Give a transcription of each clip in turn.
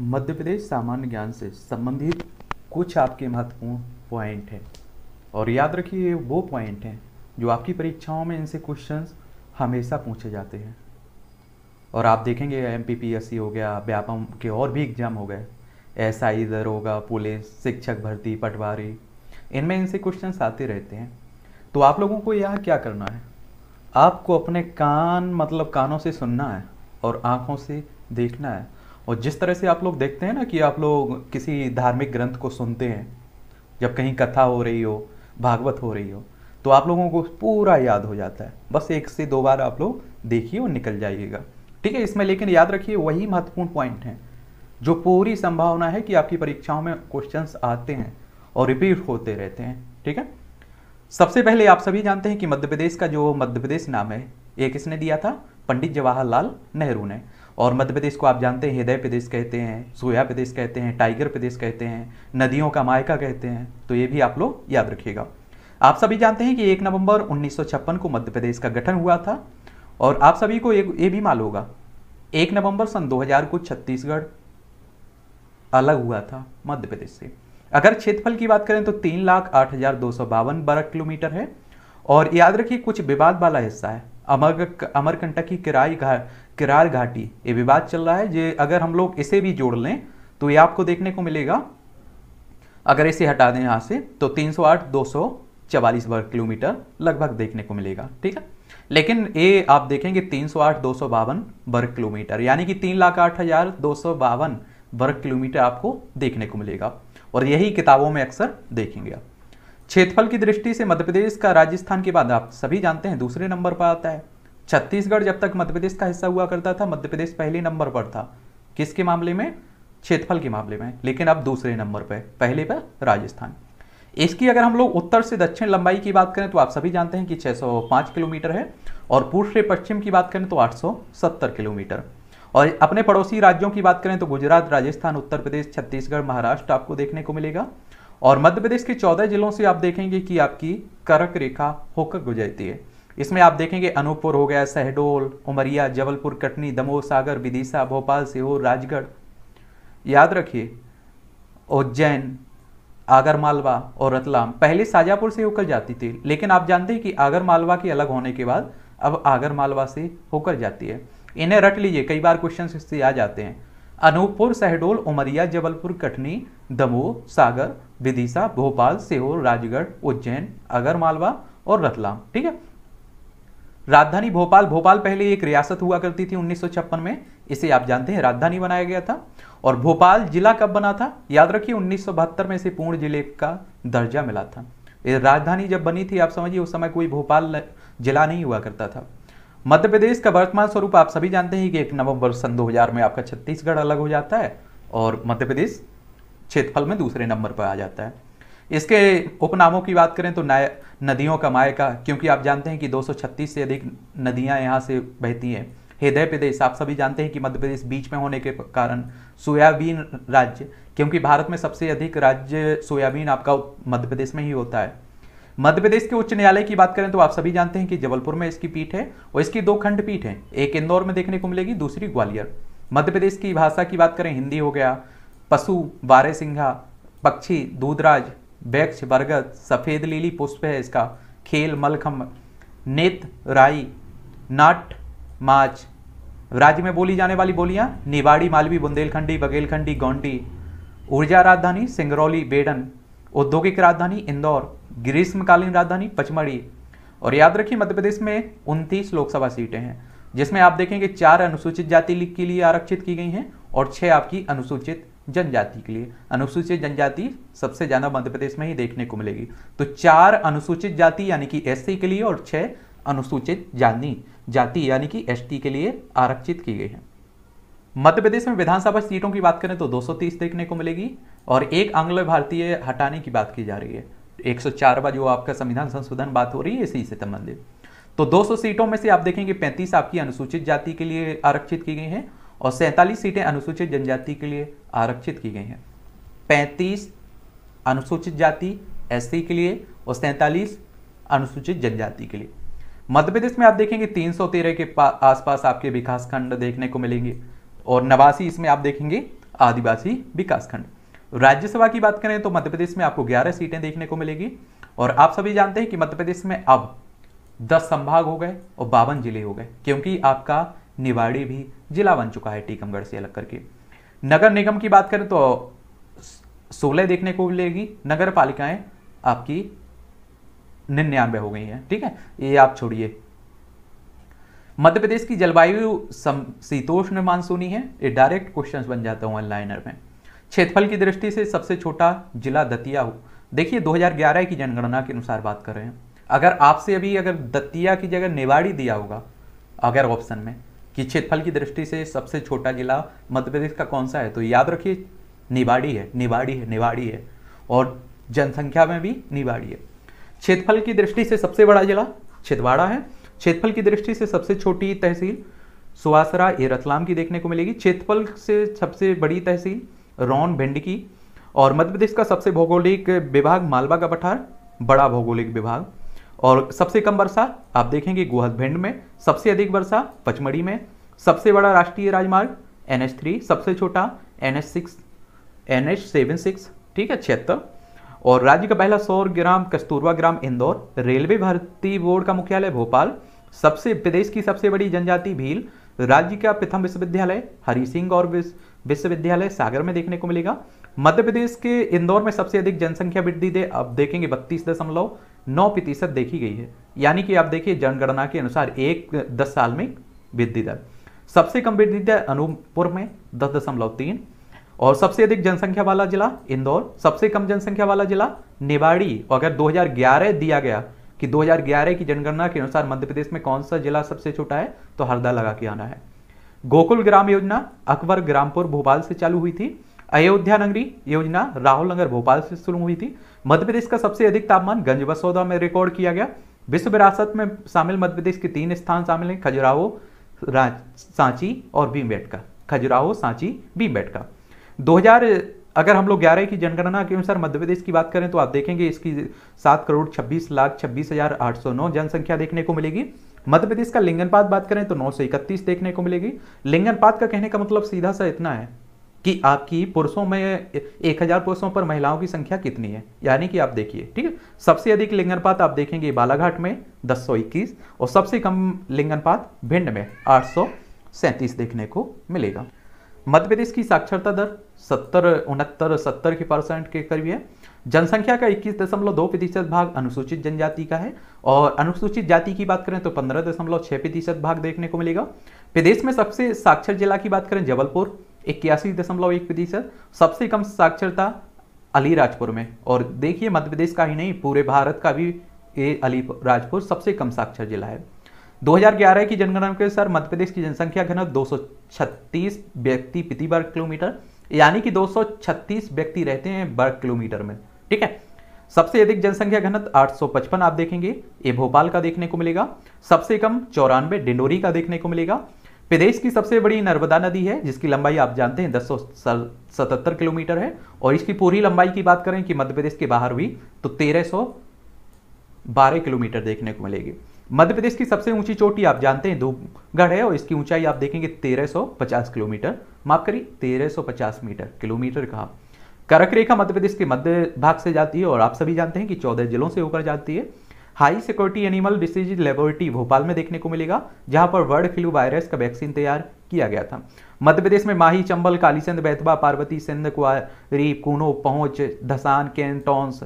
मध्य प्रदेश सामान्य ज्ञान से संबंधित कुछ आपके महत्वपूर्ण पॉइंट हैं और याद रखिए वो पॉइंट हैं जो आपकी परीक्षाओं में इनसे क्वेश्चंस हमेशा पूछे जाते हैं। और आप देखेंगे एमपीपीएससी हो गया, व्यापम के और भी एग्जाम हो गए, एसआई इधर होगा, पुलिस, शिक्षक भर्ती, पटवारी, इनमें इनसे क्वेश्चंस आते रहते हैं। तो आप लोगों को यह क्या करना है, आपको अपने कानों से सुनना है और आँखों से देखना है। और जिस तरह से आप लोग देखते हैं ना कि आप लोग किसी धार्मिक ग्रंथ को सुनते हैं, जब कहीं कथा हो रही हो, भागवत हो रही हो, तो आप लोगों को पूरा याद हो जाता है। बस एक से दो बार आप लोग देखिए और निकल जाइएगा, ठीक है। इसमें लेकिन याद रखिए वही महत्वपूर्ण पॉइंट हैं जो पूरी संभावना है कि आपकी परीक्षाओं में क्वेश्चंस आते हैं और रिपीट होते रहते हैं, ठीक है। सबसे पहले आप सभी जानते हैं कि मध्य प्रदेश नाम है ये किसने दिया था, पंडित जवाहरलाल नेहरू ने। और मध्य प्रदेश को आप जानते हैं हृदय प्रदेश कहते हैं, सोया प्रदेश कहते हैं, टाइगर प्रदेश कहते हैं, नदियों का मायका कहते हैं, तो ये भी आप लोग याद रखिएगा। आप सभी जानते हैं कि 1 नवंबर 1956 को मध्य प्रदेश का गठन हुआ था। और आप सभी को ये भी मालूम होगा 1 नवंबर सन 2000 को छत्तीसगढ़ अलग हुआ था मध्य प्रदेश से। अगर क्षेत्रफल की बात करें तो 3,08,252 वर्ग किलोमीटर है। और याद रखिए कुछ विवाद वाला हिस्सा है, अमरकंटक की किरार घाटी, ये विवाद चल रहा है। जे अगर हम लोग इसे भी जोड़ लें तो ये आपको देखने को मिलेगा, अगर इसे हटा दें यहाँ से तो 308,244 वर्ग किलोमीटर लगभग देखने को मिलेगा, ठीक है। लेकिन ये आप देखेंगे 308,252 वर्ग किलोमीटर, यानी कि 3,08,252 वर्ग किलोमीटर आपको देखने को मिलेगा। और यही किताबों में अक्सर देखेंगे आप। क्षेत्रफल की दृष्टि से मध्य प्रदेश का राजस्थान के बाद आप सभी जानते हैं दूसरे नंबर पर आता है। छत्तीसगढ़ जब तक मध्य प्रदेश का हिस्सा हुआ करता था, मध्य प्रदेश पहले नंबर पर था, किसके मामले में, क्षेत्रफल के मामले में। लेकिन अब दूसरे नंबर पर, पहले पर राजस्थान। इसकी अगर हम लोग उत्तर से दक्षिण लंबाई की बात करें तो आप सभी जानते हैं कि 605 किलोमीटर है। और पूर्व से पश्चिम की बात करें तो 870 किलोमीटर। और अपने पड़ोसी राज्यों की बात करें तो गुजरात, राजस्थान, उत्तर प्रदेश, छत्तीसगढ़, महाराष्ट्र आपको देखने को मिलेगा। और मध्य प्रदेश के 14 जिलों से आप देखेंगे कि आपकी कर्क रेखा होकर गुजरती है। इसमें आप देखेंगे अनूपपुर हो गया, शहडोल, उमरिया, जबलपुर, कटनी, दमोह, सागर, विदिशा, भोपाल, सीहोर, राजगढ़, याद रखिए उज्जैन, आगरमालवा और रतलाम पहले शाजापुर से होकर जाती थी। लेकिन आप जानते हैं कि आगरमालवा के अलग होने के बाद अब आगरमालवा से होकर जाती है। इन्हें रट लीजिए, कई बार क्वेश्चन इससे आ जाते हैं। अनूपपुर, शहडोल, उमरिया, जबलपुर, कटनी, दमोह, सागर, विदिशा, भोपाल, सीहोर, राजगढ़, उज्जैन, आगरमालवा और रतलाम, ठीक है। राजधानी भोपाल, पहले एक रियासत हुआ करती थी 1956 में, इसे आप जानते हैं राजधानी बनाया गया था। और भोपाल जिला कब बना था, याद रखिए 1972 में इसे पूर्ण जिले का दर्जा मिला था। ये राजधानी जब बनी थी आप समझिए उस समय कोई भोपाल जिला नहीं हुआ करता था। मध्य प्रदेश का वर्तमान स्वरूप आप सभी जानते हैं कि 1 नवंबर सन 2000 में आपका छत्तीसगढ़ अलग हो जाता है और मध्य प्रदेश क्षेत्रफल में दूसरे नंबर पर आ जाता है। इसके उपनामों की बात करें तो नदियों का मायका, क्योंकि आप जानते हैं कि 236 से अधिक नदियां यहाँ से बहती हैं। हृदय प्रदेश, आप सभी जानते हैं कि मध्य प्रदेश बीच में होने के कारण। सोयाबीन राज्य, क्योंकि भारत में सबसे अधिक राज्य सोयाबीन आपका मध्य प्रदेश में ही होता है। मध्य प्रदेश के उच्च न्यायालय की बात करें तो आप सभी जानते हैं कि जबलपुर में इसकी पीठ है और इसकी 2 खंड पीठ हैं, एक इंदौर में देखने को मिलेगी, दूसरी ग्वालियर। मध्य प्रदेश की भाषा की बात करें हिंदी हो गया, पशु बारहसिंघा, पक्षी दूधराज, वृक्ष बरगद, सफेद लिली पुष्प है इसका, खेल मलखम्ब, नेत राई, नाट माच। राज्य में बोली जाने वाली बोलियां निवाड़ी, मालवी, बुंदेलखंडी, बघेलखंडी, गोंडी। ऊर्जा राजधानी सिंगरौली, बेडन। औद्योगिक राजधानी इंदौर, ग्रीष्मकालीन राजधानी पचमढ़ी। और याद रखिए मध्य प्रदेश में 29 लोकसभा सीटें हैं, जिसमें आप देखेंगे 4 अनुसूचित जाति के लिए आरक्षित की गई हैं और 6 आपकी अनुसूचित जनजाति के लिए। अनुसूचित जनजाति सबसे ज्यादा मध्य प्रदेश में ही देखने को मिलेगी। तो 4 अनुसूचित जाति यानी कि एससी के लिए और 6 अनुसूचित जाति यानी कि एसटी के लिए आरक्षित की गई है। मध्य प्रदेश में विधानसभा सीटों की बात करें तो 230 देखने को मिलेगी। और एक आंग्ल भारतीय हटाने की बात की जा रही है, 104वां जो आपका संविधान संशोधन बात हो रही है इसी से संबंधित। तो 200 सीटों में से आप देखेंगे 35 आपकी अनुसूचित जाति के लिए आरक्षित की गई हैं और 47 सीटें अनुसूचित जनजाति के लिए आरक्षित की गई हैं। 35 अनुसूचित जाति एससी के लिए और 47 अनुसूचित जनजाति के लिए। मध्य प्रदेश में आप देखेंगे 313 के आसपास आपके विकास खंड देखने को मिलेंगे और 89 इसमें आप देखेंगे आदिवासी विकासखंड। राज्यसभा की बात करें तो मध्य प्रदेश में आपको 11 सीटें देखने को मिलेगी और आप सभी जानते हैं कि मध्य प्रदेश में अब 10 संभाग हो गए और 52 जिले हो गए, क्योंकि आपका निवाड़ी भी जिला बन चुका है टीकमगढ़ से अलग करके। नगर निगम की बात करें तो 16 देखने को मिलेगी, नगर पालिकाएं आपकी 99 हो गई हैं। ठीक है, ये आप छोड़िए। मध्य प्रदेश की जलवायु शीतोष्ण मानसूनी है, ये डायरेक्ट क्वेश्चंस बन जाते हैं ऑनलाइनर में। क्षेत्रफल की दृष्टि से सबसे छोटा जिला दतिया हो, देखिए 2011 की जनगणना के अनुसार बात कर रहे हैं। अगर आपसे अभी अगर दतिया की जगह निवाड़ी दिया होगा अगर ऑप्शन में कि क्षेत्रफल की दृष्टि से सबसे छोटा जिला मध्य प्रदेश का कौन सा है, तो याद रखिए निवाड़ी है, निवाड़ी है, निवाड़ी है, और जनसंख्या में भी निवाड़ी है। क्षेत्रफल की दृष्टि से सबसे बड़ा जिला छिंदवाड़ा है। क्षेत्रफल की दृष्टि से सबसे छोटी तहसील सुवासरा, ये रतलाम की देखने को मिलेगी। क्षेत्रफल से सबसे बड़ी तहसील रौन भिंड की। और मध्य प्रदेश का सबसे भौगोलिक विभाग मालवा का पठार, बड़ा भौगोलिक विभाग। और सबसे कम वर्षा आप देखेंगे गोहदभिंड में, सबसे अधिक वर्षा पचमढ़ी में। सबसे बड़ा राष्ट्रीय राजमार्ग NH3, सबसे छोटा NH76, ठीक है 76। और राज्य का पहला सौर ग्राम कस्तूरबा ग्राम इंदौर। रेलवे भर्ती बोर्ड का मुख्यालय भोपाल। सबसे प्रदेश की सबसे बड़ी जनजाति भील। राज्य का प्रथम विश्वविद्यालय हरि सिंह और विश्वविद्यालय सागर में देखने को मिलेगा। मध्य प्रदेश के इंदौर में सबसे अधिक जनसंख्या वृद्धि अब देखेंगे 32.9% देखी गई है, यानी कि आप देखिए जनगणना के अनुसार 10 साल में वृद्धि दर। सबसे कम वृद्धि दर अनूपपुर में 10.3 और सबसे अधिक जनसंख्या वाला जिला इंदौर। सबसे कम जनसंख्या वाला जिला निवाड़ी। अगर 2011 दिया गया कि 2011 की जनगणना के अनुसार मध्य प्रदेश में कौन सा जिला सबसे छोटा है, तो हरदा लगा के आना है। गोकुल ग्राम योजना अकबर ग्रामपुर भोपाल से चालू हुई थी। अयोध्या नगरी योजना राहुल नगर भोपाल से शुरू हुई थी। मध्य प्रदेश का सबसे अधिक तापमान गंजबसौदा में रिकॉर्ड किया गया। विश्व विरासत में शामिल मध्य प्रदेश के 3 स्थान शामिल हैं, खजुराहो, सांची और भीमबेटका। खजुराहो, सांची, भीमबेटका। 2011 की जनगणना के अनुसार मध्य प्रदेश की बात करें तो आप देखेंगे इसकी 7,26,26,809 जनसंख्या देखने को मिलेगी। मध्य प्रदेश का लिंगनपात बात करें तो 931 देखने को मिलेगी। लिंगनपात का कहने का मतलब सीधा सा इतना है कि आपकी पुरुषों में 1000 पुरुषों पर महिलाओं की संख्या कितनी है, यानी कि आप देखिए, ठीक है। सबसे अधिक लिंगनपात आप देखेंगे बालाघाट में 1021 और सबसे कम लिंगनपात भिंड में 837 देखने को मिलेगा। मध्य प्रदेश की साक्षरता दर 70 के % के करीब है। जनसंख्या का 21.2% भाग अनुसूचित जनजाति का है और अनुसूचित जाति की बात करें तो 15.6% भाग देखने को मिलेगा। प्रदेश में सबसे साक्षर जिला की बात करें जबलपुर 81.1%, सबसे कम साक्षरता अलीराजपुर में। और देखिए मध्य प्रदेश का ही नहीं पूरे भारत का भी ये अलीराजपुर सबसे कम साक्षर जिला है। 2011 की जनगणना के अनुसार मध्य प्रदेश की जनसंख्या घनत्व 236 व्यक्ति प्रति वर्ग किलोमीटर, यानी कि 236 व्यक्ति रहते हैं वर्ग किलोमीटर में, ठीक है। सबसे अधिक जनसंख्या घनत्व 855 आप देखेंगे, ये भोपाल का देखने को मिलेगा। सबसे कम 94 डिंडोरी का देखने को मिलेगा। प्रदेश की सबसे बड़ी नर्मदा नदी है जिसकी लंबाई आप जानते हैं 1077 किलोमीटर है और इसकी पूरी लंबाई की बात करें कि मध्य प्रदेश के बाहर भी तो 1312 किलोमीटर देखने को मिलेगी। मध्य प्रदेश की सबसे ऊंची चोटी आप जानते हैं धूपगढ़ है और इसकी ऊंचाई आप देखेंगे 1350 किलोमीटर, माफ करिए 1350 मीटर, किलोमीटर कहा। कर्क रेखा मध्य प्रदेश के मध्य भाग से जाती है और आप सभी जानते हैं कि 14 जिलों से होकर जाती है। High security animal disease laboratory Bhopal में देखने को मिलेगा, जहां पर बर्ड फ्लू वायरस का वैक्सीन तैयार किया गया था। मध्य प्रदेश में माही, चंबल, कालीसिंध, बेतवा, पार्वती सिंध, कुआरी, कूनो, पहुंच, धसान, कैंटोन्स,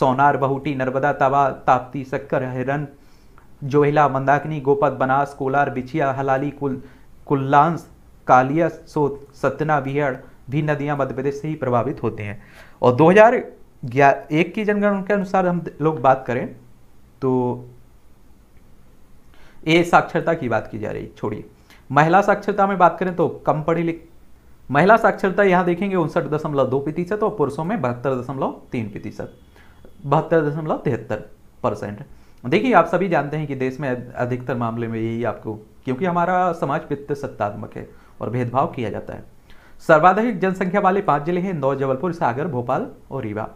सोनार, बहुटी, नर्मदा, तवा, ताप्ती, शक्कर, हिरन, जोहिला, मंदाकिनी, गोपत, बनास, कोलार, बिछिया, हलाली, कुल्लांस, कालिया, सोत, सतना, विहड़ भी नदियां मध्य प्रदेश से ही प्रभावित होते हैं। और 2001 की जनगणना के अनुसार हम लोग बात करें तो ये साक्षरता की बात की जा रही, छोड़िए। महिला साक्षरता में बात करें तो कम पढ़ी लिखी महिला साक्षरता यहाँ देखेंगे 59.2% और पुरुषों में 72.73%। देखिए आप सभी जानते हैं कि देश में अधिकतर मामले में यही आपको, क्योंकि हमारा समाज पितृ सत्तात्मक है और भेदभाव किया जाता है। सर्वाधिक जनसंख्या वाले 5 जिले हैं इंदौर, जबलपुर, सागर, भोपाल और रीवा।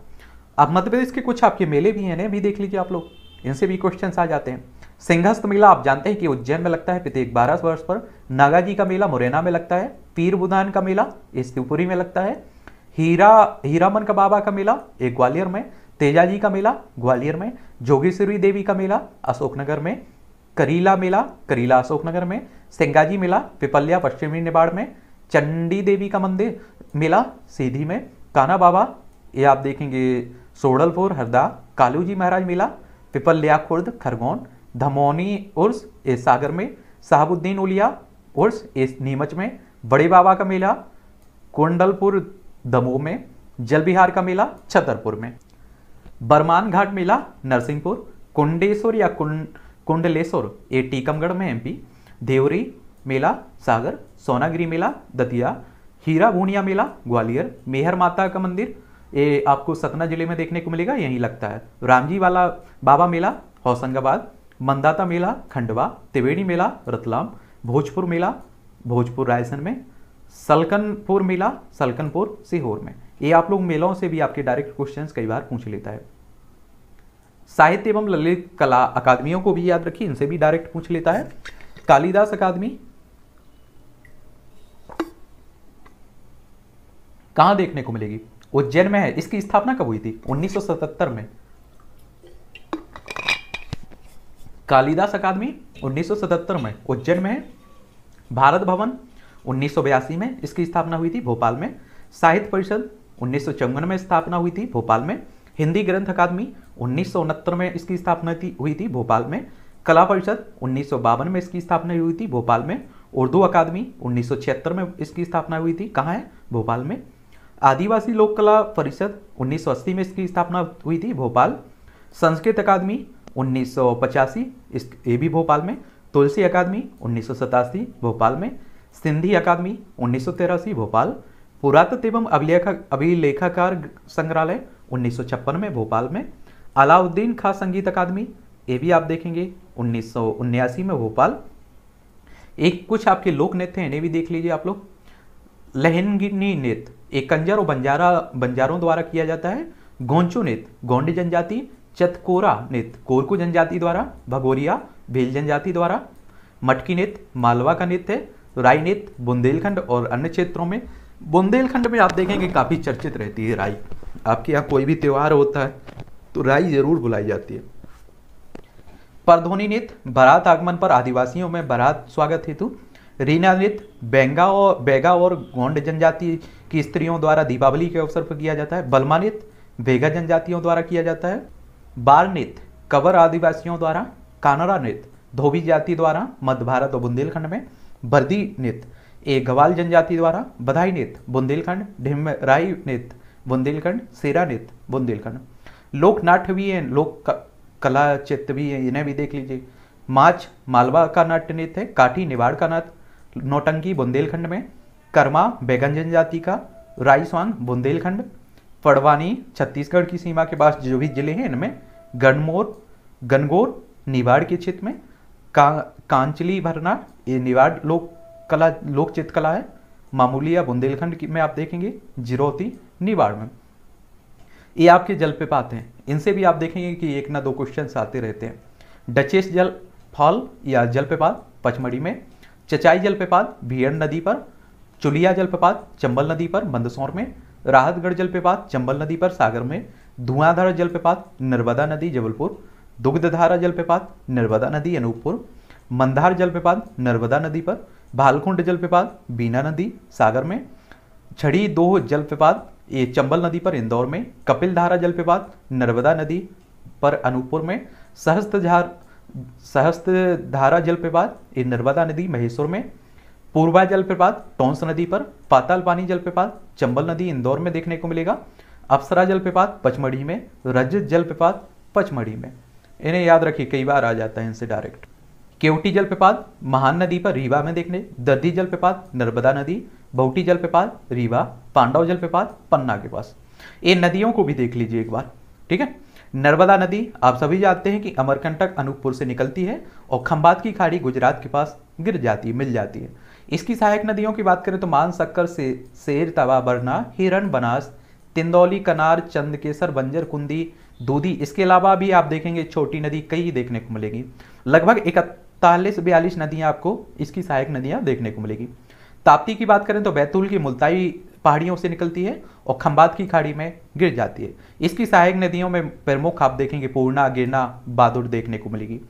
अब मध्य प्रदेश के कुछ आपके मेले भी हैं, इन्हें भी देख लीजिए आप लोग, इनसे भी क्वेश्चन आ जाते हैं। सिंहस्थ मेला आप जानते हैं कि उज्जैन में लगता है प्रत्येक 12 वर्ष पर। नागाजी का मेला मुरैना में लगता है। पीर बुधान का मेला ये शिवपुरी में लगता है, हीरामन का बाबा का मेला ये ग्वालियर में, तेजाजी का मेला ग्वालियर में, जोगेश्वरी देवी का मेला अशोकनगर में, करीला मेला करीला अशोकनगर में, सेंगाजी मेला पिपल्या पश्चिमी निबाड़ में, चंडी देवी का मंदिर मेला सीधी में, काना बाबा ये आप देखेंगे सोडलपुर हरदा, कालू जी महाराज मेला पिपल्या खुर्द खरगोन, धमौनी उर्स ए सागर में, साहबुद्दीन उलिया उर्स ए नीमच में, बड़े बाबा का मेला कोंडलपुर दमोह में, जल विहार का मेला छतरपुर में, बरमान घाट मेला नरसिंहपुर, कुंडेश्वर या कुंडलेश्वर ये टीकमगढ़ में एमपी, देवरी मेला सागर, सोनागिरी मेला दतिया, हीरा भूनिया मेला ग्वालियर, मेहर माता का मंदिर ये आपको सतना जिले में देखने को मिलेगा, यहीं लगता है, रामजी वाला बाबा मेला होशंगाबाद, मंदाता मेला खंडवा, त्रिवेणी मेला रतलाम, भोजपुर मेला भोजपुर रायसेन में, सलकनपुर मेला सलकनपुर सीहोर में। ये आप लोग मेलों से भी आपके डायरेक्ट क्वेश्चंस कई बार पूछ लेता है। साहित्य एवं ललित कला अकादमियों को भी याद रखिए, इनसे भी डायरेक्ट पूछ लेता है। कालिदास अकादमी कहां देखने को मिलेगी? उज्जैन में है। इसकी स्थापना कब हुई थी? 1977 में। कालिदास अकादमी 1977 में उज्जैन में है। भारत भवन 1982 में इसकी स्थापना हुई थी भोपाल में। साहित्य परिषद 1954 में स्थापना हुई थी भोपाल में। हिंदी ग्रंथ अकादमी 1969 में इसकी स्थापना हुई थी भोपाल में। कला परिषद 1952 में इसकी स्थापना हुई थी भोपाल में। उर्दू अकादमी 1976 में इसकी स्थापना हुई थी, कहाँ है? भोपाल में। आदिवासी लोक कला परिषद 1980 में इसकी स्थापना हुई थी भोपाल। संस्कृत अकादमी 1985 ये भी भोपाल में। तुलसी अकादमी 1987 भोपाल में। सिंधी अकादमी 1983 भोपाल। पुरातत्व एवं अभिलेखाकार संग्रहालय 1956 में भोपाल में। अलाउद्दीन खां संगीत अकादमी ये भी आप देखेंगे 1979 में भोपाल। एक कुछ आपके लोक नृत्य हैं, इन्हें भी देख लीजिए आप लोग। लहंगिनी नृत्य एक कंजर और बंजारों द्वारा किया जाता है। गोंचो नृत्य गोंडी जनजाति, चतकोरा नृत्य कोरकू जनजाति द्वारा, भगोरिया भील जनजाति द्वारा, मटकी नृत्य मालवा का नृत्य है, राई नृत्य बुंदेलखंड और अन्य क्षेत्रों में। बुंदेलखंड में आप देखेंगे काफ़ी चर्चित रहती है राई। आपके यहाँ कोई भी त्यौहार होता है तो राई जरूर बुलाई जाती है। परध्वनि नृत्य बारात आगमन पर आदिवासियों में बारात स्वागत हेतु। रीना नृत्य बैगा और गोंड जनजाति की स्त्रियों द्वारा दीपावली के अवसर पर किया जाता है। बलमा नृत्य बेगा जनजातियों द्वारा किया जाता है। बार नृत्य कवर आदिवासियों द्वारा। कानरा नृत्य धोबी जाति द्वारा मध्य भारत और बुंदेलखंड में। बर्दी नृत्य ए गवाल जनजाति द्वारा। बधाई नृत्य बुंदेलखंड। ढिमराई नृत्य बुंदेलखंड। सेरा नृत्य बुंदेलखंड। लोकनाट्य भी है, लोक कला चित्र भी है, इन्हें भी देख लीजिए। माछ मालवा का नाट्य नृत्य है। काठी निवाड़ का नाट्य नौटंकी बुंदेलखंड में। कर्मा बैगन जनजाति का। राईस्वांग बुंदेलखंड। पड़वानी छत्तीसगढ़ की सीमा के पास जो भी जिले हैं इनमें। गनगौर निवाड़ के क्षेत्र में। कांचली भरना ये निवाड़ लोक चित्रकला है। मामूलिया बुंदेलखंड में आप देखेंगे। जिरोती निवाड़ में। ये आपके जलप्रपात हैं, इनसे भी आप देखेंगे कि एक ना दो क्वेश्चन आते रहते हैं। डचेस जल फॉल या जलप्रपात पचमढ़ी में। चचाई जलप्रपात भीड़ नदी पर। चुलिया जलप्रपात चंबल नदी पर मंदसौर में। राहतगढ़ जलप्रपात चंबल नदी पर सागर में। धुआंधार जलप्रपात नर्मदा नदी जबलपुर। दुग्धधारा जलप्रपात नर्मदा नदी अनूपपुर। मंदार जलप्रपात नर्मदा नदी पर। भालकुंड जलप्रपात बीना नदी सागर में। छड़ी दोह जलप्रपात ये चंबल नदी पर इंदौर में। कपिलधारा जलप्रपात नर्मदा नदी पर अनूपपुर में। सहस्त्रधारा जलप्रपात ये नर्मदा नदी महेश्वर में। पूर्वा जलप्रपात टोंस नदी पर। पाताल पानी जलप्रपात चंबल नदी इंदौर में देखने को मिलेगा। अप्सरा जलप्रपात पचमढ़ी में। रजत जलप्रपात पचमढ़ी में। इन्हें याद रखिए, कई बार आ जाता है इनसे डायरेक्ट। केवटी जलप्रपात महान नदी पर रीवा में देखने। दर्दी जलप्रपात नर्मदा नदी। बहुटी जलप्रपात रीवा। पांडव जलप्रपात पन्ना के पास। इन नदियों को भी देख लीजिए एक बार, ठीक है। नर्मदा नदी आप सभी जानते हैं कि अमरकंटक अनूपपुर से निकलती है और खंभात की खाड़ी गुजरात के पास गिर जाती है, मिल जाती है। इसकी सहायक नदियों की बात करें तो मानसक्कर, सेर, तवा, बरना, हिरण, बनास, तिंदौली, कनार, चंदकेसर, बंजर, कुंदी, दूधी। इसके अलावा भी आप देखेंगे छोटी नदी कई देखने को मिलेगी। लगभग 41-42 नदियाँ आपको इसकी सहायक नदियाँ देखने को मिलेगी। ताप्ती की बात करें तो बैतूल की मुल्ताई पहाड़ियों से निकलती है और खंबात की खाड़ी में गिर जाती है। इसकी सहायक नदियों में प्रमुख आप देखेंगे पूर्णा, गिरना, बादुर देखने को मिलेगी।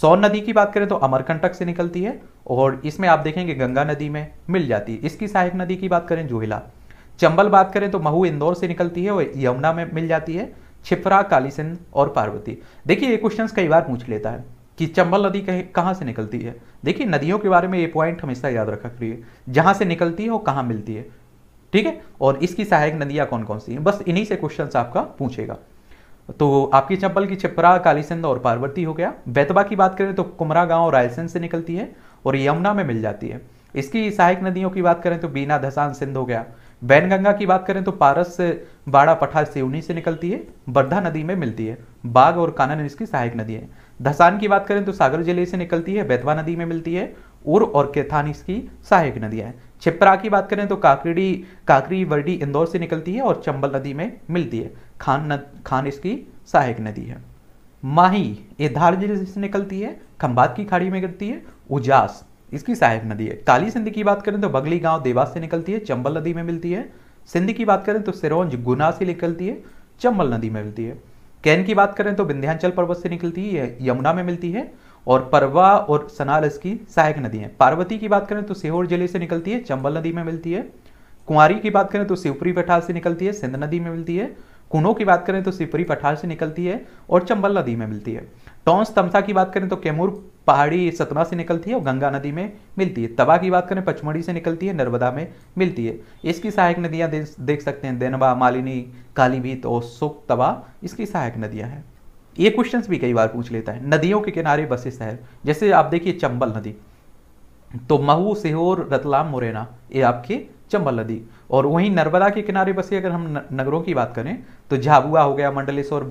सोन नदी की बात करें तो अमरकंटक से निकलती है और इसमें आप देखेंगे गंगा नदी में मिल जाती है। इसकी सहायक नदी की बात करें जोहिला। चंबल बात करें तो महू इंदौर से निकलती है और यमुना में मिल जाती है। छिप्रा, कालीसिंध और पार्वती। देखिए ये क्वेश्चंस कई बार पूछ लेता है कि चंबल नदी कहाँ से निकलती है। देखिए नदियों के बारे में ये पॉइंट हमेशा याद रखा करिए, जहाँ से निकलती है और कहाँ मिलती है, ठीक है, और इसकी सहायक नदियाँ कौन कौन सी हैं, बस इन्हीं से क्वेश्चंस आपका पूछेगा। तो आपकी चंबल की छिप्रा, कालीसिंध और पार्वती हो गया। बेतवा की बात करें तो कुमरा गाँव और रायसेन से निकलती है और यमुना में मिल जाती है। इसकी सहायक नदियों की बात करें तो बीना, धसान, सिंध हो गया। बैनगंगा की बात करें तो पारस, बाड़ा, पठा, सिवनी से निकलती है, बर्धा नदी में मिलती है। बाग और कानन इसकी सहायक नदी है। धसान की बात करें तो सागर जिले से निकलती है, बेतवा नदी में मिलती है। उर और केथान इसकी सहायक नदियाँ हैं। छिप्रा की बात करें तो काकरी, वर्डी इंदौर से निकलती है और चंबल नदी में मिलती है। खान इसकी सहायक नदी है। माही ये धार जिले से निकलती है, खंबात की खाड़ी में गिरती है। उजास इसकी सहायक नदी है। कालीसिंध की बात करें तो बगली गांव, देवास से निकलती है, चंबल नदी में मिलती है। सिंध की बात करें तो सिरोंज, गुना से निकलती है, चंबल नदी में मिलती है। कैन की बात करें तो विंध्याचल पर्वत से निकलती है, यमुना में मिलती है। और परवा और सनाल इसकी सहायक नदी है। पार्वती की बात करें तो सीहोर जिले से निकलती है, चंबल नदी में मिलती है। कुंवारी की बात करें तो शिवपुरी पठार से निकलती है, सिंध नदी में मिलती है। कुनो की बात करें तो शिवपुरी पठार से निकलती है और चंबल नदी में मिलती है। टोंस तमसा की बात करें तो कैमूर पहाड़ी सतना से निकलती है और गंगा नदी में मिलती है। तवा की बात करें पचमढ़ी से निकलती है, नर्मदा में मिलती है। इसकी सहायक नदियां देख सकते हैं, देनवा, मालिनी, कालीभीत और सुक तवा इसकी सहायक नदियां हैं। ये क्वेश्चंस भी कई बार पूछ लेता है। नदियों के किनारे बसे शहर, जैसे आप देखिए चंबल नदी तो महू, सीहोर, रतलाम, मुरैना ये आपके चंबल नदी। और वहीं नर्मदा के किनारे बसे अगर हम नगरों की बात करें तो झाबुआ हो गया, मंडलेश्वर,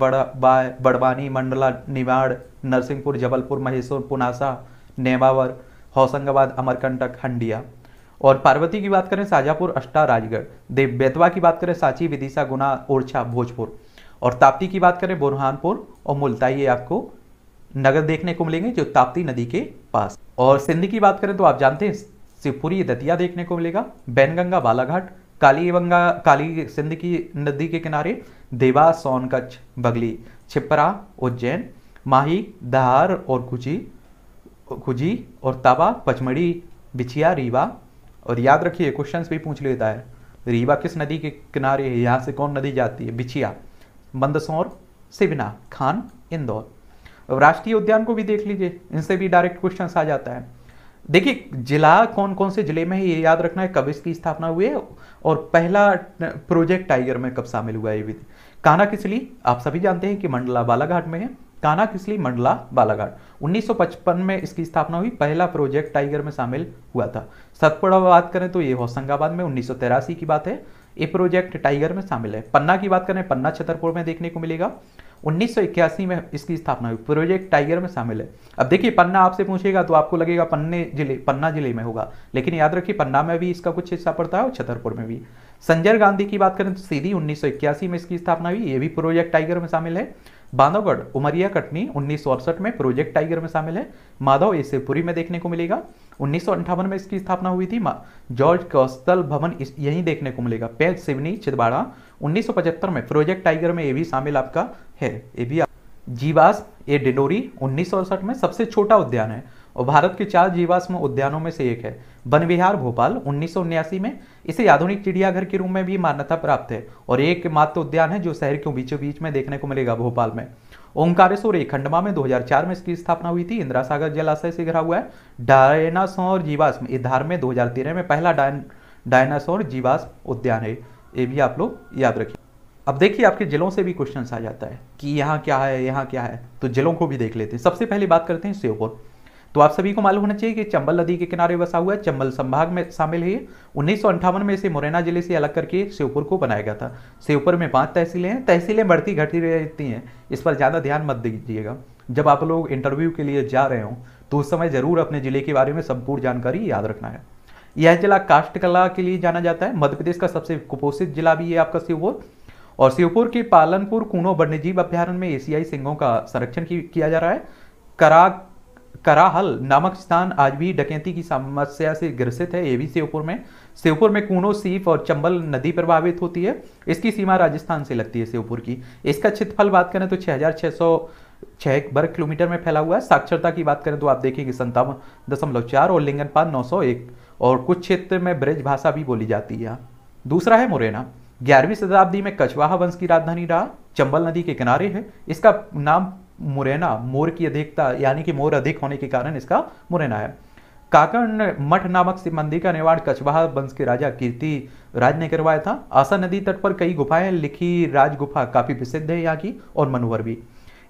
बड़वानी, मंडला, निवाड़, नरसिंहपुर, जबलपुर, महेश्वर, पुनासा, नेमावर, होशंगाबाद, अमरकंटक, हंडिया। और पार्वती की बात करें शाजापुर, अष्टा, राजगढ़। बेतवा की बात करें सांची, विदिशा, गुना, ओरछा, भोजपुर। और ताप्ती की बात करें बुरहानपुर और मुल्ताई, ये आपको नगर देखने को मिलेंगे जो ताप्ती नदी के पास। और सिंध की बात करें तो आप जानते हैं शिवपुरी, दतिया देखने को मिलेगा। बैनगंगा, बालाघाट, काली सिंध की नदी के किनारे, देवास, सोन, कच्छ, बगली, छिप्रा, उज्जैन, माही, धार और खुजी और ताबा, पचमढ़ी, बिछिया, रीवा। और याद रखिए क्वेश्चंस भी पूछ लेता है, रीवा किस नदी के किनारे है, यहाँ से कौन नदी जाती है, बिछिया, मंदसौर, सिवना, खान, इंदौर। राष्ट्रीय उद्यान को भी देख लीजिए, इनसे भी डायरेक्ट क्वेश्चंस आ जाता है। देखिए जिला कौन कौन से जिले में है ये याद रखना है, कब इसकी स्थापना हुई है और पहला प्रोजेक्ट टाइगर में कब शामिल हुआ है। ये भी कान्हा किसली आप सभी जानते हैं कि मंडला बालाघाट में है। कान्हा किसली मंडला बालाघाट 1955 में इसकी स्थापना हुई, पहला प्रोजेक्ट टाइगर में शामिल हुआ था। सतपुड़ा बात करें तो ये होशंगाबाद में 1983 की बात है, ये प्रोजेक्ट टाइगर में शामिल है। पन्ना की बात करें पन्ना छतरपुर में देखने को मिलेगा, 1981 में इसकी स्थापना हुई, प्रोजेक्ट टाइगर में शामिल है। अब देखिए पन्ना आपसे पूछेगा तो आपको लगेगा पन्ना जिले में होगा, लेकिन याद रखिए पन्ना में भी इसका कुछ हिस्सा पड़ता है और छतरपुर में भी। संजय गांधी की बात करें तो सीधी 1981 में इसकी स्थापना हुई, ये भी प्रोजेक्ट टाइगर में शामिल है। बांधवगढ़, उमरिया, कटनी 1968 में प्रोजेक्ट टाइगर में शामिल है। माधव इसे पुरी में देखने को मिलेगा, 1958 में इसकी स्थापना हुई थी। जॉर्ज कौस्तल भवन यहीं देखने को मिलेगा। पेंच, सिवनी, छिंदवाड़ा 1975 में प्रोजेक्ट टाइगर में ये भी शामिल आपका है। ये भी जीवास, ये डिंडोरी 1968 में सबसे छोटा उद्यान है और भारत के 4 जीवाश्म उद्यानों में से एक है। वन विहार भोपाल 1979 में, इसे आधुनिक चिड़ियाघर के रूप में भी मान्यता प्राप्त है और एक मात्र उद्यान है जो शहर के बीचों बीच में देखने को मिलेगा भोपाल में। ओंकारेश्वर खंडवा में 2004 में इसकी स्थापना हुई थी, इंदिरा सागर जलाशय से घिरा हुआ है। डायनासोर जीवाश्म धार में 2013 में पहला डायनासोर जीवाश्म उद्यान है, ये भी आप लोग याद रखिए। अब देखिए आपके जिलों से भी क्वेश्चन आ जाता है कि यहाँ क्या है तो जिलों को भी देख लेते हैं। सबसे पहले बात करते हैं श्योपुर, तो आप सभी को मालूम होना चाहिए कि चंबल नदी के किनारे बसा हुआ है, चंबल संभाग में शामिल है। 1958 में इसे मुरैना जिले से अलग करके श्योपुर को बनाया गया था। श्योपुर में 5 तहसीलें हैं, तहसीलें बढ़ती घटती रहती हैं, इस पर ज़्यादा ध्यान मत दीजिएगा। जब आप लोग इंटरव्यू के लिए जा रहे हो तो उस समय ज़रूर अपने जिले के बारे में संपूर्ण जानकारी याद रखना है। यह जिला काष्ठकला के लिए जाना जाता है, मध्य प्रदेश का सबसे कुपोषित जिला भी है आपका श्योपुर। और श्योपुर के पालनपुर कूनो वन्यजीव अभ्यारण्य में एशियाई सिंहों का संरक्षण किया जा रहा है। कराक कराहल नामक स्थान आज भी डकैती की समस्या से ग्रसित है। ये भी श्योपुर में। श्योपुर में कूनो, सीप और चंबल नदी प्रभावित होती है। इसकी सीमा राजस्थान से लगती है श्योपुर की। इसका क्षेत्रफल बात करें तो 6,606 वर्ग किलोमीटर में फैला हुआ है। साक्षरता की बात करें तो आप देखेंगे 57.4 और लिंगनपाल 901 और कुछ क्षेत्र में ब्रज भाषा भी बोली जाती है। दूसरा है मुरैना। 11वीं शताब्दी में कछवाहा वंश की राजधानी रहा। चंबल नदी के किनारे है। इसका नाम मुरैना मोर की अधिकता यानी कि मोर अधिक होने के कारण इसका मुरैना है। काकर्ण मठ नामक शिव मंदिर का निर्माण कछवाहा वंश के राजा कीर्ति राज ने करवाया था। आसा नदी तट पर कई गुफाएं लिखी राज गुफा काफी प्रसिद्ध है यहाँ की और मनोहर भी।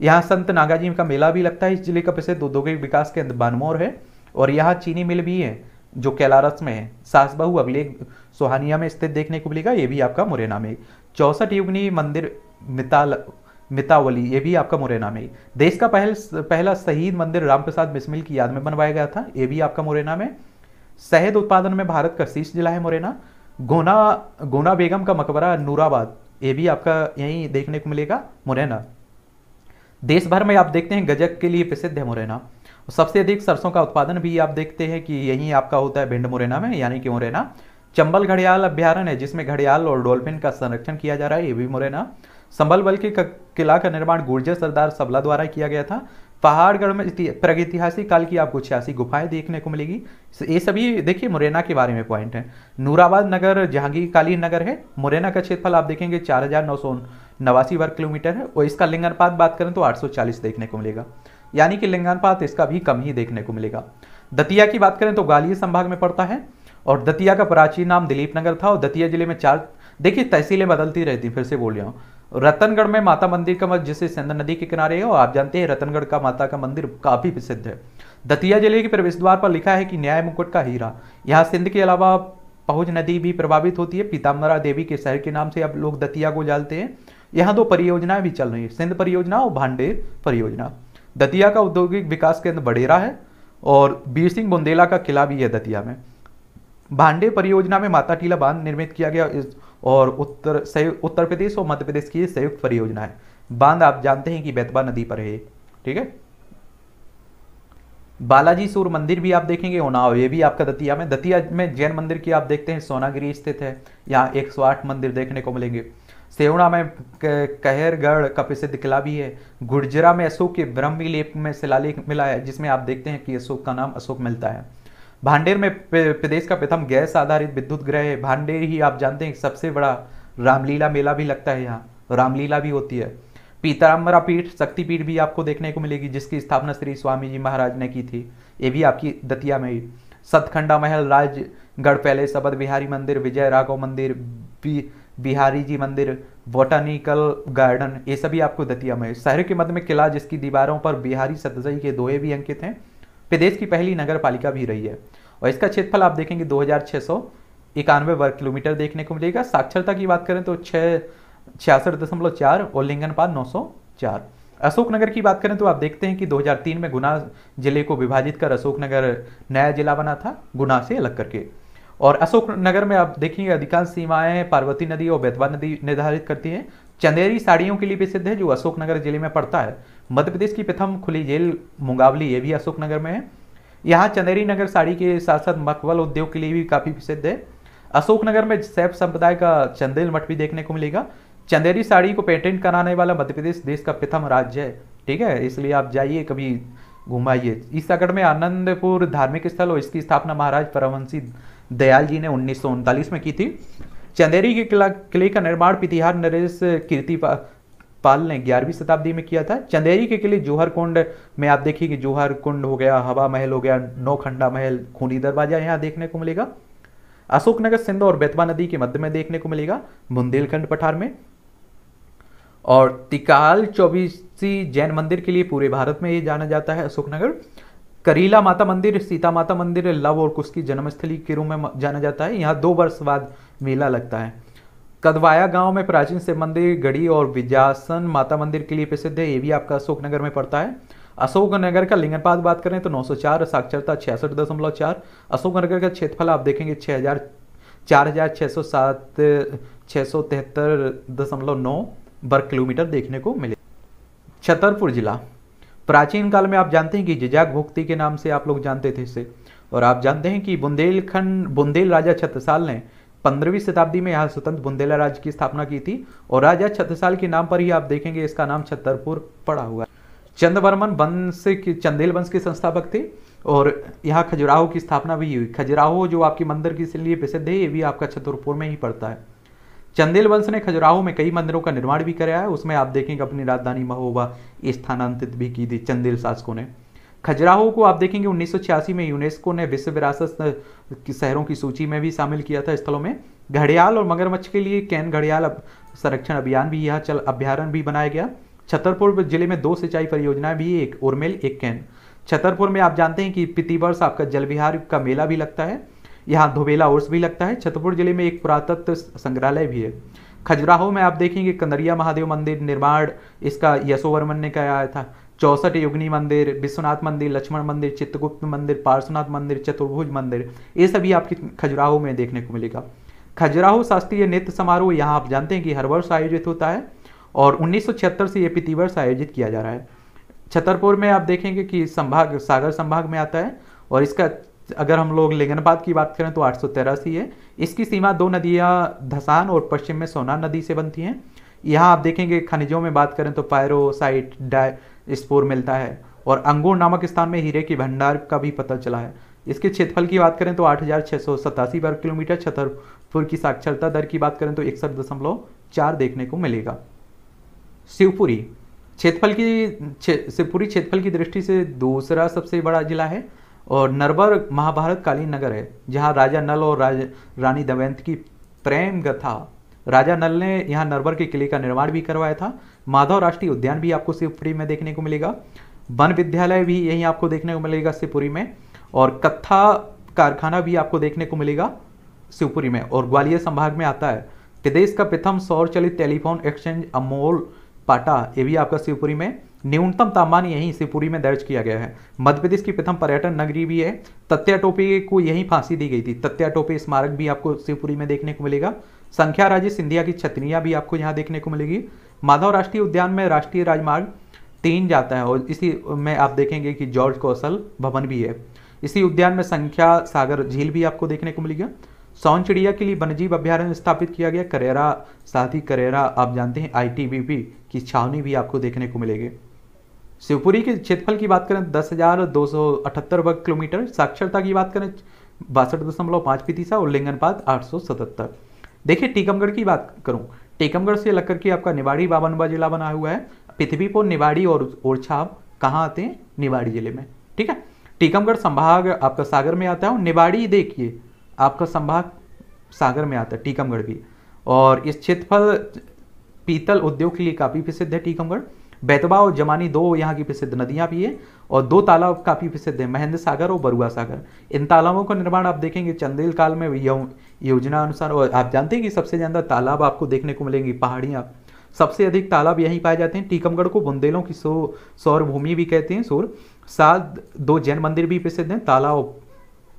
यहाँ संत नागाजी का मेला भी लगता है। इस जिले का प्रसिद्ध औद्योगिक विकास केंद्र बानमोर है और यहाँ चीनी मिल भी है जो कैलारस में है। सास बहु अभिलेख सोहानिया में स्थित देखने को मिलेगा। ये भी आपका मुरैना में। 64 युगनी मंदिर मितावली ये भी आपका मुरैना में। देश का पहला शहीद मंदिर रामप्रसाद बिस्मिल की याद में बनवाया गया था। ये भी आपका मुरैना में। शहद उत्पादन में भारत का शीर्ष जिला है मुरैना। गोना बेगम का मकबरा नूराबाद ये भी आपका यहीं देखने को मिलेगा मुरैना। देश भर में आप देखते हैं गजक के लिए प्रसिद्ध है मुरैना। सबसे अधिक सरसों का उत्पादन भी आप देखते हैं कि यही आपका होता है भिंड मुरैना में यानी कि मुरैना। चंबल घड़ियाल अभ्यारण्य है जिसमें घड़ियाल और डॉल्फिन का संरक्षण किया जा रहा है। ये भी मुरैना। संबलबल के किला का निर्माण गुर्जर सरदार सबला द्वारा किया गया था। पहाड़गढ़ में प्रागैतिहासिक काल की आपको 86 गुफाएं देखने को मिलेगी। ये सभी देखिए मुरैना के बारे में पॉइंट है। नूराबाद नगर जहांगीर कालीन नगर है। मुरैना का क्षेत्रफल आप देखेंगे 4,989 वर्ग किलोमीटर है और इसका लिंगनपात बात करें तो 840 देखने को मिलेगा यानी कि लिंगानुपात इसका भी कम ही देखने को मिलेगा। दतिया की बात करें तो ग्वालियर संभाग में पड़ता है और दतिया का प्राचीन नाम दिलीप नगर था। और दतिया जिले में चार देखिए तहसीलें बदलती रहती हैं, फिर से बोल रहा हूँ। रतनगढ़ में माता मंदिर का मठ जिसे सिंध नदी के किनारे है और आप जानते हैं रतनगढ़ का माता का मंदिर काफी प्रसिद्ध है। दतिया जिले के प्रवेश द्वार पर लिखा है कि न्याय मुकुट का हीरा। यहाँ सिंध के अलावा पहुज नदी भी प्रभावित होती है। पीताम्बरा देवी के शहर के नाम से आप लोग दतिया को जानते हैं। यहाँ दो परियोजनाएं भी चल रही है, सिंध परियोजना और भांडेर परियोजना। दतिया का औद्योगिक विकास केंद्र बडेरा है और वीर सिंह बुंदेला का किला भी है दतिया में। भांडे परियोजना में माता टीला बांध निर्मित किया गया और उत्तर प्रदेश और मध्य प्रदेश की संयुक्त परियोजना है। बांध आप जानते हैं कि बेतवा नदी पर है, ठीक है। बालाजी सूर्य मंदिर भी आप देखेंगे उन्नाव, ये भी आपका दतिया में। दतिया में जैन मंदिर की आप देखते हैं सोनागिरी स्थित है। यहाँ 108 मंदिर देखने को मिलेंगे। सेवणा में कहरगढ़ का प्रसिद्ध किला भी है। गुर्जरा में अशोक के ब्रह्मलेख में शिलालेख मिला है जिसमें आप देखते हैं कि अशोक का नाम अशोक मिलता है। भांडेर में प्रदेश का प्रथम गैस आधारित विद्युत गृह है। भांडेर ही आप जानते हैं सबसे बड़ा रामलीला मेला भी लगता है। यहाँ रामलीला भी होती है। पीताम्बरा पीठ शक्तिपीठ भी आपको देखने को मिलेगी जिसकी स्थापना श्री स्वामी जी महाराज ने की थी। ये भी आपकी दतिया में ही। सतखंडा महल, राजगढ़ पैलेस, अवध बिहारी मंदिर, विजय राघव मंदिर, बिहारी जी मंदिर, बॉटनिकल गार्डन, ये सभी आपको दतिया में। शहर के मध्य में किला जिसकी दीवारों पर बिहारी सतसई के दोहे भी अंकित हैं। प्रदेश की पहली नगर पालिका भी रही है और इसका क्षेत्रफल आप देखेंगे 2,691 वर्ग किलोमीटर देखने को मिलेगा। साक्षरता की बात करें तो 66.4 और लिंगनपाल 904। अशोकनगर की बात करें तो आप देखते हैं कि 2003 में गुना जिले को विभाजित कर अशोकनगर नया जिला बना था गुना से अलग करके। और अशोकनगर में आप देखेंगे अधिकांश सीमाएं पार्वती नदी और बेतवा नदी निर्धारित करती हैं। चंदेरी साड़ियों के लिए प्रसिद्ध है जो अशोकनगर जिले में पड़ता है। मध्य प्रदेश की प्रथम खुली जेल मुंगावली ये भी अशोकनगर में है। यहाँ चंदेरी नगर साड़ी के साथ साथ मखमल उद्योग के लिए भी काफ़ी प्रसिद्ध है। अशोकनगर में सैफ संप्रदाय का चंदेल मठ भी देखने को मिलेगा। चंदेरी साड़ी को पेटेंट कराने वाला मध्य प्रदेश देश का प्रथम राज्य है, ठीक है। इसलिए आप जाइए कभी घुमाइए। ईसागढ़ में आनंदपुर धार्मिक स्थल और इसकी स्थापना महाराज परमहंसी दयाल जी ने 1939 में की थी। चंदेरी के किले का निर्माण पितिहार नरेश कीर्ति पाल ने 11वीं शताब्दी में किया था। चंदेरी के किले जोहर कुंड में आप देखिए कि जोहर कुंड हो गया, हवा महल हो गया, नौखंडा महल, खूनी दरवाजा यहाँ देखने को मिलेगा। अशोकनगर सिंध और बेतवा नदी के मध्य में देखने को मिलेगा बुंदेलखंड पठार में। और तिकाल 24 जैन मंदिर के लिए पूरे भारत में ये जाना जाता है अशोकनगर। करीला माता मंदिर, सीता माता मंदिर लव और कुश की जन्मस्थली के रूप में जाना जाता है। यहाँ 2 वर्ष बाद मेला लगता है। कदवाया गांव में प्राचीन शिव मंदिर, गढ़ी और विजासन माता मंदिर के लिए प्रसिद्ध है। ये भी आपका अशोकनगर में पड़ता है। अशोकनगर का लिंगनपात बात करें तो 904, साक्षरता 66.4। अशोकनगर का क्षेत्रफल आप देखेंगे 4,673.9 वर्ग किलोमीटर देखने को मिले। छतरपुर जिला। प्राचीन काल में आप जानते हैं कि जिजाक भुक्ति के नाम से आप लोग जानते थे इसे, और आप जानते हैं कि बुंदेल राजा छत्रसाल ने 15वीं शताब्दी में यहाँ स्वतंत्र बुंदेला राज्य की स्थापना की थी, और राजा छत्रसाल के नाम पर ही आप देखेंगे इसका नाम छतरपुर पड़ा हुआ। चंद्रवर्मन वंश के चंदेल वंश के संस्थापक थे, और यहाँ खजुराहो की स्थापना भी हुई। खजुराहो जो आपके मंदिर के लिए प्रसिद्ध है, ये भी आपका छतरपुर में ही पड़ता है। चंदेल वंश ने खजुराहो में कई मंदिरों का निर्माण भी कराया है, उसमें आप देखेंगे अपनी राजधानी महोबा स्थानांतरित भी की थी चंदेल शासकों ने। खजुराहो को आप देखेंगे 1986 में यूनेस्को ने विश्व विरासत शहरों की सूची में भी शामिल किया था स्थलों में। घड़ियाल और मगरमच्छ के लिए कैन घड़ियाल संरक्षण अभियान भी यहाँ अभ्यारण्य भी बनाया गया। छतरपुर जिले में 2 सिंचाई परियोजनाएं भी, एक उर्मेल एक कैन। छतरपुर में आप जानते हैं कि प्रतिवर्ष आपका जलविहार का मेला भी लगता है, यहाँ धोबेला उर्स भी लगता है। छतरपुर जिले में एक पुरातत्व संग्रहालय भी है। खजुराहो में आप देखेंगे कंदरिया महादेव मंदिर निर्माण इसका यशोवर्मन ने कराया था। 64 योगिनी मंदिर, विश्वनाथ मंदिर, लक्ष्मण मंदिर, चित्रगुप्त मंदिर, पार्श्वनाथ मंदिर, चतुर्भुज मंदिर, ये सभी आपके खजुराहो में देखने को मिलेगा। खजुराहो शास्त्रीय नृत्य समारोह यहाँ आप जानते हैं कि हर वर्ष आयोजित होता है, और 1976 से ये प्रतिवर्ष आयोजित किया जा रहा है। छतरपुर में आप देखेंगे कि संभाग सागर संभाग में आता है, और इसका अगर हम लोग लिंगनबाद की बात करें तो 883 है। इसकी सीमा 2 नदियाँ धसान और पश्चिम में सोना नदी से बनती हैं। यहाँ आप देखेंगे खनिजों में बात करें तो पायरोसाइट डायस्पोर मिलता है, और अंगूर नामक स्थान में हीरे की भंडार का भी पता चला है। इसके क्षेत्रफल की बात करें तो 8,687 वर्ग किलोमीटर। छतरपुर की साक्षरता दर की बात करें तो 61.4 देखने को मिलेगा। शिवपुरी क्षेत्रफल की दृष्टि से दूसरा सबसे बड़ा जिला है, और नरवर महाभारत कालीन नगर है, जहाँ राजा नल और रानी दमयंती की प्रेम कथा। राजा नल ने यहाँ नरवर के किले का निर्माण भी करवाया था। माधव राष्ट्रीय उद्यान भी आपको शिवपुरी में देखने को मिलेगा। वन विद्यालय भी यहीं आपको देखने को मिलेगा शिवपुरी में, और कत्था कारखाना भी आपको देखने को मिलेगा शिवपुरी में, और ग्वालियर संभाग में आता है। प्रदेश का प्रथम सौर चलित टेलीफोन एक्सचेंज अमोल पाटा, ये भी आपका शिवपुरी में। न्यूनतम तापमान यहीं शिवपुरी में दर्ज किया गया है। मध्य प्रदेश की प्रथम पर्यटन नगरी भी है। तत्या टोपे को यहीं फांसी दी गई थी। तत्या टोपे स्मारक भी आपको शिवपुरी में देखने को मिलेगा। संख्या राजे सिंधिया की छतनियाँ भी आपको यहाँ देखने को मिलेगी। माधव राष्ट्रीय उद्यान में राष्ट्रीय राजमार्ग 3 जाता है, और इसी में आप देखेंगे कि जॉर्ज कौशल भवन भी है। इसी उद्यान में संख्या सागर झील भी आपको देखने को मिलेगा। सौन चिड़िया के लिए वन्यजीव अभ्यारण्य स्थापित किया गया। करेरा साथ ही करेरा आप जानते हैं ITBP की छावनी भी आपको देखने को मिलेगी। शिवपुरी के क्षेत्रफल की बात करें 10,278 वर्ग किलोमीटर। साक्षरता की बात करें 62.5%, और लिंगनपात 877। देखिए टीकमगढ़ की बात करूँ, टीकमगढ़ से लगकर के आपका निवाड़ी बावनवा जिला बना हुआ है। पृथ्वीपुर निवाड़ी और ओरछाप कहाँ आते हैं? निवाड़ी जिले में। ठीक है, टीकमगढ़ संभाग आपका सागर में आता है, और निवाड़ी देखिए आपका संभाग सागर में आता है टीकमगढ़ भी, और इस क्षेत्रफल पीतल उद्योग के लिए काफ़ी प्रसिद्ध है टीकमगढ़। बेतवा और जमानी 2 यहाँ की प्रसिद्ध नदियाँ भी है, और 2 तालाब काफ़ी प्रसिद्ध है, महेंद्र सागर और बरुआ सागर। इन तालाबों का निर्माण आप देखेंगे चंदेल काल में योजना अनुसार, और आप जानते हैं कि सबसे ज़्यादा तालाब आपको देखने को मिलेंगी, पहाड़ियाँ सबसे अधिक तालाब यहीं पाए जाते हैं। टीकमगढ़ को बुंदेलों की सौर भूमि भी कहते हैं। 702 जैन मंदिर भी प्रसिद्ध हैं। तालाब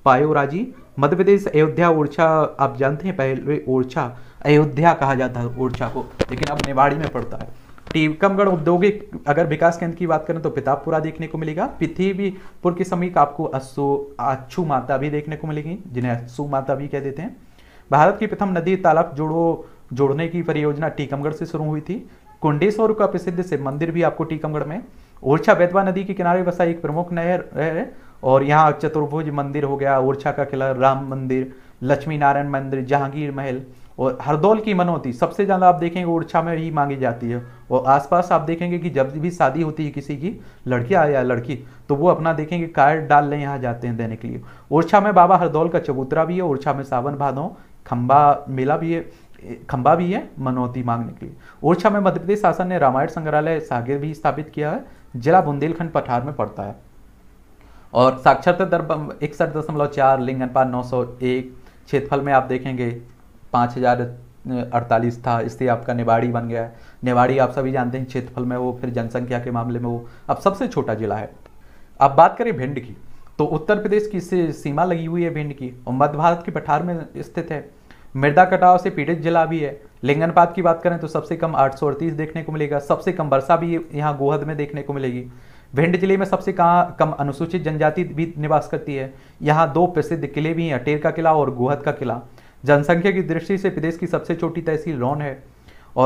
पायोराजी मध्य प्रदेश, अयोध्या ओरछा आप जानते हैं, पहले ओरछा अयोध्या कहा जाता है ओरछा को, लेकिन अब निवाड़ी में पड़ता है। टीकमगढ़ औद्योगिक अगर विकास केंद्र की बात करें तो प्रतापपुरा देखने को मिलेगा। पृथ्वीपुर के समीप आपको अक्षु माता भी देखने को मिलेगी, जिन्हें अक्षु माता भी कह देते हैं। भारत की प्रथम नदी तालाब जोड़ने की परियोजना टीकमगढ़ से शुरू हुई थी। कुंडेश्वर का प्रसिद्ध शिव मंदिर भी आपको टीकमगढ़ में। ओरछा बेतवा नदी के किनारे बसा एक प्रमुख नहर है, और यहाँ चतुर्भुज मंदिर हो गया, ओरछा का किला, राम मंदिर, लक्ष्मी नारायण मंदिर, जहांगीर महल, और हरदौल की मनौती सबसे ज़्यादा आप देखेंगे ओरछा में ही मांगी जाती है। और आसपास आप देखेंगे कि जब भी शादी होती है किसी की, लड़की या लड़की, तो वो अपना देखेंगे कार्ड डाल लें, यहाँ जाते हैं देने के लिए। ओरछा में बाबा हरदौल का चबूतरा भी है। ओरछा में सावन भादों खंबा भी है मनौती मांगने के लिए। ओरछा में मध्य प्रदेश शासन ने रामायण संग्रहालय सागर भी स्थापित किया है। जिला बुंदेलखंड पठार में पड़ता है, और साक्षरता दर 61.4, लिंगनपात 901। क्षेत्रफल में आप देखेंगे 5,048 था, इससे आपका निवाड़ी बन गया है। निवाड़ी आप सभी जानते हैं क्षेत्रफल में वो, फिर जनसंख्या के मामले में वो अब सबसे छोटा जिला है। अब बात करें भिंड की, तो उत्तर प्रदेश की इससे सीमा लगी हुई है भिंड की, और मध्य भारत के पठार में स्थित है। मृदा कटाव से पीड़ित जिला भी है। लिंगनपात की बात करें तो सबसे कम 838 देखने को मिलेगा। सबसे कम वर्षा भी यहाँ गोहद में देखने को मिलेगी। भिंड जिले में सबसे कम अनुसूचित जनजाति भी निवास करती है। यहाँ दो प्रसिद्ध किले भी हैं, अटेर का किला और गोहद का किला। जनसंख्या की दृष्टि से प्रदेश की सबसे छोटी तहसील रौन है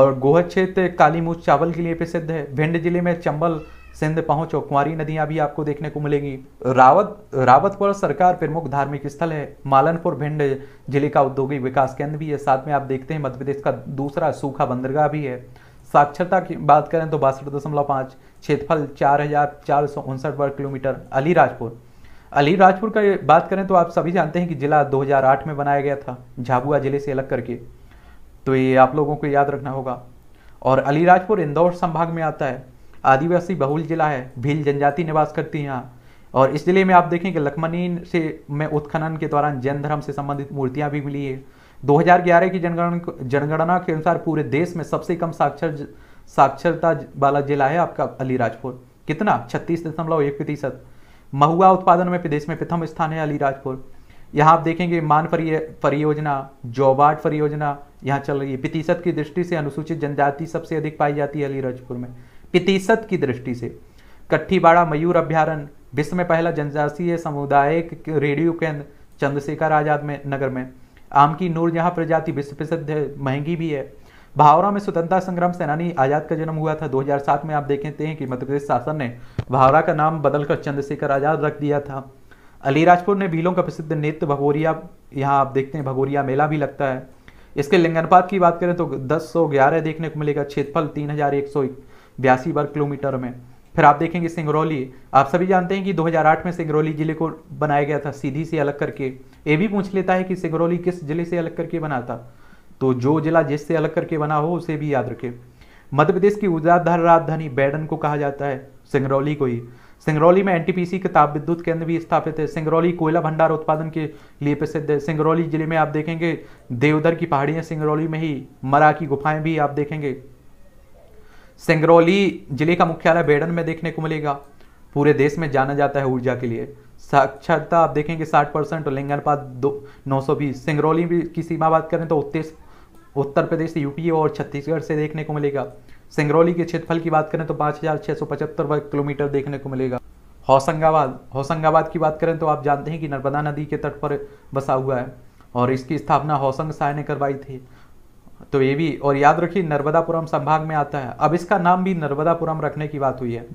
और गोहद क्षेत्र कालीमूछ चावल के लिए प्रसिद्ध है। भिंड जिले में चंबल, सिंध, पहुँच और कुंवारी नदियाँ भी आपको देखने को मिलेंगी। रावतपुरा सरकार प्रमुख धार्मिक स्थल है। मालनपुर भिंड जिले का औद्योगिक विकास केंद्र भी है। साथ में आप देखते हैं मध्य प्रदेश का दूसरा सूखा बंदरगाह भी है। साक्षरता की बात करें तो 62.5, क्षेत्रफल 4,459 वर्ग किलोमीटर। अलीराजपुर का बात करें तो आप सभी जानते हैं कि जिला 2008 में बनाया गया था झाबुआ जिले से अलग करके, तो ये आप लोगों को याद रखना होगा। और अलीराजपुर इंदौर संभाग में आता है। आदिवासी बहुल जिला है, भील जनजाति निवास करती है यहाँ। और इस जिले में आप देखें कि लखमनी से में उत्खनन के दौरान जैन धर्म से संबंधित मूर्तियाँ भी मिली है। 2011 की जनगणना के अनुसार पूरे देश में सबसे कम साक्षरता वाला जिला है आपका अलीराजपुर। कितना? 36.1%। महुआ उत्पादन में प्रदेश में प्रथम स्थान है अलीराजपुर। यहाँ आप देखेंगे मान परियोजना, जौबाट परियोजना यहाँ चल रही है। प्रतिशत की दृष्टि से अनुसूचित जनजाति सबसे अधिक पाई जाती है अलीराजपुर में, प्रतिशत की दृष्टि से। कट्ठीबाड़ा मयूर अभ्यारण्य, विश्व में पहला जनजातीय सामुदायिक रेडियो केंद्र चंद्रशेखर आजाद में नगर में। आम की नूरजहां प्रजाति विश्व प्रसिद्ध है, महंगी भी है। भावरा में स्वतंत्रता संग्राम सेनानी आजाद का जन्म हुआ था। 2007 में आप देखते हैं कि मध्य प्रदेश शासन ने भावरा का नाम बदलकर चंद्रशेखर आजाद रख दिया था। अलीराजपुर ने भीलों का प्रसिद्ध नृत्य भगोरिया, यहाँ आप देखते हैं भगोरिया मेला भी लगता है। इसके लिंगनपात की बात करें तो 1011 देखने को मिलेगा, क्षेत्रफल 3,182 वर्ग किलोमीटर में। फिर आप देखेंगे सिंगरौली। आप सभी जानते हैं कि 2008 में सिंगरौली जिले को बनाया गया था सीधी से अलग करके। ये भी पूछ लेता है कि सिंगरौली किस जिले से अलग करके बना था, तो जो जिला जिससे अलग करके बना हो उसे भी याद रखें। मध्य प्रदेश की ऊर्जाधार राजधानी बैडन को कहा जाता है, सिंगरौली को ही। सिंगरौली में एनटीपीसी के ताप विद्युत केंद्र भी स्थापित है। सिंगरौली कोयला भंडार उत्पादन के लिए प्रसिद्ध है। सिंगरौली जिले में आप देखेंगे देवधर की पहाड़ियाँ सिंगरौली में ही, मरा की गुफाएं भी आप देखेंगे। सिंगरौली जिले का मुख्यालय बैडन में देखने को मिलेगा। पूरे देश में जाना जाता है ऊर्जा के लिए। साक्षरता आप देखेंगे 60% और लिंगनपात 920। सिंगरौली की सीमा बात करें तो उत्तर प्रदेश, यूपी और छत्तीसगढ़ से देखने को मिलेगा। सिंगरौली के क्षेत्रफल की बात करें तो 5,675 वर्ग किलोमीटर देखने को मिलेगा। होशंगाबाद की बात करें तो आप जानते हैं कि नर्मदा नदी के तट पर बसा हुआ है और इसकी स्थापना होशंग शाह ने करवाई थी, तो ये भी। और याद रखिए नर्मदापुरम संभाग में आता है। अब इसका नाम भी नर्मदापुरम रखने की बात हुई है।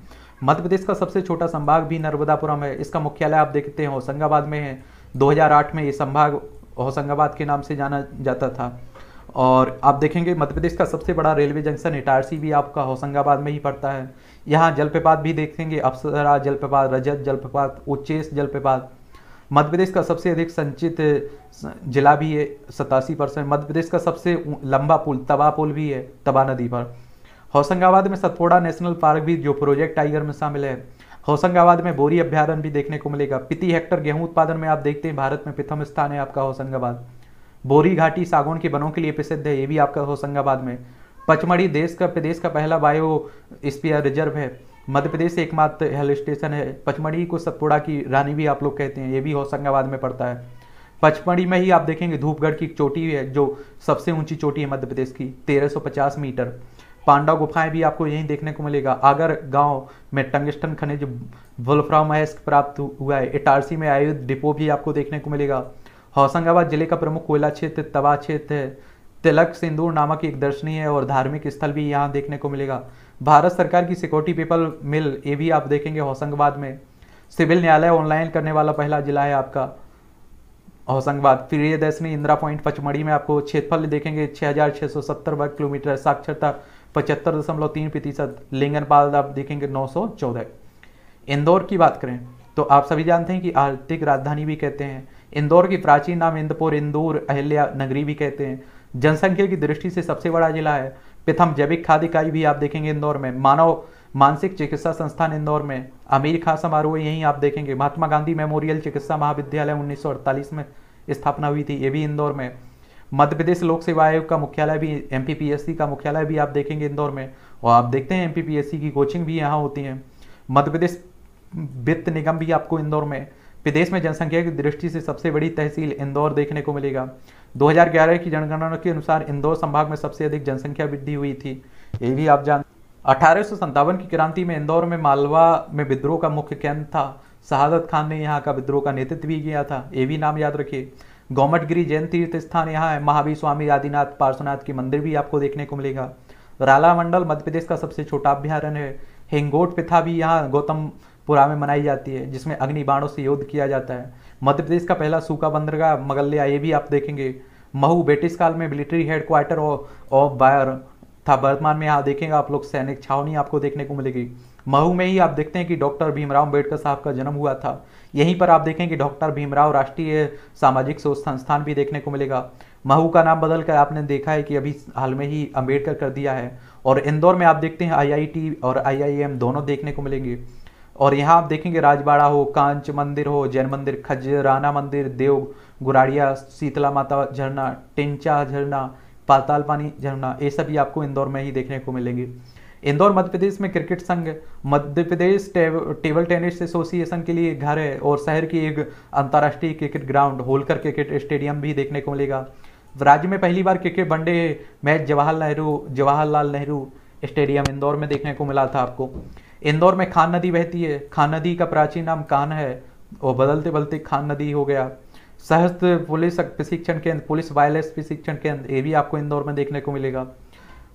मध्य प्रदेश का सबसे छोटा संभाग भी नर्मदापुरम है। इसका मुख्यालय आप देखते हैं होशंगाबाद में है। 2008 में ये संभाग होशंगाबाद के नाम से जाना जाता था। और आप देखेंगे मध्य प्रदेश का सबसे बड़ा रेलवे जंक्शन इटारसी भी आपका होशंगाबाद में ही पड़ता है। यहाँ जलप्रपात भी देखेंगे, अप्सरा जलप्रपात, रजत जलप्रपात, उच्चेश जलप्रपात। मध्य प्रदेश का सबसे अधिक संचित जिला भी है, 87%। मध्य प्रदेश का सबसे लंबा पुल तवा पुल भी है, तवा नदी पर। होशंगाबाद में सतपुड़ा नेशनल पार्क भी, जो प्रोजेक्ट टाइगर में शामिल है। होशंगाबाद में बोरी अभ्यारण्य भी देखने को मिलेगा। प्रति हेक्टर गेहूं उत्पादन में आप देखते हैं भारत में प्रथम स्थान है आपका होशंगाबाद। बोरी घाटी सागौन के बनों के लिए प्रसिद्ध है, ये भी आपका होशंगाबाद में। पचमढ़ी प्रदेश का पहला बायोस्फीयर रिजर्व है। मध्य प्रदेश से एकमात्र हिल स्टेशन है। पचमढ़ी को सतपुड़ा की रानी भी आप लोग कहते हैं, ये भी होशंगाबाद में पड़ता है। पचमढ़ी में ही आप देखेंगे धूपगढ़ की चोटी है, जो सबसे ऊंची चोटी है मध्य प्रदेश की, 1350 मीटर। पांडव गुफाएं भी आपको यहीं देखने को मिलेगा। आगर गांव में टंगस्टन खनिज वुल्फ्राम अयस्क प्राप्त हुआ है। इटारसी में आयुध डिपो भी आपको देखने को मिलेगा। होशंगाबाद जिले का प्रमुख कोयला क्षेत्र तवा क्षेत्र है। तिलक सिंदूर नामक एक दर्शनीय है और धार्मिक स्थल भी यहाँ देखने को मिलेगा। भारत सरकार की सिक्योरिटी पेपर मिल, ये भी आप देखेंगे होशंगाबाद में। सिविल न्यायालय ऑनलाइन करने वाला पहला जिला है आपका होशंगाबाद। प्रियदर्शनी इंदिरा पॉइंट पचमढ़ी में आपको क्षेत्रफल देखेंगे 6,670 वर्ग किलोमीटर। साक्षरता 75.3%। लिंगनपाल आप देखेंगे 914। इंदौर की बात करें तो आप सभी जानते हैं कि आर्थिक राजधानी भी कहते हैं। इंदौर की प्राचीन नाम इंदपुर, इंदौर, अहिल्या नगरी भी कहते हैं। जनसंख्या की दृष्टि से सबसे बड़ा जिला है। प्रथम जैविक खाद्य इकाई भी आप देखेंगे इंदौर में। मानव मानसिक चिकित्सा संस्थान इंदौर में। आमिर खां समारोह यहीं आप देखेंगे। महात्मा गांधी मेमोरियल चिकित्सा महाविद्यालय 1948 में स्थापना हुई थी, ये भी इंदौर में। मध्य प्रदेश लोक सेवा आयोग का मुख्यालय भी, एमपीपीएससी का मुख्यालय भी आप देखेंगे इंदौर में। और आप देखते हैं एमपीपीएससी की कोचिंग भी यहाँ होती है। मध्य प्रदेश वित्त निगम भी आपको इंदौर में। प्रदेश में जनसंख्या की दृष्टि से सबसे बड़ी तहसील इंदौर देखने को मिलेगा। 2011 की जनगणना के अनुसार इंदौर संभाग में सबसे अधिक जनसंख्या वृद्धि हुई थी, ये भी आप जान। 1857 की क्रांति में इंदौर में मालवा में विद्रोह का मुख्य केंद्र था। शहादत खान ने यहाँ का विद्रोह का नेतृत्व भी किया था, ये भी नाम याद रखिए। गोमटगिरी जैन तीर्थ स्थान यहाँ है, महावीर स्वामी आदिनाथ पार्श्वनाथ के मंदिर भी आपको देखने को मिलेगा। राला मंडल मध्य प्रदेश का सबसे छोटा अभ्यारण्य है। हिंगोट प्रथा भी यहाँ गौतमपुरा में मनाई जाती है, जिसमें अग्नि बाणों से युद्ध किया जाता है। मध्य प्रदेश का पहला सूखा बंदरगाह मगल्या, ये भी आप देखेंगे। महू ब्रिटिश काल में मिलिट्री हेडक्वार्टर ऑफ बायर था, वर्तमान में यहाँ देखेंगे आप लोग सैनिक छावनी आपको देखने को मिलेगी। महू में ही आप देखते हैं कि डॉक्टर भीमराव अम्बेडकर साहब का जन्म हुआ था। यहीं पर आप देखेंगे डॉक्टर भीमराव राष्ट्रीय सामाजिक शोध संस्थान भी देखने को मिलेगा। महू का नाम बदल कर आपने देखा है कि अभी हाल में ही अम्बेडकर कर दिया है। और इंदौर में आप देखते हैं IIT और IIM दोनों देखने को मिलेंगे। और यहाँ आप देखेंगे राजबाड़ा हो, कांच मंदिर हो, जैन मंदिर, खजराना मंदिर, देव गुराड़िया, शीतला माता झरना, टिंचा झरना, पाताल पानी झरना, ये सभी आपको इंदौर में ही देखने को मिलेंगे। इंदौर मध्य प्रदेश में क्रिकेट संघ Madhya Pradesh table tennis association के लिए घर है और शहर की एक अंतर्राष्ट्रीय cricket ground Holkar cricket stadium भी देखने को मिलेगा। राज्य में पहली बार cricket one day match Jawaharlal Nehru stadium Indore में देखने को मिला था आपको। इंदौर में खान नदी बहती है। खान नदी का प्राचीन नाम कान है और बदलते बदलते खान नदी हो गया। सहस्त्र पुलिस प्रशिक्षण केंद्र, पुलिस वायरलेस प्रशिक्षण केंद्र, ये भी आपको इंदौर में देखने को मिलेगा।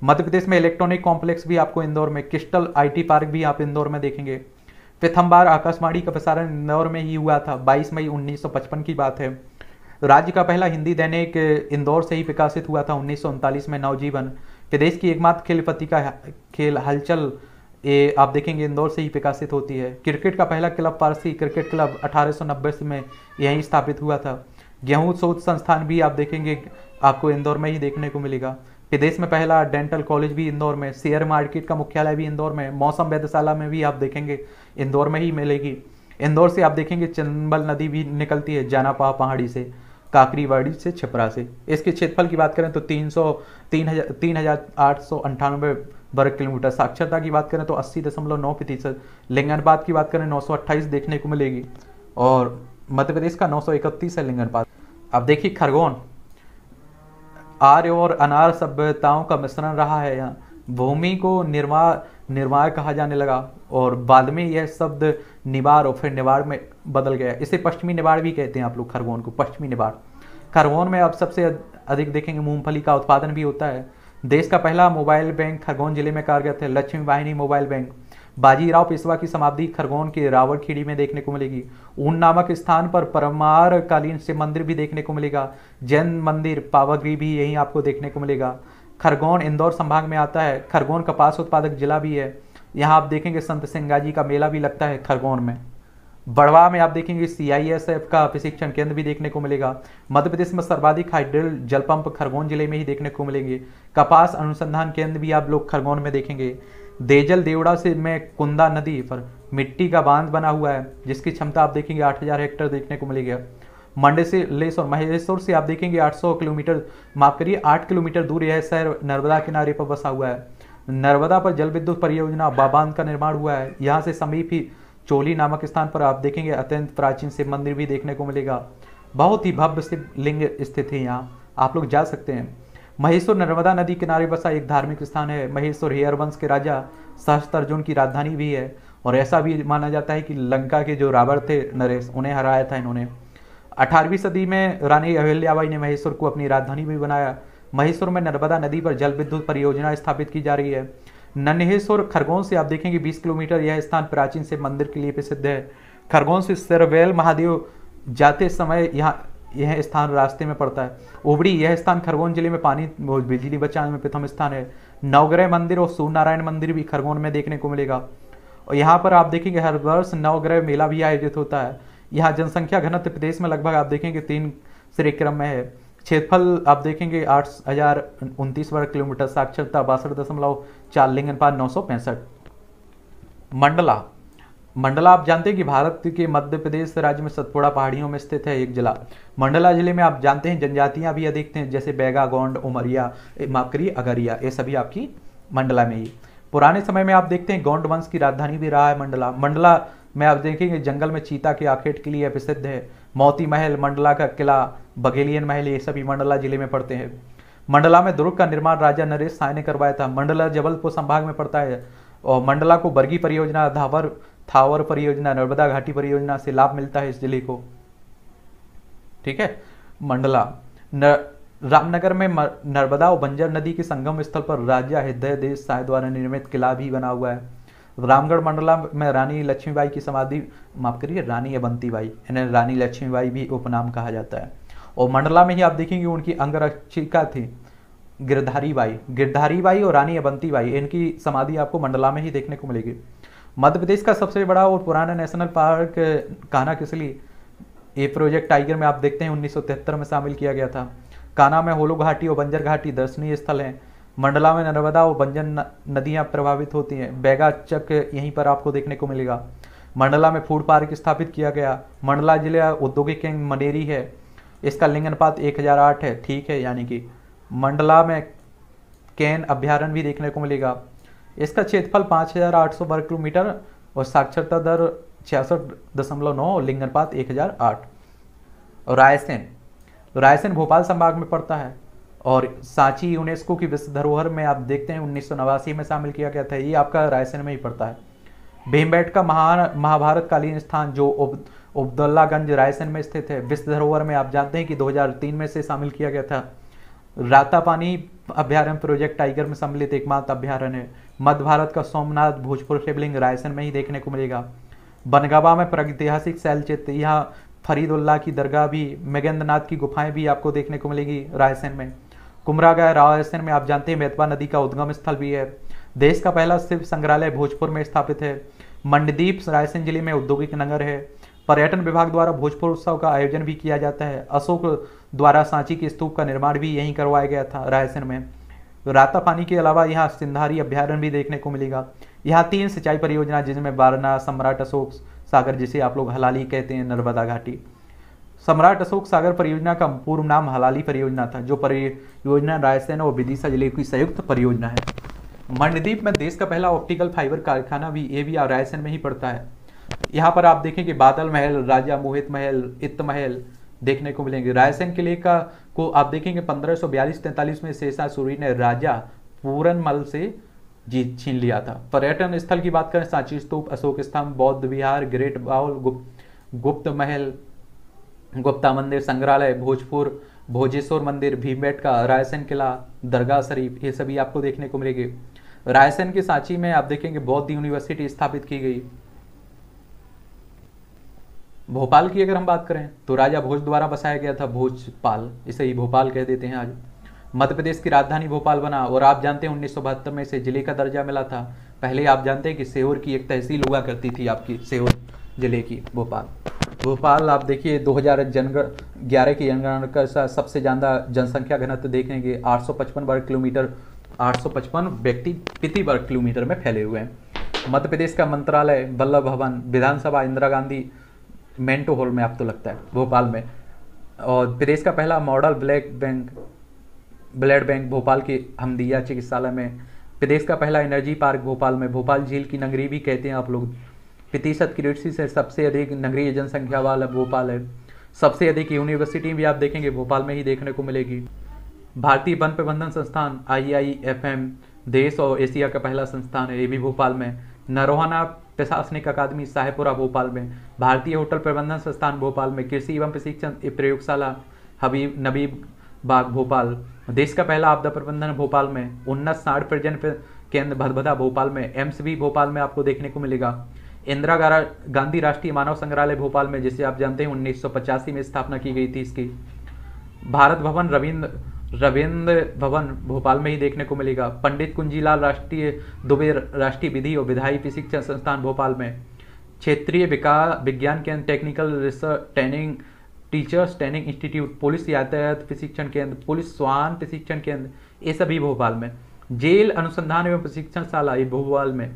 मध्य प्रदेश में इलेक्ट्रॉनिक कॉम्प्लेक्स भी आपको इंदौर में, क्रिस्टल IT पार्क भी आप इंदौर में देखेंगे। प्रथम बार आकाशवाणी का प्रसारण इंदौर में ही हुआ था, 22 मई 1955 की बात है। राज्य का पहला हिंदी दैनिक इंदौर से ही विकासित हुआ था 1939 में, नवजीवन। प्रदेश की एकमात्र खेल पत्रिका खेल हलचल, ये आप देखेंगे इंदौर से ही विकासित होती है। क्रिकेट का पहला क्लब पारसी क्रिकेट क्लब 1890 में यहीं स्थापित हुआ था। गेहूं शोध संस्थान भी आप देखेंगे, आपको इंदौर में ही देखने को मिलेगा। प्रदेश में पहला डेंटल कॉलेज भी इंदौर में, शेयर मार्केट का मुख्यालय भी इंदौर में, मौसम वेधशाला में भी आप देखेंगे इंदौर में ही मिलेगी। इंदौर से आप देखेंगे चंबल नदी भी निकलती है, जानापाह पहाड़ी से, काकरीवाड़ी से, छपरा से। इसके क्षेत्रफल की बात करें तो 3,898 वर्ग किलोमीटर। साक्षरता की बात करें तो 80.9%। लिंगानुपात की बात करें 928 देखने को मिलेगी और मध्य प्रदेश का 931 है लिंगानुपात। अब देखिए खरगोन, आर्य और अनार सभ्यताओं का मिश्रण रहा है। यहाँ भूमि को निर्वार कहा जाने लगा और बाद में यह शब्द निवार और फिर निवार में बदल गया। इसे पश्चिमी निवार भी कहते हैं आप लोग, खरगोन को पश्चिमी निवार। खरगोन में अब सबसे अधिक देखेंगे मूंगफली का उत्पादन भी होता है। देश का पहला मोबाइल बैंक खरगोन जिले में कार्यरत है, लक्ष्मी वाहिनी मोबाइल बैंक। बाजीराव पेशवा की समाधि खरगोन के रावलखेड़ी में देखने को मिलेगी। ऊन नामक स्थान पर परमार कालीन शिव मंदिर भी देखने को मिलेगा। जैन मंदिर पावागृह भी यहीं आपको देखने को मिलेगा। खरगोन इंदौर संभाग में आता है। खरगोन कपास उत्पादक जिला भी है। यहाँ आप देखेंगे संत सिंगाजी का मेला भी लगता है खरगोन में। बड़वा में आप देखेंगे CISF का प्रशिक्षण केंद्र भी देखने को मिलेगा। मध्य प्रदेश में सर्वाधिक हाइड्रल जलपंप खरगोन जिले में ही देखने को मिलेंगे। कपास अनुसंधान केंद्र भी आप लोग खरगोन में देखेंगे। देजल देवड़ा से में कुंदा नदी पर मिट्टी का बांध बना हुआ है, जिसकी क्षमता आप देखेंगे 8000 हेक्टेयर देखने को मिलेगी। मंडे से लेस और महेश्वर से आप देखेंगे 8 किलोमीटर दूर यह शहर नर्मदा किनारे पर बसा हुआ है। नर्मदा पर जल विद्युत परियोजना बाबांध का निर्माण हुआ है। यहाँ से समीप ही चोली नामक स्थान पर आप देखेंगे अत्यंत प्राचीन शिव मंदिर भी देखने को मिलेगा। बहुत ही भव्य शिवलिंग स्थित है, यहाँ आप लोग जा सकते हैं। महेश्वर नर्मदा नदी किनारे बसा एक धार्मिक स्थान है। महेश्वर हेयर वंश के राजा सहस्त्रार्जुन की राजधानी भी है और ऐसा भी माना जाता है कि लंका के जो रावण थे नरेश, उन्हें हराया था इन्होंने। 18वीं सदी में रानी अहिल्याबाई ने महेश्वर को अपनी राजधानी भी बनाया। महेश्वर में नर्मदा नदी पर जल विद्युत परियोजना स्थापित की जा रही है। नन्हेश्वर खरगोन से आप देखेंगे 20 किलोमीटर यह स्थान प्राचीन शिव मंदिर के लिए प्रसिद्ध है। खरगोन से सरवेल महादेव जाते समय यह स्थान रास्ते में पड़ता है। उबड़ी यह स्थान खरगोन जिले में पानी और बिजली बचाने में प्रथम स्थान है। नवग्रह मंदिर और सूर्य नारायण मंदिर भी खरगोन में देखने को मिलेगा। और यहाँ पर आप देखेंगे हर वर्ष नवग्रह मेला भी आयोजित होता है। यहाँ जनसंख्या घनत्व प्रदेश में लगभग आप देखेंगे 3 श्रेणी क्रम में है। क्षेत्रफल आप देखेंगे 8,029 वर्ग किलोमीटर। साक्षरता 62.4, लिंगानुपात 965। मंडला आप जानते हैं कि भारत के मध्य प्रदेश राज्य में सतपुड़ा पहाड़ियों में स्थित है एक जिला। मंडला जिले में आप जानते हैं जनजातियां भी अधिक हैं, जैसे बैगा, गोंड, उमरिया, माफ करिए अगरिया, ये सभी आपकी मंडला में ही। पुराने समय में आप देखते हैं गोंड वंश की राजधानी भी रहा है मंडला। मंडला में आप देखेंगे जंगल में चीता के आखेट के लिए प्रसिद्ध है। मोती महल, मंडला का किला, बघेलियन महल, ये सभी मंडला जिले में पड़ते हैं। मंडला में दुर्ग का निर्माण राजा नरेश शाह ने करवाया था। मंडला जबलपुर संभाग में पड़ता है। और मंडला को बरगी परियोजना, थावर परियोजना, नर्मदा घाटी परियोजना से लाभ मिलता है इस जिले को। ठीक है, मंडला। रामनगर में नर्मदा और बंजर नदी के संगम स्थल पर राजा हृदय देव साय द्वारा निर्मित किला भी बना हुआ है। रामगढ़ मंडला में रानी लक्ष्मीबाई की समाधि, माफ करिए रानी अवंती बाई, इन्हें रानी लक्ष्मीबाई भी उपनाम कहा जाता है। और मंडला में ही आप देखेंगे उनकी अंगरक्षिका थी गिरधारी बाई और रानी अवंती बाई, इनकी समाधि आपको मंडला में ही देखने को मिलेगी। मध्य प्रदेश का सबसे बड़ा और पुराना नेशनल पार्क कान्हा किस लिए? ये प्रोजेक्ट टाइगर में आप देखते हैं 1973 में शामिल किया गया था। कान्हा में होलो घाटी और बंजर घाटी दर्शनीय स्थल हैं। मंडला में नर्मदा और बंजर नदियां प्रभावित होती हैं। बैगा चक यहीं पर आपको देखने को मिलेगा। मंडला में फूड पार्क स्थापित किया गया। मंडला जिला औद्योगिक एवं मनेरी है, इसका लिंग अनुपात 1008 है। ठीक है, यानी कि मंडला में कैन अभ्यारण्य भी देखने को मिलेगा। इसका क्षेत्रफल 5800 वर्ग किलोमीटर और साक्षरता दर 66.9 और लिंग अनुपात 1008। और रायसेन भोपाल संभाग में पड़ता है और सांची यूनेस्को की विश्व धरोहर में आप देखते हैं 1989 में शामिल किया गया था। ये आपका रायसेन में ही पड़ता है। भीमबेटका का महाभारत कालीन स्थान जो अब्दुल्लागंज रायसेन में स्थित है, विश्व धरोहर में आप जानते हैं कि 2003 में से शामिल किया गया था। रातापानी अभ्यारण्य प्रोजेक्ट टाइगर में सम्मिलित एकमात्र अभ्यारण्य है। मध्य भारत का सोमनाथ भोजपुर शिवलिंग रायसेन में ही देखने को मिलेगा। बनगावा में प्रागैतिहासिक शैल चित्र, यहाँ फरीदुल्लाह की दरगाह भी, मेघेंद्रनाथ की गुफाएं भी आपको देखने को मिलेगी रायसेन में। कुमरागा रायसेन में आप जानते हैं बेतवा नदी का उद्गम स्थल भी है। देश का पहला शिव संग्रहालय भोजपुर में स्थापित है। मंडदीप रायसेन जिले में औद्योगिक नगर है। पर्यटन विभाग द्वारा भोजपुर उत्सव का आयोजन भी किया जाता है। अशोक द्वारा सांची के स्तूप का निर्माण भी यहीं करवाया गया था रायसेन में। रातापानी के अलावा यहाँ सिंधारी अभ्यारण्य भी देखने को मिलेगा। यहाँ 3 सिंचाई परियोजना जिसमें वारणा, सम्राट अशोक सागर जिसे आप लोग हलाली कहते हैं, नर्मदा घाटी। सम्राट अशोक सागर परियोजना का पूर्व नाम हलाली परियोजना था, जो परियोजना रायसेन और विदिशा जिले की संयुक्त परियोजना है। मंडदीप में देश का पहला ऑप्टिकल फाइबर कारखाना भी, ये भी रायसेन में ही पड़ता है। यहाँ पर आप देखेंगे बादल महल, राजा मोहित महल, इत्त महल देखने को मिलेंगे। रायसेन किले का को आप देखेंगे 1542-43 में शेषा सूरी ने राजा पूरनमल से जीत छीन लिया था। पर्यटन स्थल की बात करें, सांची स्तूप, अशोक स्तंभ, बौद्ध विहार, ग्रेट बाउल, गुप्त महल, गुप्ता मंदिर संग्रहालय, भोजपुर भोजेश्वर मंदिर, भीमबेटका, रायसेन किला, दरगाह शरीफ, ये सभी आपको देखने को मिलेंगे। रायसेन के सांची में आप देखेंगे बौद्ध यूनिवर्सिटी स्थापित की गई। भोपाल की अगर हम बात करें तो राजा भोज द्वारा बसाया गया था भोजपाल, इसे ही भोपाल कह देते हैं आज। मध्य प्रदेश की राजधानी भोपाल बना और आप जानते हैं 1972 में इसे जिले का दर्जा मिला था। पहले आप जानते हैं कि सीहोर की एक तहसील हुआ करती थी आपकी सीहोर जिले की। भोपाल आप देखिए 2011 की जनगणना का सबसे ज़्यादा जनसंख्या घनत्व देखेंगे, 855 वर्ग किलोमीटर, 855 व्यक्ति प्रति वर्ग किलोमीटर में फैले हुए हैं। मध्य प्रदेश का मंत्रालय वल्लभ भवन, विधानसभा इंदिरा गांधी मेंटो हॉल में आप तो लगता है भोपाल में। और प्रदेश का पहला मॉडल ब्लड बैंक भोपाल के हमदिया चिकित्सालय में। प्रदेश का पहला एनर्जी पार्क भोपाल में। भोपाल झील की नगरी भी कहते हैं आप लोग। प्रतिशत कृषि से सबसे अधिक नगरीय जनसंख्या वाला भोपाल है। सबसे अधिक यूनिवर्सिटी भी आप देखेंगे भोपाल में ही देखने को मिलेगी। भारतीय वन प्रबंधन संस्थान IIFM देश और एशिया का पहला संस्थान है, ये भी भोपाल में। नरोहाना प्रशासनिक अकादमी साहेपुरा भोपाल में। भारतीय होटल प्रबंधन संस्थान भोपाल में। कृषि एवं प्रशिक्षण प्रयोगशाला हबीब नबीब बाग भोपाल। देश का पहला आपदा प्रबंधन भोपाल में। उन्नत साठ प्रजन केंद्र भदभदा भोपाल में। एम्स भी भोपाल में आपको देखने को मिलेगा। इंदिरा गांधी राष्ट्रीय मानव संग्रहालय भोपाल में, जिसे आप जानते हैं 1985 में स्थापना की गई थी इसकी। भारत भवन रविंद्र भवन भोपाल में ही देखने को मिलेगा। पंडित कुंजीलाल राष्ट्रीय दुबे राष्ट्रीय विधि और विधायी प्रशिक्षण संस्थान भोपाल में। क्षेत्रीय विज्ञान केंद्र, technical research training, teachers training institute, police यातायात प्रशिक्षण केंद्र, पुलिस स्वान प्रशिक्षण केंद्र, ये सभी भोपाल में। जेल अनुसंधान एवं प्रशिक्षण शाला, ये भोपाल में।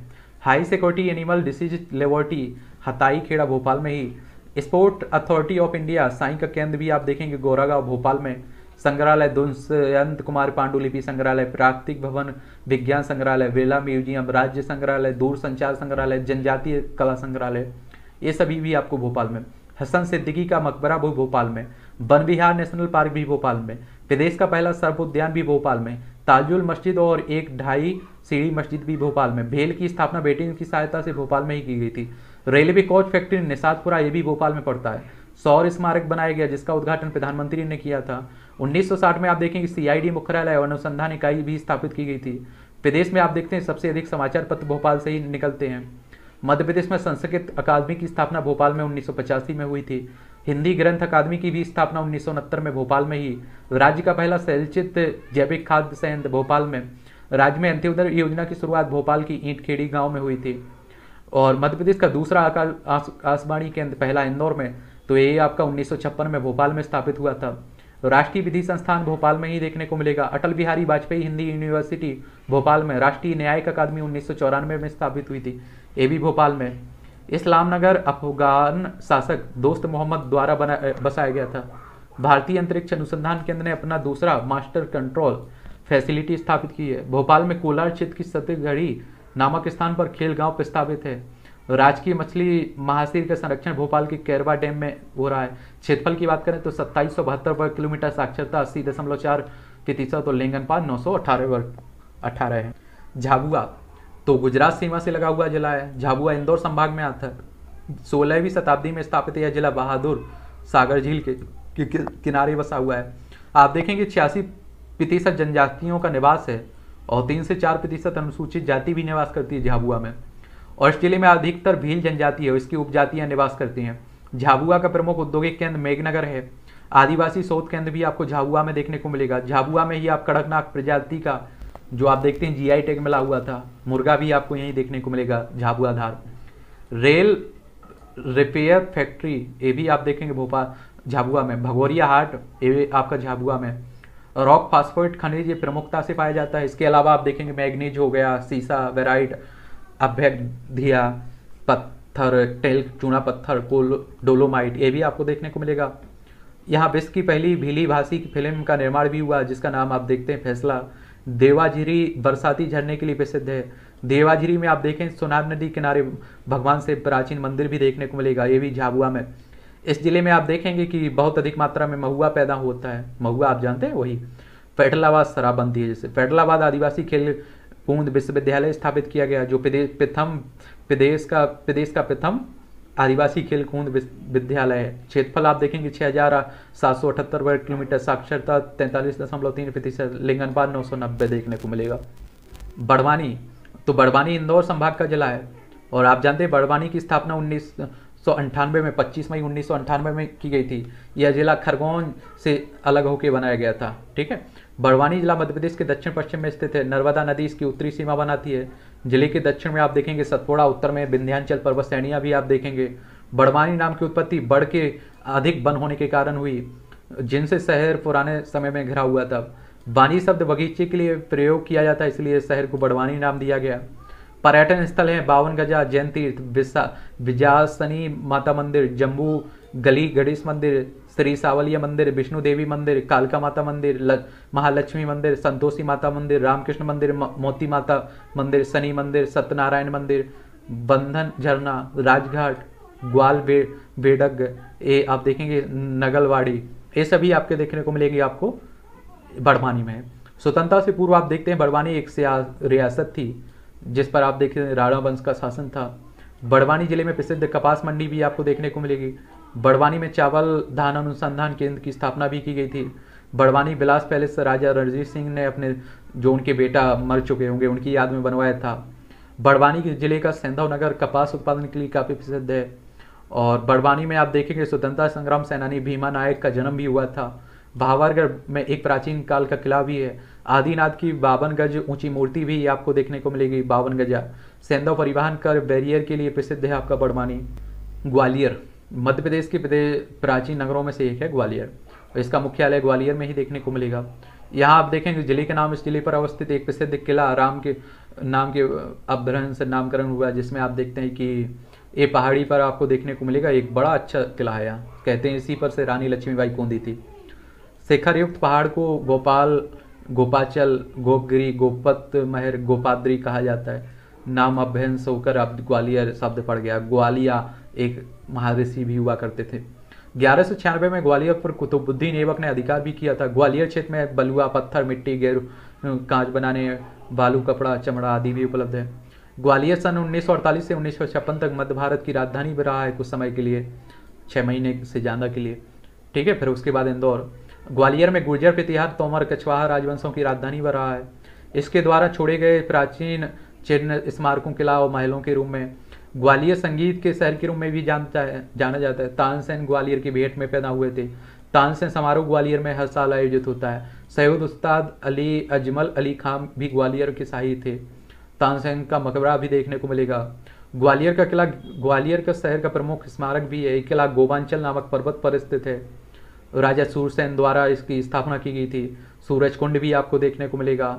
High security animal disease laboratory Hatai Kheda Bhopal में ही। Sport authority of India SAI का केंद्र भी आप देखेंगे गोरागांव भोपाल में। संग्रहालय दुष्यंत कुमार पांडुलिपि संग्रहालय, प्राकृतिक भवन विज्ञान संग्रहालय, वेला म्यूजियम, राज्य संग्रहालय, दूरसंचार संग्रहालय, जनजातीय कला संग्रहालय, ये सभी भी आपको भोपाल में। हसन सिद्दीकी का मकबरा भी भोपाल में। वन विहार नेशनल पार्क भी भोपाल में। प्रदेश का पहला सर्प उद्यान भी भोपाल में। ताजुल मस्जिद और एक ढाई सीढ़ी मस्जिद भी भोपाल में। भेल की स्थापना बेटियों की सहायता से भोपाल में ही की गई थी। रेलवे कोच फैक्ट्री निषादपुरा, ये भी भोपाल में पड़ता है। शौर्य स्मारक बनाया गया जिसका उद्घाटन प्रधानमंत्री ने किया था। 1960 में आप देखेंगे CID मुख्यालय और अनुसंधान इकाई भी स्थापित की गई थी। प्रदेश में आप देखते हैं सबसे अधिक समाचार पत्र भोपाल से ही निकलते हैं। मध्य प्रदेश में संस्कृत अकादमी की स्थापना भोपाल में 1985 में हुई थी। हिंदी ग्रंथ अकादमी की भी स्थापना 1969 में भोपाल में ही। राज्य का पहला शैलचित जैविक खाद्य संयंत्र भोपाल में। राज्य में अंत्योदय योजना की शुरुआत भोपाल की ईंटखेड़ी गाँव में हुई थी। और मध्य प्रदेश का दूसरा आकाशवाणी केंद्र पहला इंदौर में, तो ये आपका 1956 में भोपाल में स्थापित हुआ था। राष्ट्रीय विधि संस्थान भोपाल में ही देखने को मिलेगा। अटल बिहारी वाजपेयी हिंदी यूनिवर्सिटी भोपाल में। राष्ट्रीय न्यायिक अकादमी 1994 में स्थापित हुई थी, ये भी भोपाल में। इस्लामनगर अफगान शासक दोस्त मोहम्मद द्वारा बसाया गया था। भारतीय अंतरिक्ष अनुसंधान केंद्र ने अपना दूसरा मास्टर कंट्रोल फैसिलिटी स्थापित की है। भोपाल में कोलार क्षेत्र की सतगढ़ी नामक स्थान पर खेल गांव प्रस्तावित है। राजकीय मछली महाशीर का संरक्षण भोपाल के कैरवा डैम में हो रहा है। क्षेत्रफल की बात करें तो 2772 वर्ग किलोमीटर, साक्षरता 80.4%, और लिंगनपाल 918 वर्ग 18 है। झाबुआ तो गुजरात सीमा से लगा हुआ जिला है। झाबुआ इंदौर संभाग में आता है। 16वीं शताब्दी में स्थापित यह जिला बहादुर सागर झील के किनारे बसा हुआ है। आप देखेंगे 86% जनजातियों का निवास है और 3 से 4% अनुसूचित जाति भी निवास करती है झाबुआ में। और इस जिले में अधिकतर भील जनजाति है और इसकी उपजातियां निवास करती हैं। झाबुआ का प्रमुख औद्योगिक केंद्र मेघनगर है। आदिवासी शोध केंद्र भी आपको झाबुआ में देखने को मिलेगा। झाबुआ में ही आप कड़कनाथ प्रजाति का जो आप देखते हैं GI टैग मिला हुआ था मुर्गा भी आपको यहीं देखने को मिलेगा Jhabua Dhar. Rail repair factory ये भी आप देखेंगे भोपाल झाबुआ में। भगोरिया हाट ये आपका झाबुआ में। रॉक फास्फोरेट खनिज ये प्रमुखता से पाया जाता है। इसके अलावा आप देखेंगे मैग्नीज हो गया, सीसा, वेराइट, अभ्यधिया पत्थर, टेल्क, चूना पत्थर, कोल, डोलोमाइट ये भी आपको देखने को मिलेगा। यहाँ विश्व की पहली भीली भाषी फिल्म का निर्माण भी हुआ जिसका नाम आप देखते हैं फैसला। देवाझिरी बरसाती झरने के लिए प्रसिद्ध है। देवाझिरी में आप देखें सोनार नदी किनारे भगवान से प्राचीन मंदिर भी देखने को मिलेगा, ये भी झाबुआ में। इस जिले में आप देखेंगे कि बहुत अधिक मात्रा में महुआ पैदा होता है। महुआ आप जानते हैं वही फैडलाबाद शराब बनती है जैसे। फैडलाबाद आदिवासी खेल कूद विश्वविद्यालय स्थापित किया गया जो प्रदेश का प्रथम आदिवासी खेल कूद विश्वविद्यालय है। क्षेत्रफल आप देखेंगे 6778 वर्ग किलोमीटर, साक्षरता 43.3%, लिंगनपाल 990 देखने को मिलेगा। बड़वानी तो बड़वानी इंदौर संभाग का जिला है। और आप जानते हैं बड़वानी की स्थापना 1998 में 25 मई 1998 में की गई थी। यह जिला खरगोन से अलग होकर बनाया गया था, ठीक है। बड़वानी जिला मध्य प्रदेश के दक्षिण पश्चिम में स्थित है। नर्मदा नदी इसकी उत्तरी सीमा बनाती है। जिले के दक्षिण में आप देखेंगे सतपुड़ा, उत्तर में विंध्याचल पर्वत श्रेणियाँ भी आप देखेंगे। बड़वानी नाम की उत्पत्ति बड़ के अधिक वन होने के कारण हुई जिनसे शहर पुराने समय में घिरा हुआ था। वानी शब्द बगीचे के लिए प्रयोग किया जाता है इसलिए शहर को बड़वानी नाम दिया गया। पर्यटन स्थल हैं 52 गजा जैन तीर्थ, विजासनी माता मंदिर, जम्बू गली गणेश मंदिर, श्री सावलिया मंदिर, विष्णु देवी मंदिर, कालका माता मंदिर, महालक्ष्मी मंदिर, संतोषी माता मंदिर, रामकृष्ण मंदिर, मोती माता मंदिर, शनि मंदिर, सत्यनारायण मंदिर, बंधन झरना, राजघाट, ग्वाल बेडग ये आप देखेंगे, नगलवाड़ी ये सभी आपके देखने को मिलेंगे आपको बड़वानी में। स्वतंत्रता से पूर्व आप देखते हैं बड़वानी एक रियासत थी जिस पर आप देखते हैं राणा वंश का शासन था। बड़वानी जिले में प्रसिद्ध कपास मंडी भी आपको देखने को मिलेगी। बड़वानी में चावल धान अनुसंधान केंद्र की स्थापना भी की गई थी। बड़वानी बिलास पैलेस राजा रणजीत सिंह ने अपने जो उनके बेटा मर चुके होंगे उनकी याद में बनवाया था। बड़वानी के जिले का सैंधव नगर कपास उत्पादन के लिए काफ़ी प्रसिद्ध है। और बड़वानी में आप देखेंगे स्वतंत्रता संग्राम सेनानी भीमा नायक का जन्म भी हुआ था। भावारगढ़ में एक प्राचीन काल का किला भी है। आदिनाथ की 52 गज ऊंची मूर्ति भी आपको देखने को मिलेगी, 52 गजा। सेंधव परिवहन कर बैरियर के लिए प्रसिद्ध है आपका बड़वानी। ग्वालियर मध्य प्रदेश के प्राचीन नगरों में से एक है ग्वालियर। इसका मुख्यालय ग्वालियर में ही देखने को मिलेगा। यहाँ आप देखेंगे जिले के नाम इस जिले पर अवस्थित एक प्रसिद्ध किला राम के नाम के अभ्रंश नामकरण हुआ जिसमें आप देखते हैं कि ये पहाड़ी पर आपको देखने को मिलेगा। एक बड़ा अच्छा किला है यहाँ, कहते हैं इसी पर से रानी लक्ष्मीबाई कूदी थी। शिखर युक्त पहाड़ को गोपाल, गोपाचल, गोपगिरी, गोपत महर, गोपाद्री कहा जाता है। नाम अभ्यंश होकर अब ग्वालियर शब्द पड़ गया। ग्वालिया एक महाऋषि भी हुआ करते थे। 1196 में ग्वालियर पर कुतुबुद्दीन ऐबक ने अधिकार भी किया था। ग्वालियर क्षेत्र में बलुआ पत्थर मिट्टी कांच बनाने, बालू, कपड़ा, चमड़ा आदि भी उपलब्ध है। ग्वालियर सन 1948 से 1956 तक मध्य भारत की राजधानी भी रहा है, कुछ समय के लिए, 6 महीने से ज़्यादा के लिए, ठीक है। फिर उसके बाद इंदौर। ग्वालियर में गुर्जर, प्रतिहार, तोमर, कछवाहा राजवंशों की राजधानी भी रहा है। इसके द्वारा छोड़े गए प्राचीन चिन्ह, स्मारकों, किला और महलों के रूप में ग्वालियर संगीत के शहर के रूप में भी जाना जाता है। तानसेन ग्वालियर की भेंट में पैदा हुए थे। तानसेन समारोह ग्वालियर में हर साल आयोजित होता है। सैयद उस्ताद अली अजमल अली खान भी ग्वालियर के शाही थे। तानसेन का मकबरा भी देखने को मिलेगा। ग्वालियर का किला ग्वालियर का शहर का प्रमुख स्मारक भी है। किला गोवांचल नामक पर्वत पर स्थित है। राजा सूरसेन द्वारा इसकी स्थापना की गई थी। सूरज कुंड भी आपको देखने को मिलेगा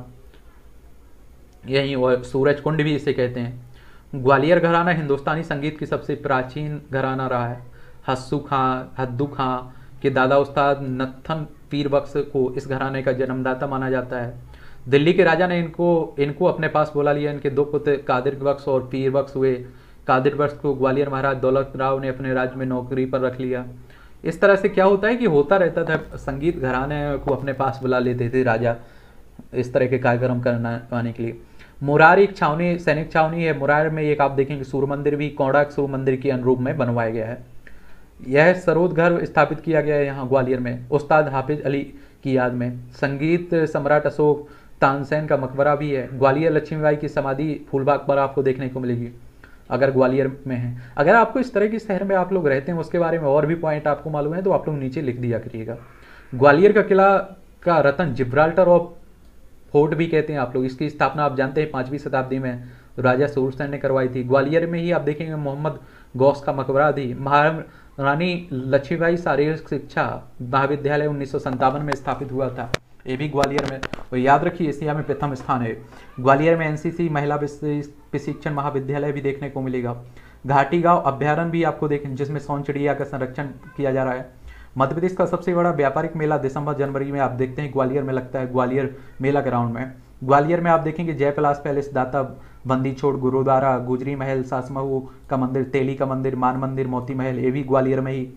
यहीं, और सूरज कुंड भी इसे कहते हैं। ग्वालियर घराना हिंदुस्तानी संगीत की सबसे प्राचीन घराना रहा है। हद्दू खां के दादा उस्ताद नत्थन पीर बख्श को इस घराने का जन्मदाता माना जाता है। दिल्ली के राजा ने इनको अपने पास बुला लिया। इनके दो पुत्र कादिर बख्श और पीर बख्श हुए। कादिर बख्श को ग्वालियर महाराज दौलत राव ने अपने राज्य में नौकरी पर रख लिया। इस तरह से क्या होता है कि होता रहता था, संगीत घराने को अपने पास बुला लेते थे राजा इस तरह के कार्यक्रम करवाने के लिए। मुरार एक छावनी, सैनिक छावनी है। मुरार में एक आप देखेंगे सूर्य मंदिर भी कोणार्क सूर्य मंदिर के अनुरूप में बनवाया गया है। यह सरोद घर स्थापित किया गया है यहाँ ग्वालियर में उस्ताद हाफिज अली की याद में। संगीत सम्राट अशोक तानसेन का मकबरा भी है। ग्वालियर लक्ष्मीबाई की समाधि फूलबाग पर आपको देखने को मिलेगी अगर ग्वालियर में है। अगर आपको इस तरह के शहर में आप लोग रहते हैं उसके बारे में और भी पॉइंट आपको मालूम है तो आप लोग नीचे लिख दिया करिएगा। ग्वालियर का किला का रतन जिब्राल्टर और फोर्ट भी कहते हैं आप लोग। इसकी स्थापना आप जानते हैं 5वीं शताब्दी में राजा सूरसेन ने करवाई थी। ग्वालियर में ही आप देखेंगे मोहम्मद गौस का मकबरा भी। महारानी लक्ष्मीबाई शारीरिक शिक्षा महाविद्यालय 1957 में स्थापित हुआ था, ये भी ग्वालियर में। और याद रखिए एशिया में 1म स्थान है। ग्वालियर में एनसीसी महिला प्रशिक्षण महाविद्यालय भी देखने को मिलेगा। घाटी गांव अभ्यारण्य भी आपको देखें जिसमें सोन चिड़िया का संरक्षण किया जा रहा है। मध्य प्रदेश का सबसे बड़ा व्यापारिक मेला दिसंबर-जनवरी में आप देखते हैं ग्वालियर में लगता है, ग्वालियर मेला ग्राउंड में। ग्वालियर में आप देखेंगे जयपलाश पैलेस, दाता बंदी छोड़ गुरुद्वारा, गुजरी महल, सासमऊ का मंदिर, तेली का मंदिर, मान मंदिर, मोती महल, ये भी ग्वालियर में ही।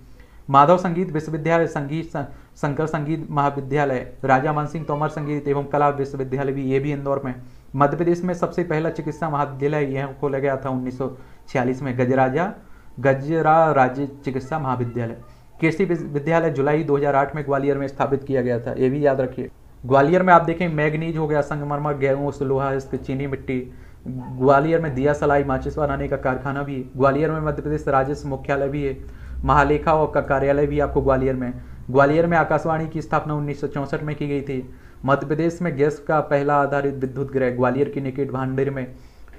माधव संगीत विश्वविद्यालय, संगीत शंकर संगीत महाविद्यालय, राजा मान सिंह तोमर संगीत एवं कला विश्वविद्यालय भी, ये भी इंदौर में। मध्य प्रदेश में सबसे पहला चिकित्सा महाविद्यालय यह खोला गया था 1946 में, गजरा राज्य चिकित्सा महाविद्यालय। कृषि विश्वविद्यालय जुलाई 2008 में ग्वालियर में स्थापित किया गया था, ये भी याद रखिए। ग्वालियर में आप देखें मैगनीज हो गया, संगमरमर, गेहूँ, लोहा, इसकी चीनी मिट्टी। ग्वालियर में दिया सलाई माचिस बनाने का कारखाना भी। ग्वालियर में मध्य प्रदेश राजस्व मुख्यालय भी है। महालेखा का कार्यालय भी आपको ग्वालियर में। ग्वालियर में आकाशवाणी की स्थापना 1964 में की गई थी। मध्य प्रदेश में गैस का पहला आधारित विद्युत गृह ग्वालियर के निकट भांडेर में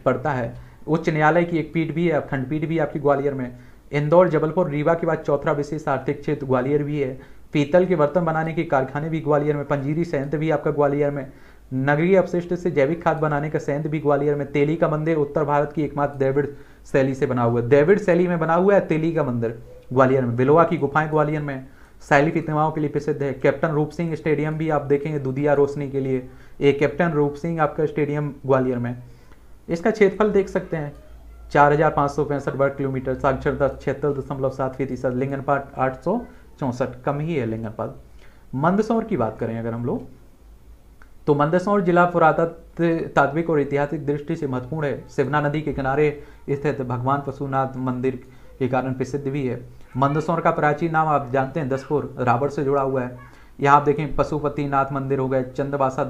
पड़ता है। उच्च न्यायालय की एक पीठ भी है, खंडपीठ भी आपकी ग्वालियर में। इंदौर, जबलपुर, रीवा के बाद चौथा विशेष आर्थिक क्षेत्र ग्वालियर भी है। पीतल के बर्तन बनाने के कारखाने भी ग्वालियर में। पंजीरी संयंत्र भी आपका ग्वालियर में। नगरीय अपशिष्ट से जैविक खाद बनाने का संयंत्र भी ग्वालियर में। तेली का मंदिर उत्तर भारत की एकमात्र द्रविड़ शैली से बना हुआ है, द्रविड़ शैली में बना हुआ है तेली का मंदिर ग्वालियर में। बिलोआ की गुफाएं ग्वालियर में शैली प्रतिमाओं के लिए प्रसिद्ध है। कैप्टन रूप सिंह स्टेडियम भी आप देखेंगे दुधिया रोशनी के लिए, ये कैप्टन रूप सिंह आपका स्टेडियम ग्वालियर में। इसका क्षेत्रफल देख सकते हैं 4565 वर्ग किलोमीटर। साक्षरता 76.7%। लिंगनपात 864, कम ही है लिंगनपात। मंदसौर की बात करें अगर हम लोग तो मंदसौर जिला पुरातात्विक और ऐतिहासिक दृष्टि से महत्वपूर्ण है। शिवना नदी के किनारे स्थित भगवान पशुनाथ मंदिर के कारण प्रसिद्ध भी है। मंदसौर का प्राचीन नाम आप जानते हैं दसपुर, रावण से जुड़ा हुआ है। यहाँ आप देखें पशुपतिनाथ मंदिर हो गए, चंदवासा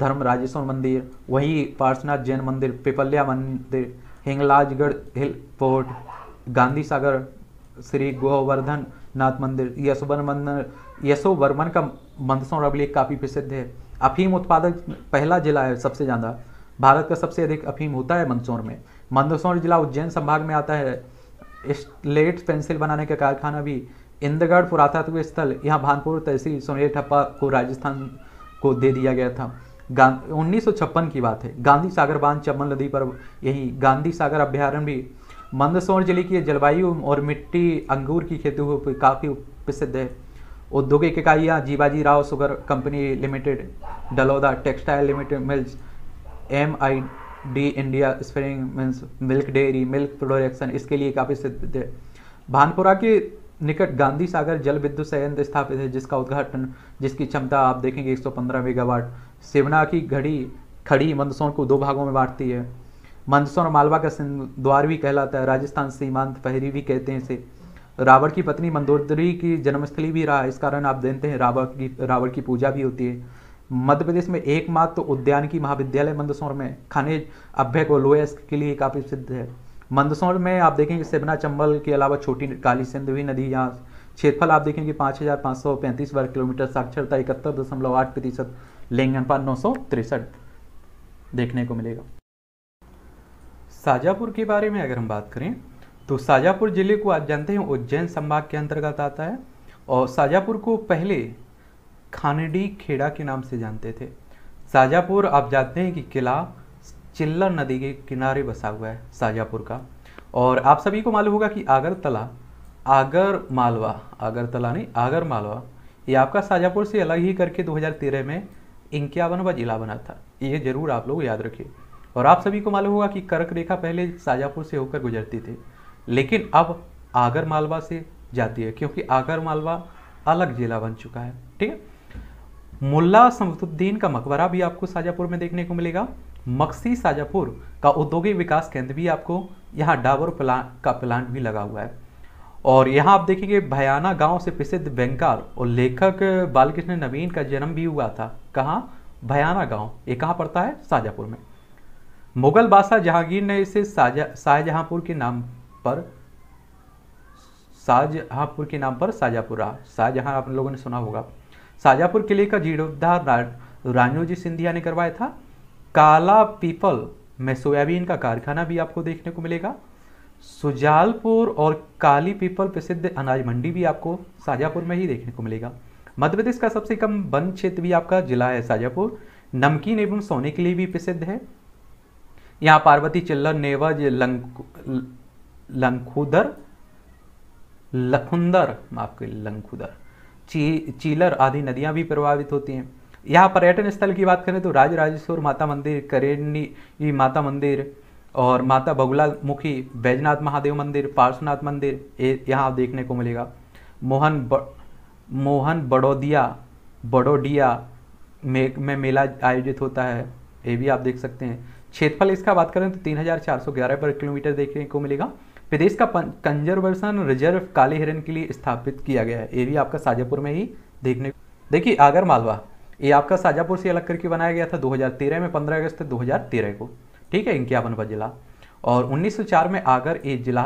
धर्म राजेश्वर मंदिर, वही पार्श्वनाथ जैन मंदिर, पिपल्या मंदिर, हिंगलाजगढ़ हिल फोर्ट, गांधी सागर, श्री गोवर्धन नाथ मंदिर, यशोवर्मन का मंदसौर अभिलेख काफ़ी प्रसिद्ध है। अफीम उत्पादक पहला जिला है सबसे ज़्यादा, भारत का सबसे अधिक अफीम होता है मंदसौर में। मंदसौर जिला उज्जैन संभाग में आता है। स्लेट पेंसिल बनाने का कारखाना भी। इंद्रगढ़ पुरातत्व स्थल, यहाँ भानपुर तहसील सुनील ठप्पा को राजस्थान को दे दिया गया था। 1956 की बात है। गांधी सागर बांध चंबल नदी पर, यही गांधी सागर अभ्यारण्य भी। मंदसौर जिले की जलवायु और मिट्टी अंगूर की खेती हुई काफ़ी प्रसिद्ध है। औद्योगिक इकाइयाँ Jiwaji Rao sugar company limited, Dalauda textile limited mills, MID India spring mills, milk dairy, milk production इसके लिए काफ़ी सिद्ध है। भानपुरा के निकट गांधी सागर जल विद्युत संयंत्र स्थापित है जिसका उद्घाटन, जिसकी क्षमता आप देखेंगे 115 मेगावाट। सेवना की घड़ी खड़ी मंदसौर को दो भागों में बांटती है। मंदसौर मालवा का सिंधद्वार भी कहलाता है। राजस्थान सीमांत पहरी भी कहते हैं इसे। रावण की पत्नी मंदोदरी की जन्मस्थली भी रहा, इस कारण आप जानते हैं रावण की पूजा भी होती है। मध्य प्रदेश में एकमात्र तो उद्यान की महाविद्यालय मंदसौर में खाने अभ्यक और लोहे के लिए काफ़ी सिद्ध है। मंदसौर में आप देखेंगे सेवना चंबल के अलावा छोटी काली सिंधवी नदी, यहाँ क्षेत्रफल आप देखेंगे 5,535 वर्ग किलोमीटर, साक्षरता 71.8%, लिंगनपाल 963 देखने को मिलेगा। शाजापुर के बारे में अगर हम बात करें तो शाजापुर जिले को आप जानते हैं उज्जैन संभाग के अंतर्गत आता है और शाजापुर को पहले खानडी खेड़ा के नाम से जानते थे। शाजापुर आप जानते हैं कि किला चिल्लर नदी के किनारे बसा हुआ है शाजापुर का। और आप सभी को मालूम होगा कि आगर मालवा ये आपका शाजापुर से अलग ही करके 2013 में 51वां जिला बना था, ये जरूर आप लोग याद रखिए। और आप सभी को मालूम होगा कि कर्क रेखा पहले शाजापुर से होकर गुजरती थी, लेकिन अब आगर मालवा से जाती है क्योंकि आगर मालवा अलग जिला बन चुका है। ठीक है, मुल्ला समतुद्दीन का मकबरा भी आपको शाजापुर में देखने को मिलेगा। मक्सी शाजापुर का औद्योगिक विकास केंद्र भी आपको यहाँ डाबर प्लांट भी लगा हुआ है। और यहाँ आप देखेंगे भयाना गांव से प्रसिद्ध बैंकर और लेखक बालकृष्ण नवीन का जन्म भी हुआ था। कहाँ? भयाना गांव। ये कहाँ पड़ता है? शाजापुर में। मुगल बादशाह जहांगीर ने इसे शाहजहांपुर के नाम पर शाजापुर रहा। शाहजहां आप लोगों ने सुना होगा। शाजापुर किले का जीर्णोद्धार रानोजी सिंधिया ने करवाया था। काला पीपल में सोयाबीन का कारखाना भी आपको देखने को मिलेगा। सुजालपुर और काली पीपल प्रसिद्ध अनाज मंडी भी आपको शाजापुर में ही देखने को मिलेगा। मध्य प्रदेश का सबसे कम वन क्षेत्र भी आपका जिला है शाजापुर। नमकीन एवं सोने के लिए भी प्रसिद्ध है। यहाँ पार्वती चिल्लर, नेवज, लखुंदर, चीलर आदि नदियां भी प्रभावित होती हैं। यहाँ पर्यटन स्थल की बात करें तो राजराजेश्वर माता मंदिर, करेणी माता मंदिर और माता बगुलामुखी, बैजनाथ महादेव मंदिर, पार्श्वनाथ मंदिर यहाँ आप देखने को मिलेगा। बड़ोडिया में मेला आयोजित होता है, ये भी आप देख सकते हैं। क्षेत्रफल इसका बात करें तो 3,411 वर्ग किलोमीटर देखने को मिलेगा। प्रदेश का कंजर्वेशन रिजर्व काले हिरण के लिए स्थापित किया गया है, ये भी आपका शाजापुर में ही देखने। देखिए आगर मालवा ये आपका शाजापुर से अलग करके बनाया गया था 2013 में, 15 अगस्त 2013 को। ठीक है, 51वां जिला। और 1904 में आगर ये जिला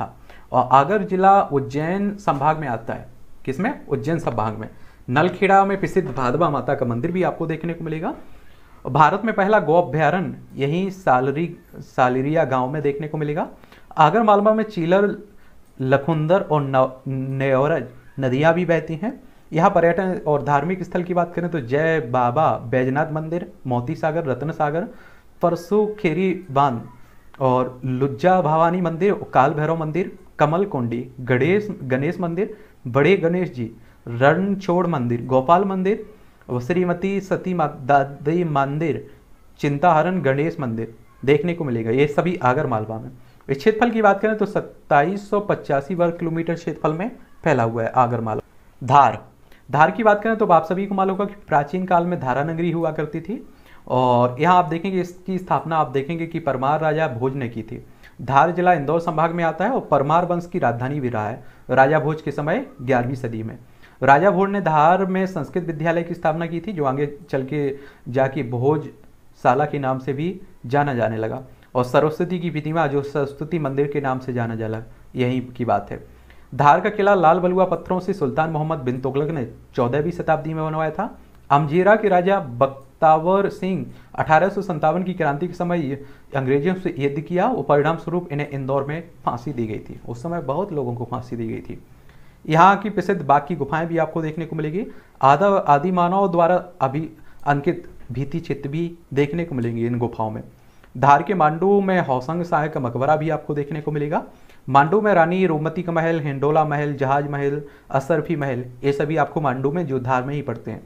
था और आगर जिला उज्जैन संभाग में आता है। किसमें? उज्जैन संभाग में। नलखेड़ा में प्रसिद्ध भादवा माता का मंदिर भी आपको देखने को मिलेगा। भारत में पहला गौ अभ्यारण्य यही सालरिया गांव में देखने को मिलेगा। आगर मालवा में चीलर, लखुंदर और नेवरज नदियां भी बहती हैं। यहाँ पर्यटन और धार्मिक स्थल की बात करें तो जय बाबा बैजनाथ मंदिर, मोती सागर, रत्न सागर, परसू खेरी बांध और लुज्जा भवानी मंदिर, काल भैरव मंदिर, कमल कोंडी, गणेश मंदिर, बड़े गणेश जी, रणछोड़ मंदिर, गोपाल मंदिर, श्रीमती सती दादी मंदिर, चिंताहरण गणेश मंदिर देखने को मिलेगा। ये सभी आगर मालवा में। क्षेत्रफल की बात करें तो 2,785 वर्ग किलोमीटर क्षेत्रफल में फैला हुआ है आगर मालवा। धार की बात करें तो आप सभी को मालूम होगा कि प्राचीन काल में धारा नगरी हुआ करती थी और यहाँ आप देखेंगे इसकी स्थापना आप देखेंगे कि परमार राजा भोज ने की थी। धार जिला इंदौर संभाग में आता है और परमार वंश की राजधानी भी रहा है राजा भोज के समय 11वीं सदी में। राजा भोज ने धार में संस्कृत विद्यालय की स्थापना की थी जो आगे चल के जाके भोजशाला के नाम से भी जाना जाने लगा और सरस्वती की प्रतिमा जो सरस्वती मंदिर के नाम से जाना जाना यहीं की बात है। धार का किला लाल बलुआ पत्थरों से सुल्तान मोहम्मद बिन तुगलक ने 14वीं शताब्दी में बनवाया था। अमजीरा के राजा बख्तावर सिंह 1857 की क्रांति के समय अंग्रेजों से युद्ध किया और परिणाम स्वरूप इन्हें इंदौर में फांसी दी गई थी। उस समय बहुत लोगों को फांसी दी गई थी। यहाँ की प्रसिद्ध बाघ की गुफाएं भी आपको देखने को मिलेगी। आदि मानव द्वारा अभी अंकित भीति चित्र भी देखने को मिलेंगे इन गुफाओं में। धार के मांडू में होसंग शाह का मकबरा भी आपको देखने को मिलेगा। मांडू में रानी रोमती का महल, हिंडोला महल, जहाज महल, असरफी महल, ये सभी आपको मांडू में जो धार में ही पड़ते हैं।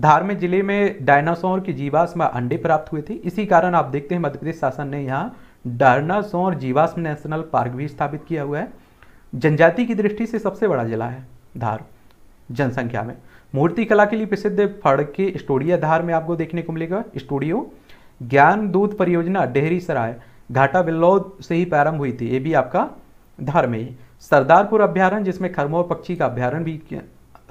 धार में जिले में डायनासोर की जीवाश्म अंडे प्राप्त हुए थे, इसी कारण आप देखते हैं मध्यप्रदेश शासन ने यहाँ डायनासोर जीवाश्म नेशनल पार्क भी स्थापित किया हुआ है। जनजाति की दृष्टि से सबसे बड़ा जिला है धार जनसंख्या में। मूर्ति कला के लिए प्रसिद्ध फड़के स्टूडियो धार में आपको देखने को मिलेगा। स्टूडियो ज्ञान दूत परियोजना डेहरी सराय घाटा बिल्लौद से ही प्रारंभ हुई थी, ये भी आपका धार में ही। सरदारपुर अभ्यारण्य जिसमें खरमोर पक्षी का अभ्यारण्य भी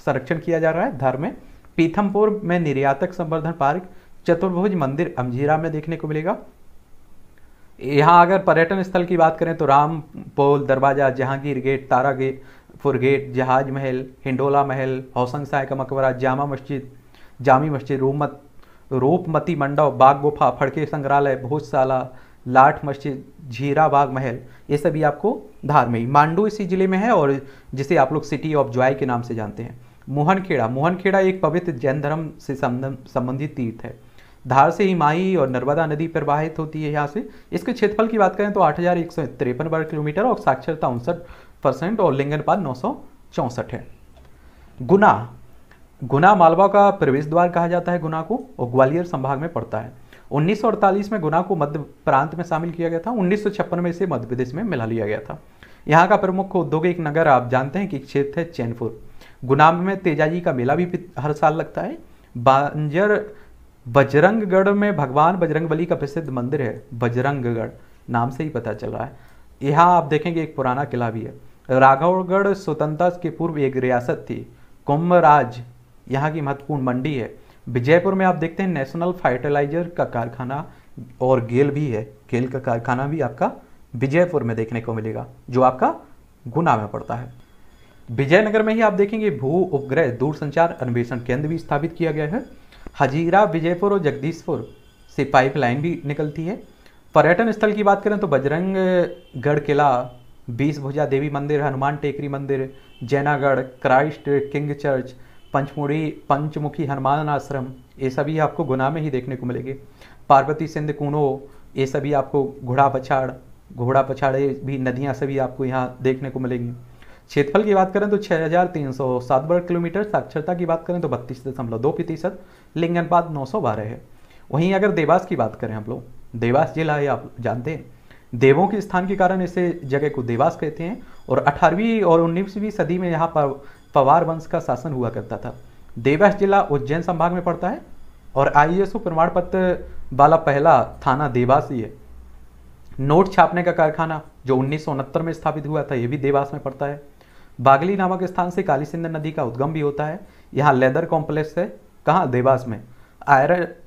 संरक्षण किया जा रहा है धार में। पीथमपुर में निर्यातक संवर्धन पार्क, चतुर्भुज मंदिर अमझीरा में देखने को मिलेगा। यहाँ अगर पर्यटन स्थल की बात करें तो राम पोल दरवाजा, जहांगीर गेट, तारा गेट, फुर गेट, जहाज महल, हिंडोला महल, हौसंग साय का मकबरा, जामा मस्जिद, जामी मस्जिद, रूपमती मंडप, बाग गुफा, फड़के संग्रहालय, भोजशाला, लाठ मस्जिद, झीरा बाग महल, ये सभी आपको धार में ही। मांडू इसी जिले में है और जिसे आप लोग सिटी ऑफ जॉय के नाम से जानते हैं। मोहनखेड़ा, मोहनखेड़ा एक पवित्र जैन धर्म से संबंधित तीर्थ है। धार से हिमाही और नर्मदा नदी प्रवाहित होती है यहाँ से। इसके क्षेत्रफल की बात करें तो 8,153 वर्ग किलोमीटर और साक्षरता 59% और लिंगनपाल 964 है। गुना, गुना मालवा का प्रवेश द्वार कहा जाता है गुना को, और ग्वालियर संभाग में पड़ता है। 1948 में गुना को मध्य प्रांत में शामिल किया गया था। 1956 में इसे मध्य प्रदेश में मिला लिया गया था। यहाँ का प्रमुख औद्योगिक नगर आप जानते हैं कि क्षेत्र है चैनपुर। गुना में तेजाजी का मेला भी हर साल लगता है। बजरंगगढ़ में भगवान बजरंगबली का प्रसिद्ध मंदिर है, बजरंगगढ़ नाम से ही पता चल रहा है। यहाँ आप देखेंगे एक पुराना किला भी है। राघवगढ़ स्वतंत्रता के पूर्व एक रियासत थी। कुंभराज यहाँ की महत्वपूर्ण मंडी है। विजयपुर में आप देखते हैं नेशनल फर्टिलाइजर का कारखाना और गेल भी है। गेल का कारखाना भी आपका विजयपुर में देखने को मिलेगा, जो आपका गुना में पड़ता है। विजयनगर में ही आप देखेंगे भू उपग्रह दूरसंचार अन्वेषण केंद्र भी स्थापित किया गया है। हजीरा, विजयपुर और जगदीशपुर से पाइपलाइन भी निकलती है। पर्यटन स्थल की बात करें तो बजरंगगढ़ किला, 20 भुजा देवी मंदिर, हनुमान टेकरी मंदिर, Jainagarh, Christ king Church, Panchmukhi Hanuman Ashram, ये सभी आपको गुना में ही देखने को मिलेंगे। पार्वती सिंध कूनो, ये सभी आपको घोड़ा पछाड़ भी नदियाँ सभी आपको यहाँ देखने को मिलेंगी। क्षेत्रफल की बात करें तो 6,307 वर्ग किलोमीटर, साक्षरता की बात करें तो 32.2%, लिंगनपात 912 है। वहीं अगर देवास की बात करें, हम लोग देवास जिला है आप जानते हैं, देवों के स्थान के कारण इसे जगह को देवास कहते हैं। और 18वीं और 19वीं सदी में यहाँ पर पवार वंश का शासन हुआ करता था। देवास जिला उज्जैन संभाग में पड़ता है और ISO प्रमाण पत्र वाला पहला थाना देवास ही है। नोट छापने का कारखाना जो 1969 में स्थापित हुआ था, यह भी देवास में पड़ता है। बागली नामक स्थान से काली सिंध नदी का उद्गम भी होता है। यहाँ लेदर कॉम्प्लेक्स है, कहाँ, देवास में।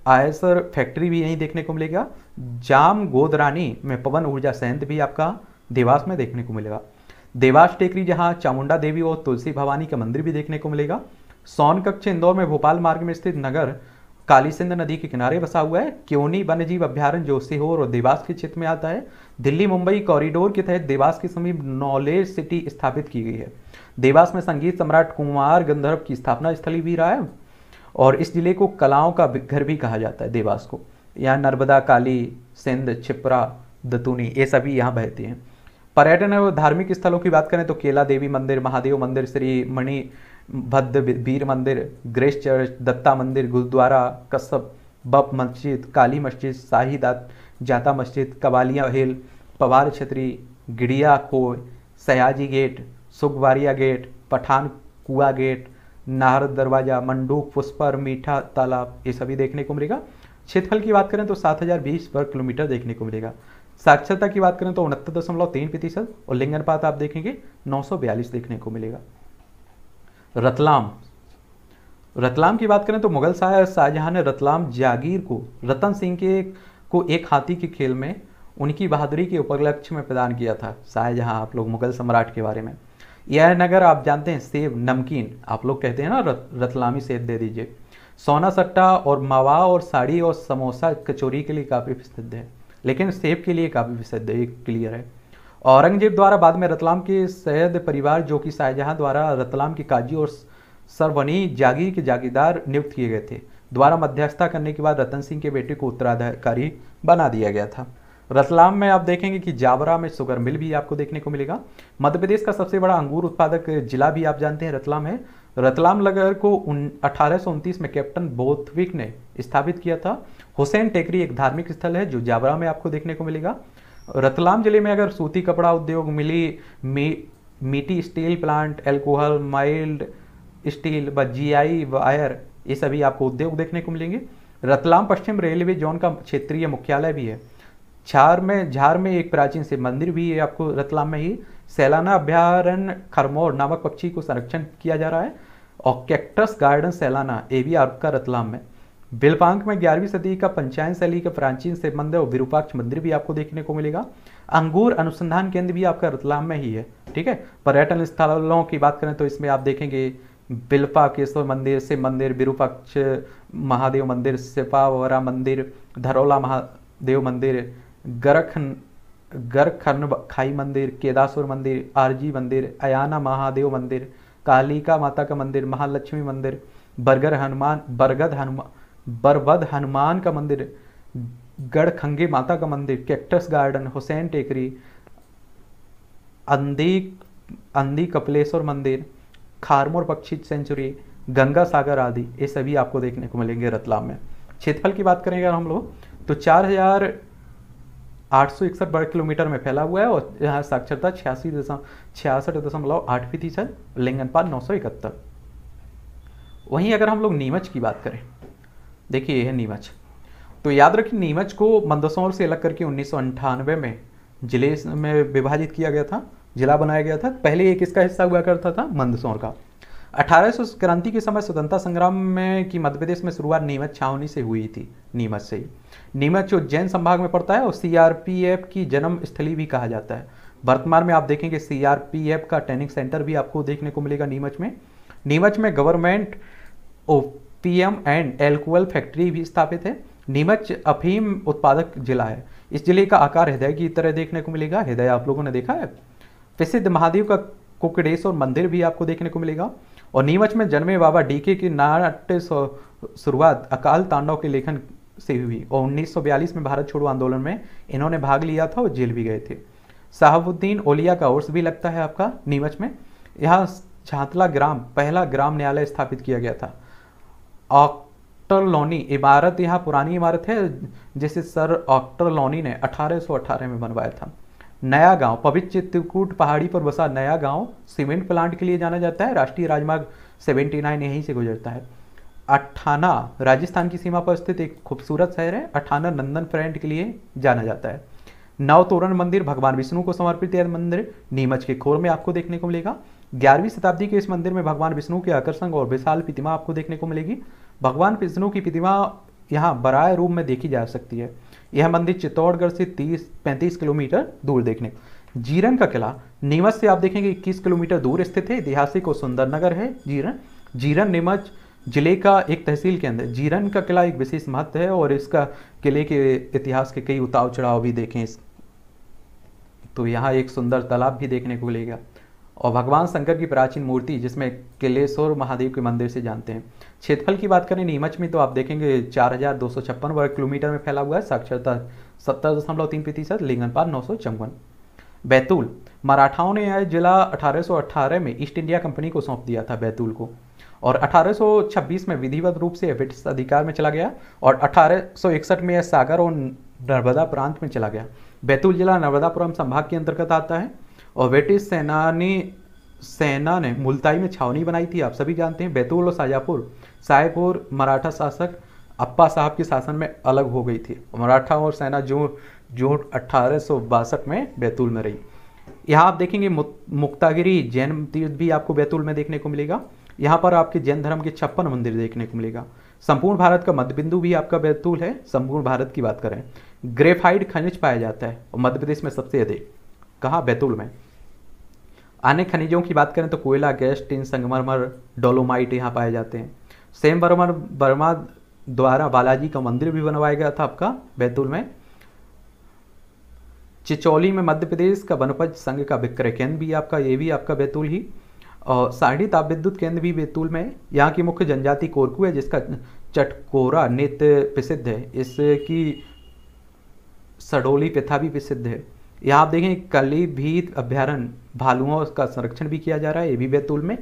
आयसर फैक्ट्री भी यहीं देखने को मिलेगा। जाम गोदरानी में पवन ऊर्जा संयंत्र भी आपका देवास में देखने को मिलेगा। देवास टेकरी जहाँ चामुंडा देवी और तुलसी भवानी का मंदिर भी देखने को मिलेगा। सोन कक्ष इंदौर में भोपाल मार्ग में स्थित नगर काली सिंध नदी के किनारे बसा हुआ है। क्योनी वन्यजीव अभ्यारण्य जो सीहोर और देवास के क्षेत्र में आता है। दिल्ली मुंबई कॉरिडोर के तहत देवास के समीप नॉलेज सिटी स्थापित की गई है। देवास में संगीत सम्राट कुमार गंधर्व की स्थापना स्थली भी रहा है और इस जिले को कलाओं का घर भी कहा जाता है देवास को। यहाँ नर्मदा, काली सिंध, छिप्रा, दतूनी, ये सभी यहाँ बहती हैं। पर्यटन और धार्मिक स्थलों की बात करें तो केला देवी मंदिर, महादेव मंदिर, श्री मणि भद्र वीर मंदिर, ग्रेस चर्च, दत्ता मंदिर, गुरुद्वारा, कस्सब बप मस्जिद, काली मस्जिद, शाहीदात जाता मस्जिद, कवालिया हिल, पवार छतरी, गिड़िया खोय, सयाजी गेट, सुगवारिया गेट, पठान कुआ गेट, नाहर दरवाजा, मंडूक, पुष्पर, मीठा तालाब, ये सभी देखने को मिलेगा। क्षेत्रफल की बात करें तो 7,020 वर्ग किलोमीटर देखने को मिलेगा। साक्षरता की बात करें तो 69.3% और लिंगनपात आप देखेंगे 942 देखने को मिलेगा। रतलाम, रतलाम की बात करें तो मुगल शाहजहां ने रतलाम जागीर को रतन सिंह को एक हाथी के खेल में उनकी बहादुरी के उपलक्ष्य में प्रदान किया था। शाहजहां आप लोग मुगल सम्राट के बारे में। यह नगर आप जानते हैं सेब, नमकीन आप लोग कहते हैं ना, रतलामी सेब दे दीजिए। सोना सट्टा और मावा और साड़ी और समोसा कचौरी के लिए काफ़ी प्रसिद्ध है, लेकिन सेब के लिए काफ़ी प्रसिद्ध है, क्लियर है। औरंगजेब द्वारा बाद में रतलाम के सैयद परिवार जो कि शाहजहां द्वारा रतलाम के काजी और सरवनी जागीर के जागीरदार नियुक्त किए गए थे, द्वारा मध्यस्थता करने के बाद रतन सिंह के बेटे को उत्तराधिकारी बना दिया गया था। रतलाम में आप देखेंगे कि जावरा में शुगर मिल भी आपको देखने को मिलेगा। मध्य प्रदेश का सबसे बड़ा अंगूर उत्पादक जिला भी आप जानते हैं रतलाम है। रतलाम नगर को 1829 में कैप्टन बोथविक ने स्थापित किया था। हुसैन टेकरी एक धार्मिक स्थल है जो जावरा में आपको देखने को मिलेगा। रतलाम जिले में अगर सूती कपड़ा उद्योग, मिली, मीटी steel plant, alcohol, mild steel व जीआई वायर ये सभी आपको उद्योग देखने को मिलेंगे। रतलाम पश्चिम रेलवे जोन का क्षेत्रीय मुख्यालय भी है। झार में एक प्राचीन शिव मंदिर भी है आपको रतलाम में ही। सैलाना अभ्यारण्य खरमोर नामक पक्षी को संरक्षण किया जा रहा है। और कैक्टस गार्डन सैलाना ये भी आपका रतलाम में। बिलपांग में 11वीं सदी का पंचायन शैली का प्राचीन शिव मंदिर और विरूपाक्ष मंदिर भी आपको देखने को मिलेगा। अंगूर अनुसंधान केंद्र भी आपका रतलाम में ही है, ठीक है। पर्यटन स्थलों की बात करें तो इसमें आप देखेंगे बिल्पाकेश्वर मंदिर, शिव मंदिर, विरूपाक्ष महादेव मंदिर, सेपावरा मंदिर, धरोला महादेव मंदिर, गरखन खाई मंदिर, केदासुर मंदिर, आरजी मंदिर, अयाना महादेव मंदिर, कालिका माता का मंदिर, महालक्ष्मी मंदिर, बरबद हनुमान का मंदिर, गढ़खंगे माता का मंदिर, कैक्टस गार्डन, हुसैन टेकरी, अंधी कपलेश्वर मंदिर, खारमोर पक्षी सेंचुरी, गंगा सागर आदि ये सभी आपको देखने को मिलेंगे रतलाम में। क्षेत्रफल की बात करेंगे हम लोग तो 4,861 वर्ग किलोमीटर में फैला हुआ है। और यहाँ साक्षरता 66.8%, लिंगनपाल 971। वहीं अगर हम लोग नीमच की बात करें, देखिए यह है नीमच। तो याद रखिए नीमच को मंदसौर से अलग करके 1998 में जिले में विभाजित किया गया था, जिला बनाया गया था। पहले एक इसका हिस्सा हुआ करता था मंदसौर का। 1800 क्रांति के समय स्वतंत्रता संग्राम में की मध्य प्रदेश में शुरुआत नीमच छावनी से हुई थी, नीमच से ही। नीमच उज्जैन संभाग में पड़ता है और CRPF की जन्म स्थली भी कहा जाता है। वर्तमान में आप देखेंगे CRPF का ट्रेनिंग सेंटर भी आपको देखने को मिलेगा नीमच में। नीमच में government OPM and alcohol factory भी स्थापित है। नीमच अफीम उत्पादक जिला है। इस जिले का आकार हृदय की तरह देखने को मिलेगा, हृदय आप लोगों ने देखा है। प्रसिद्ध महादेव का कुकड़ेश्वर मंदिर भी आपको देखने को मिलेगा। और नीमच में जन्मे बाबा डीके की नाट्य शुरुआत अकाल तांडव के लेखन से हुई और 1942 में भारत छोड़ो आंदोलन में इन्होंने भाग लिया था और जेल भी गए थे। शहाबुद्दीन ओलिया का उर्स भी लगता है आपका नीमच में। यहाँ झांतला ग्राम पहला ग्राम न्यायालय स्थापित किया गया था। ऑक्टरलोनी इमारत यहाँ पुरानी इमारत है जिसे सर ऑक्टरलोनी ने 1818 में बनवाया था। नया गांव पवित्र चित्रकूट पहाड़ी पर बसा नया गांव सीमेंट प्लांट के लिए जाना जाता है। राष्ट्रीय राजमार्ग 79 यहीं से गुजरता है। अठाना राजस्थान की सीमा पर स्थित एक खूबसूरत शहर है। अठाना नंदन फ्रेंड के लिए जाना जाता है। नवतोरण मंदिर भगवान विष्णु को समर्पित यह मंदिर नीमच के खोर में आपको देखने को मिलेगा। 11वीं शताब्दी के इस मंदिर में भगवान विष्णु के आकर्षक और विशाल प्रतिमा आपको देखने को मिलेगी। भगवान विष्णु की प्रतिमा यहाँ बराए रूप में देखी जा सकती है। यह मंदिर चित्तौड़गढ़ से 35 किलोमीटर दूर देखने। जीरन का किला नीमच से आप देखेंगे 21 किलोमीटर दूर स्थित है। ऐतिहासिक और सुंदर नगर है जीरन। जीरन नीमच जिले का एक तहसील के अंदर जीरन का किला एक विशेष महत्व है और इसका किले के इतिहास के कई उतार चढ़ाव भी देखें। तो यहाँ एक सुंदर तालाब भी देखने को मिलेगा और भगवान शंकर की प्राचीन मूर्ति जिसमें किलेश्वर महादेव के मंदिर से जानते हैं। क्षेत्रफल की बात करें नीमच में तो आप देखेंगे 4,256 वर्ग किलोमीटर में फैला हुआ है। साक्षरता 70.3%, लिंगनपाल 954। बैतूल मराठाओं ने यह जिला 1818 में ईस्ट इंडिया कंपनी को सौंप दिया था बैतूल को और 1826 में विधिवत रूप से ब्रिटिश अधिकार में चला गया और 1861 में यह सागर और नर्मदा प्रांत में चला गया। बैतूल जिला नर्मदापुरम संभाग के अंतर्गत आता है और ब्रिटिश सेना ने मुल्ताई में छावनी बनाई थी, आप सभी जानते हैं। बैतूल और सायपुर मराठा शासक अप्पा साहब के शासन में अलग हो गई थी। मराठा और सेना जो 1862 में बैतूल में रही। यहाँ आप देखेंगे मुक्तागिरी जैन तीर्थ भी आपको बैतूल में देखने को मिलेगा। यहाँ पर आपके जैन धर्म के 56 मंदिर देखने को मिलेगा। संपूर्ण भारत का मध्यबिंदु भी आपका बैतूल है। संपूर्ण भारत की बात करें ग्रेफाइट खनिज पाया जाता है और मध्य प्रदेश में सबसे अधिक कहाँ बैतूल में। अन्य खनिजों की बात करें तो कोयला, गैस, टिन, संगमरमर, डोलोमाइट यहाँ पाए जाते हैं। सेम वर्मा द्वारा बालाजी का मंदिर भी बनवाया गया था आपका बैतूल में। चिचौली में मध्य प्रदेश का वनोपज संघ का विक्रय केंद्र भी आपका, ये भी आपका बैतूल ही। और साड़ी ताप विद्युत केंद्र भी बैतूल में। यहाँ की मुख्य जनजाति कोरकू है जिसका चटकोरा नृत्य प्रसिद्ध है। इसकी सडोली प्रथा भी प्रसिद्ध है। यहाँ आप देखें कलीभीत अभ्यारण्य भालुओं का संरक्षण भी किया जा रहा है, ये भी बैतूल में।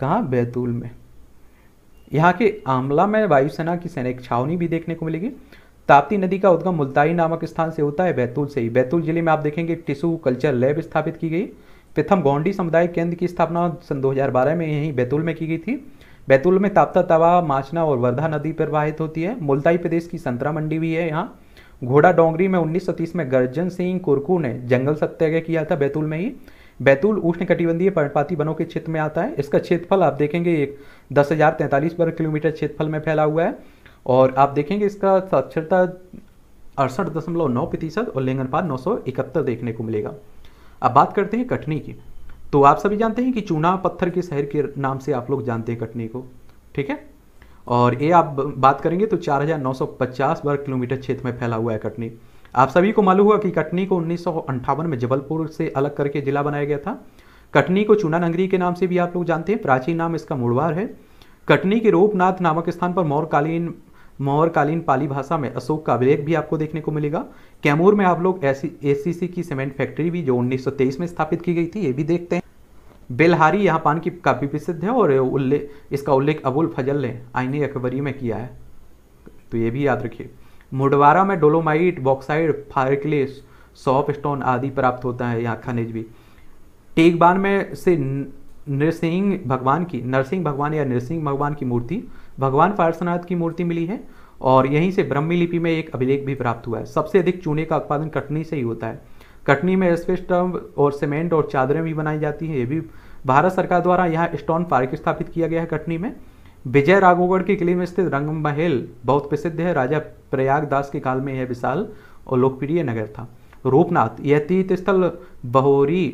कहाँ बैतूल में। यहाँ के आमला में वायुसेना की सैनिक छावनी भी देखने को मिलेगी। ताप्ती नदी का उद्गम मुल्ताई नामक स्थान से होता है, बैतूल से ही। बैतूल जिले में आप देखेंगे टिश्यू कल्चर लैब स्थापित की गई। प्रथम गोंडी समुदाय केंद्र की स्थापना सन 2012 में यहीं बैतूल में की गई थी। बैतूल में ताप्ता तवा, माचना और वर्धा नदी प्रवाहित होती है। मुल्ताई प्रदेश की संतरा मंडी भी है यहाँ। घोड़ा डोंगरी में 1930 में गर्जन सिंह कुरकू ने जंगल सत्याग्रह किया था बैतूल में ही। बैतूल उष्णकटिबंधीय पर्णपाती वनों के क्षेत्र में आता है। इसका क्षेत्रफल आप देखेंगे 10,043 वर्ग किलोमीटर क्षेत्रफल में फैला हुआ है। और आप देखेंगे इसका साक्षरता 68.9% और लिंगनपात 971 देखने को मिलेगा। अब बात करते हैं कटनी की। तो आप सभी जानते हैं कि चूना पत्थर के शहर के नाम से आप लोग जानते हैं कटनी को, ठीक है। और ये आप बात करेंगे तो 4,950 वर्ग किलोमीटर क्षेत्र में फैला हुआ है कटनी। आप सभी को मालूम हुआ कि कटनी को 1958 में जबलपुर से अलग करके जिला बनाया गया था। कटनी को चूना नगरी के नाम से भी आप लोग जानते हैं। प्राचीन नाम इसका मुड़वार है। कटनी के रूपनाथ नामक स्थान पर मौर्यकालीन पाली भाषा में अशोक का अभिलेख भी आपको देखने को मिलेगा। कैमूर में आप लोग एसीसी की सीमेंट फैक्ट्री भी जो 1923 में स्थापित की गई थी ये भी देखते हैं। बेलहारी यहाँ पान की काफ़ी प्रसिद्ध है और इसका उल्लेख अबुल फजल ने आईने अकबरी में किया है, तो ये भी याद रखिए। मुडवारा में dolomite, bauxite, fireclay, soapstone आदि प्राप्त होता है यहाँ खनिज भी। टेकबान में से नरसिंह भगवान की मूर्ति, भगवान पार्श्वनाथ की मूर्ति मिली है। और यहीं से ब्रह्मी लिपि में एक अभिलेख भी प्राप्त हुआ है। सबसे अधिक चूने का उत्पादन कटनी से ही होता है। कटनी में एस्बेस्टस और सीमेंट और चादरें भी बनाई जाती हैं। ये भी भारत सरकार द्वारा यहाँ स्टोन पार्क स्थापित किया गया है कटनी में। विजय राघवगढ़ के किले में स्थित रंगमहल बहुत प्रसिद्ध है। राजा प्रयागदास के काल में यह विशाल और लोकप्रिय नगर था। रूपनाथ यह तीर्थ स्थल बहोरी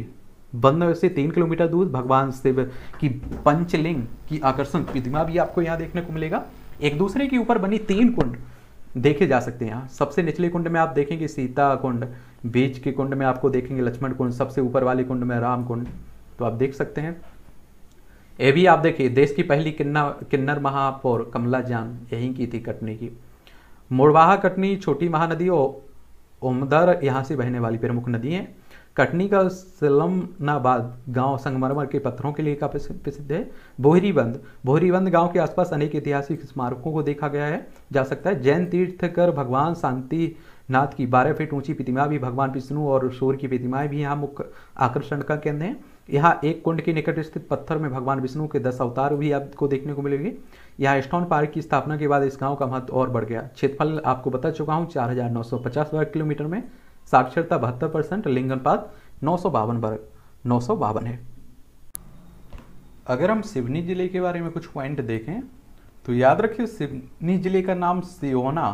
बंद से 3 किलोमीटर दूर भगवान शिव की पंचलिंग की आकर्षण प्रतिमा भी आपको यहाँ देखने को मिलेगा। एक दूसरे के ऊपर बनी 3 कुंड देखे जा सकते हैं यहाँ। सबसे निचले कुंड में आप देखेंगे सीता कुंड, बीच के कुंड में आपको देखेंगे लक्ष्मण कुंड, सबसे ऊपर वाले कुंड में राम कुंड, तो आप देख सकते हैं। ये भी आप देखिए, देश की पहली किन्नर महापौर कमला जान यहीं की थी कटनी की। मुड़वाहा कटनी छोटी महानदी और उमदर यहाँ से बहने वाली प्रमुख नदी है। कटनी का सलमनाबाद गांव संगमरमर के पत्थरों के लिए काफी प्रसिद्ध है। बोहरीबंद गांव के आसपास अनेक ऐतिहासिक स्मारकों को देखा गया है जा सकता है। जैन तीर्थकर भगवान शांतिनाथ की 12 फीट ऊंची प्रतिमा भी, भगवान विष्णु और सूर्य की प्रतिमाएं भी यहाँ मुख्य आकर्षण का केंद्र है। यहाँ एक कुंड के निकट स्थित पत्थर में भगवान विष्णु के 10 अवतार भी आपको देखने को मिलेंगे। यहाँ स्टोन पार्क की स्थापना के बाद इस गाँव का महत्व और बढ़ गया। क्षेत्रफल आपको बता चुका हूँ 4,950 वर्ग किलोमीटर में। साक्षरता 72%, लिंगनपात 952 है। अगर हम सिवनी जिले के बारे में कुछ पॉइंट देखें तो याद रखिए सिवनी जिले का नाम सियोना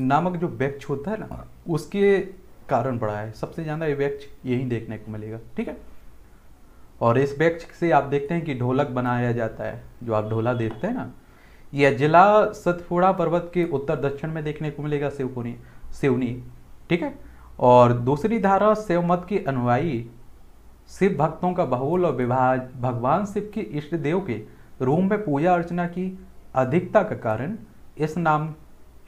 नामक जो वृक्ष होता है ना उसके कारण पड़ा है। सबसे ज़्यादा ये वृक्ष यहीं देखने को मिलेगा, ठीक है। और इस वृक्ष से आप देखते हैं कि ढोलक बनाया जाता है, जो आप ढोला देखते हैं ना। यह जिला सतपुड़ा पर्वत के उत्तर दक्षिण में देखने को मिलेगा सिवनी, ठीक है। और दूसरी धारा शिव मत की अनुयायी शिव भक्तों का बहुल और विवाह भगवान शिव के इष्ट देव के रूम में पूजा अर्चना की अधिकता का कारण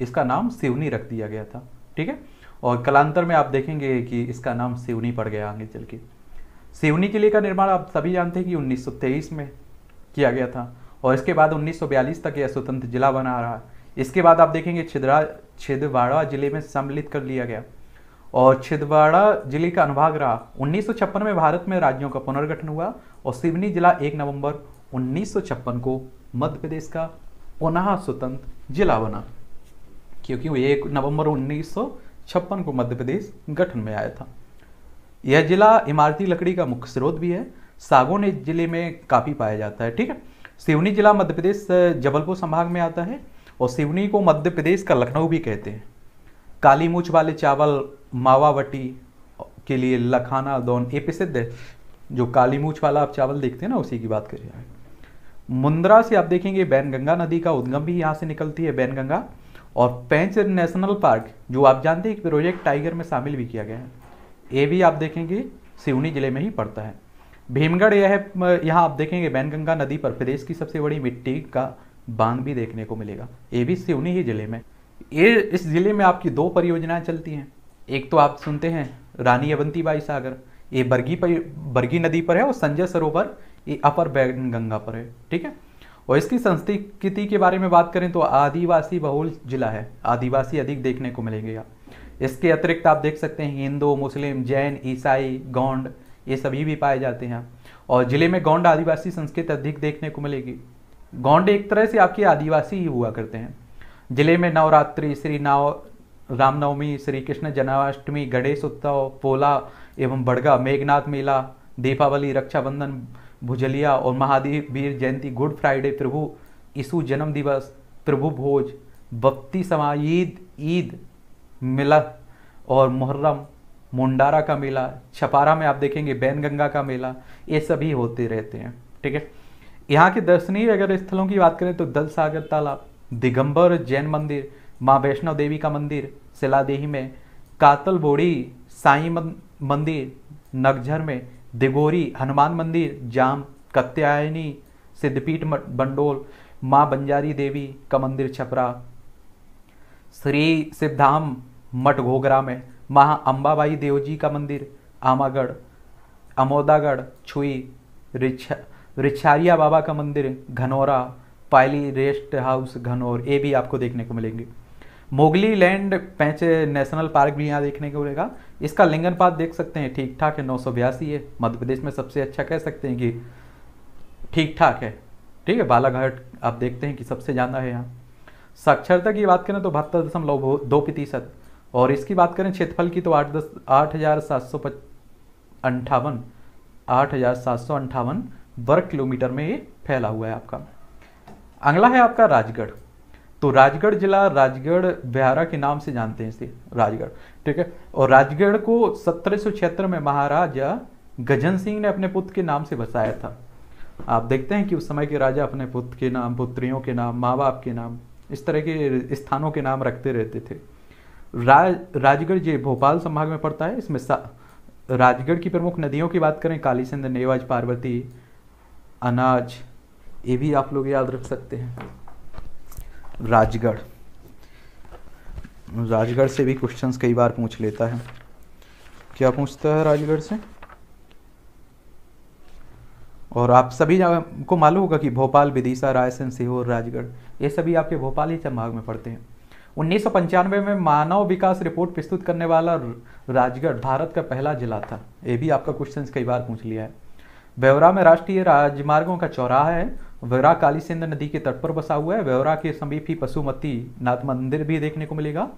इसका नाम सिवनी रख दिया गया था, ठीक है। और कालांतर में आप देखेंगे कि इसका नाम सिवनी पड़ गया आगे चल के। सिवनी किले का निर्माण आप सभी जानते हैं कि 1923 में किया गया था और इसके बाद 1942 तक यह स्वतंत्र जिला बना रहा। इसके बाद आप देखेंगे छिंदवाड़ा जिले में सम्मिलित कर लिया गया और छिंदवाड़ा जिले का अनुभाग रहा। 1956 में भारत में राज्यों का पुनर्गठन हुआ और सिवनी जिला 1 नवंबर 1956 को मध्य प्रदेश का पुनः स्वतंत्र जिला बना, क्योंकि 1 नवंबर 1956 को मध्य प्रदेश गठन में आया था। यह जिला इमारती लकड़ी का मुख्य स्रोत भी है। सागौन इस जिले में काफ़ी पाया जाता है, ठीक है। सिवनी जिला मध्य प्रदेश जबलपुर संभाग में आता है और सिवनी को मध्य प्रदेश का लखनऊ भी कहते हैं। काली मूछ वाले चावल, मावावटी के लिए लखाना दौन ये प्रसिद्ध है। जो काली मूछ वाला आप चावल देखते हैं ना उसी की बात करें। मुंद्रा से आप देखेंगे बैनगंगा नदी का उद्गम भी यहाँ से निकलती है, बैनगंगा। और पेंच नेशनल पार्क जो आप जानते हैं प्रोजेक्ट टाइगर में शामिल भी किया गया है, ये भी आप देखेंगे सिवनी जिले में ही पड़ता है। भीमगढ़ यह है, यहाँ आप देखेंगे बैनगंगा नदी पर प्रदेश की सबसे बड़ी मिट्टी का बांध भी देखने को मिलेगा, ये भी सिवनी ही जिले में। इस जिले में आपकी 2 परियोजनाएं चलती हैं। एक तो आप सुनते हैं रानी अवंतीबाई सागर, ये बरगी नदी पर है और संजय सरोवर ये अपर बैनगंगा पर है, ठीक है। और इसकी संस्कृति के बारे में बात करें तो आदिवासी बहुल जिला है, आदिवासी अधिक देखने को मिलेंगे। इसके अतिरिक्त आप देख सकते हैं हिंदू, मुस्लिम, जैन, ईसाई, गौंड ये सभी भी पाए जाते हैं। और जिले में गौंड आदिवासी संस्कृति अधिक देखने को मिलेगी। गौंड एक तरह से आपके आदिवासी ही हुआ करते हैं। जिले में नवरात्रि, श्री रामनवमी, श्री कृष्ण जन्माष्टमी, गणेश उत्सव, पोला एवं बड़गा, मेघनाथ मेला, दीपावली, रक्षाबंधन, भुजलिया और महावीर जयंती, गुड फ्राइडे, प्रभु यीशु जन्म दिवस, प्रभु भोज, बपती समाज, ईद मिलह और मुहर्रम, मुंडारा का मेला, छपारा में आप देखेंगे बैनगंगा का मेला, ये सभी होते रहते हैं। ठीक है, यहाँ के दर्शनीय अगर स्थलों की बात करें तो दल सागर तालाब, दिगंबर जैन मंदिर, माँ वैष्णव देवी का मंदिर सिलादेही में, कातल बोड़ी साईं मंदिर नगझर में, दिगोरी हनुमान मंदिर, जाम कत्यायनी सिद्धपीठ बंडोल, माँ बंजारी देवी का मंदिर छपरा, श्री सिद्धधाम मठ घोघरा में, माँ अंबाबाई देवजी का मंदिर आमागढ़, अमोदागढ़, छुई, रिछारिया बाबा का मंदिर घनौरा, पायली रेस्ट हाउस घनौर, ये भी आपको देखने को मिलेंगे। Mowgli land Pench national park भी यहाँ देखने को मिलेगा। इसका लिंगन पात देख सकते हैं, ठीक ठाक है, 982 है, मध्य प्रदेश में सबसे अच्छा कह सकते हैं कि ठीक ठाक है। ठीक है, बालाघाट आप देखते हैं कि सबसे ज़्यादा है यहाँ। साक्षरता की बात करें तो 72.2% और इसकी बात करें क्षेत्रफल की तो 8,758 वर्ग किलोमीटर में ये फैला हुआ है आपका। अगला है आपका राजगढ़। तो राजगढ़ जिला राजगढ़ बिहारा के नाम से जानते हैं इसे, राजगढ़। ठीक है, और राजगढ़ को 1776 में महाराजा गजन सिंह ने अपने पुत्र के नाम से बसाया था। आप देखते हैं कि उस समय के राजा अपने पुत्र के नाम, पुत्रियों के नाम, माँ बाप के नाम, इस तरह के स्थानों के नाम रखते रहते थे। राजगढ़ ये भोपाल संभाग में पड़ता है। इसमें राजगढ़ की प्रमुख नदियों की बात करें, काली सिंध, नेवाज, पार्वती, अनाज, ये भी आप लोग याद रख सकते हैं। राजगढ़ से भी क्वेश्चंस कई बार पूछ लेता है। क्या पूछता है राजगढ़ से? और आप सभी को मालूम होगा कि भोपाल, विदिशा, रायसेन, सीहोर, राजगढ़, ये सभी आपके भोपाल ही संभाग में पड़ते हैं। 1995 में मानव विकास रिपोर्ट प्रस्तुत करने वाला राजगढ़ भारत का पहला जिला था। ये भी आपका क्वेश्चन कई बार पूछ लिया है। व्यवरा में राष्ट्रीय राजमार्गों का चौराहा है। व्यवरा काली सिंध नदी के तट पर बसा हुआ है। व्यवरा के समीप ही पशुमती नाथ मंदिर भी देखने को मिलेगा।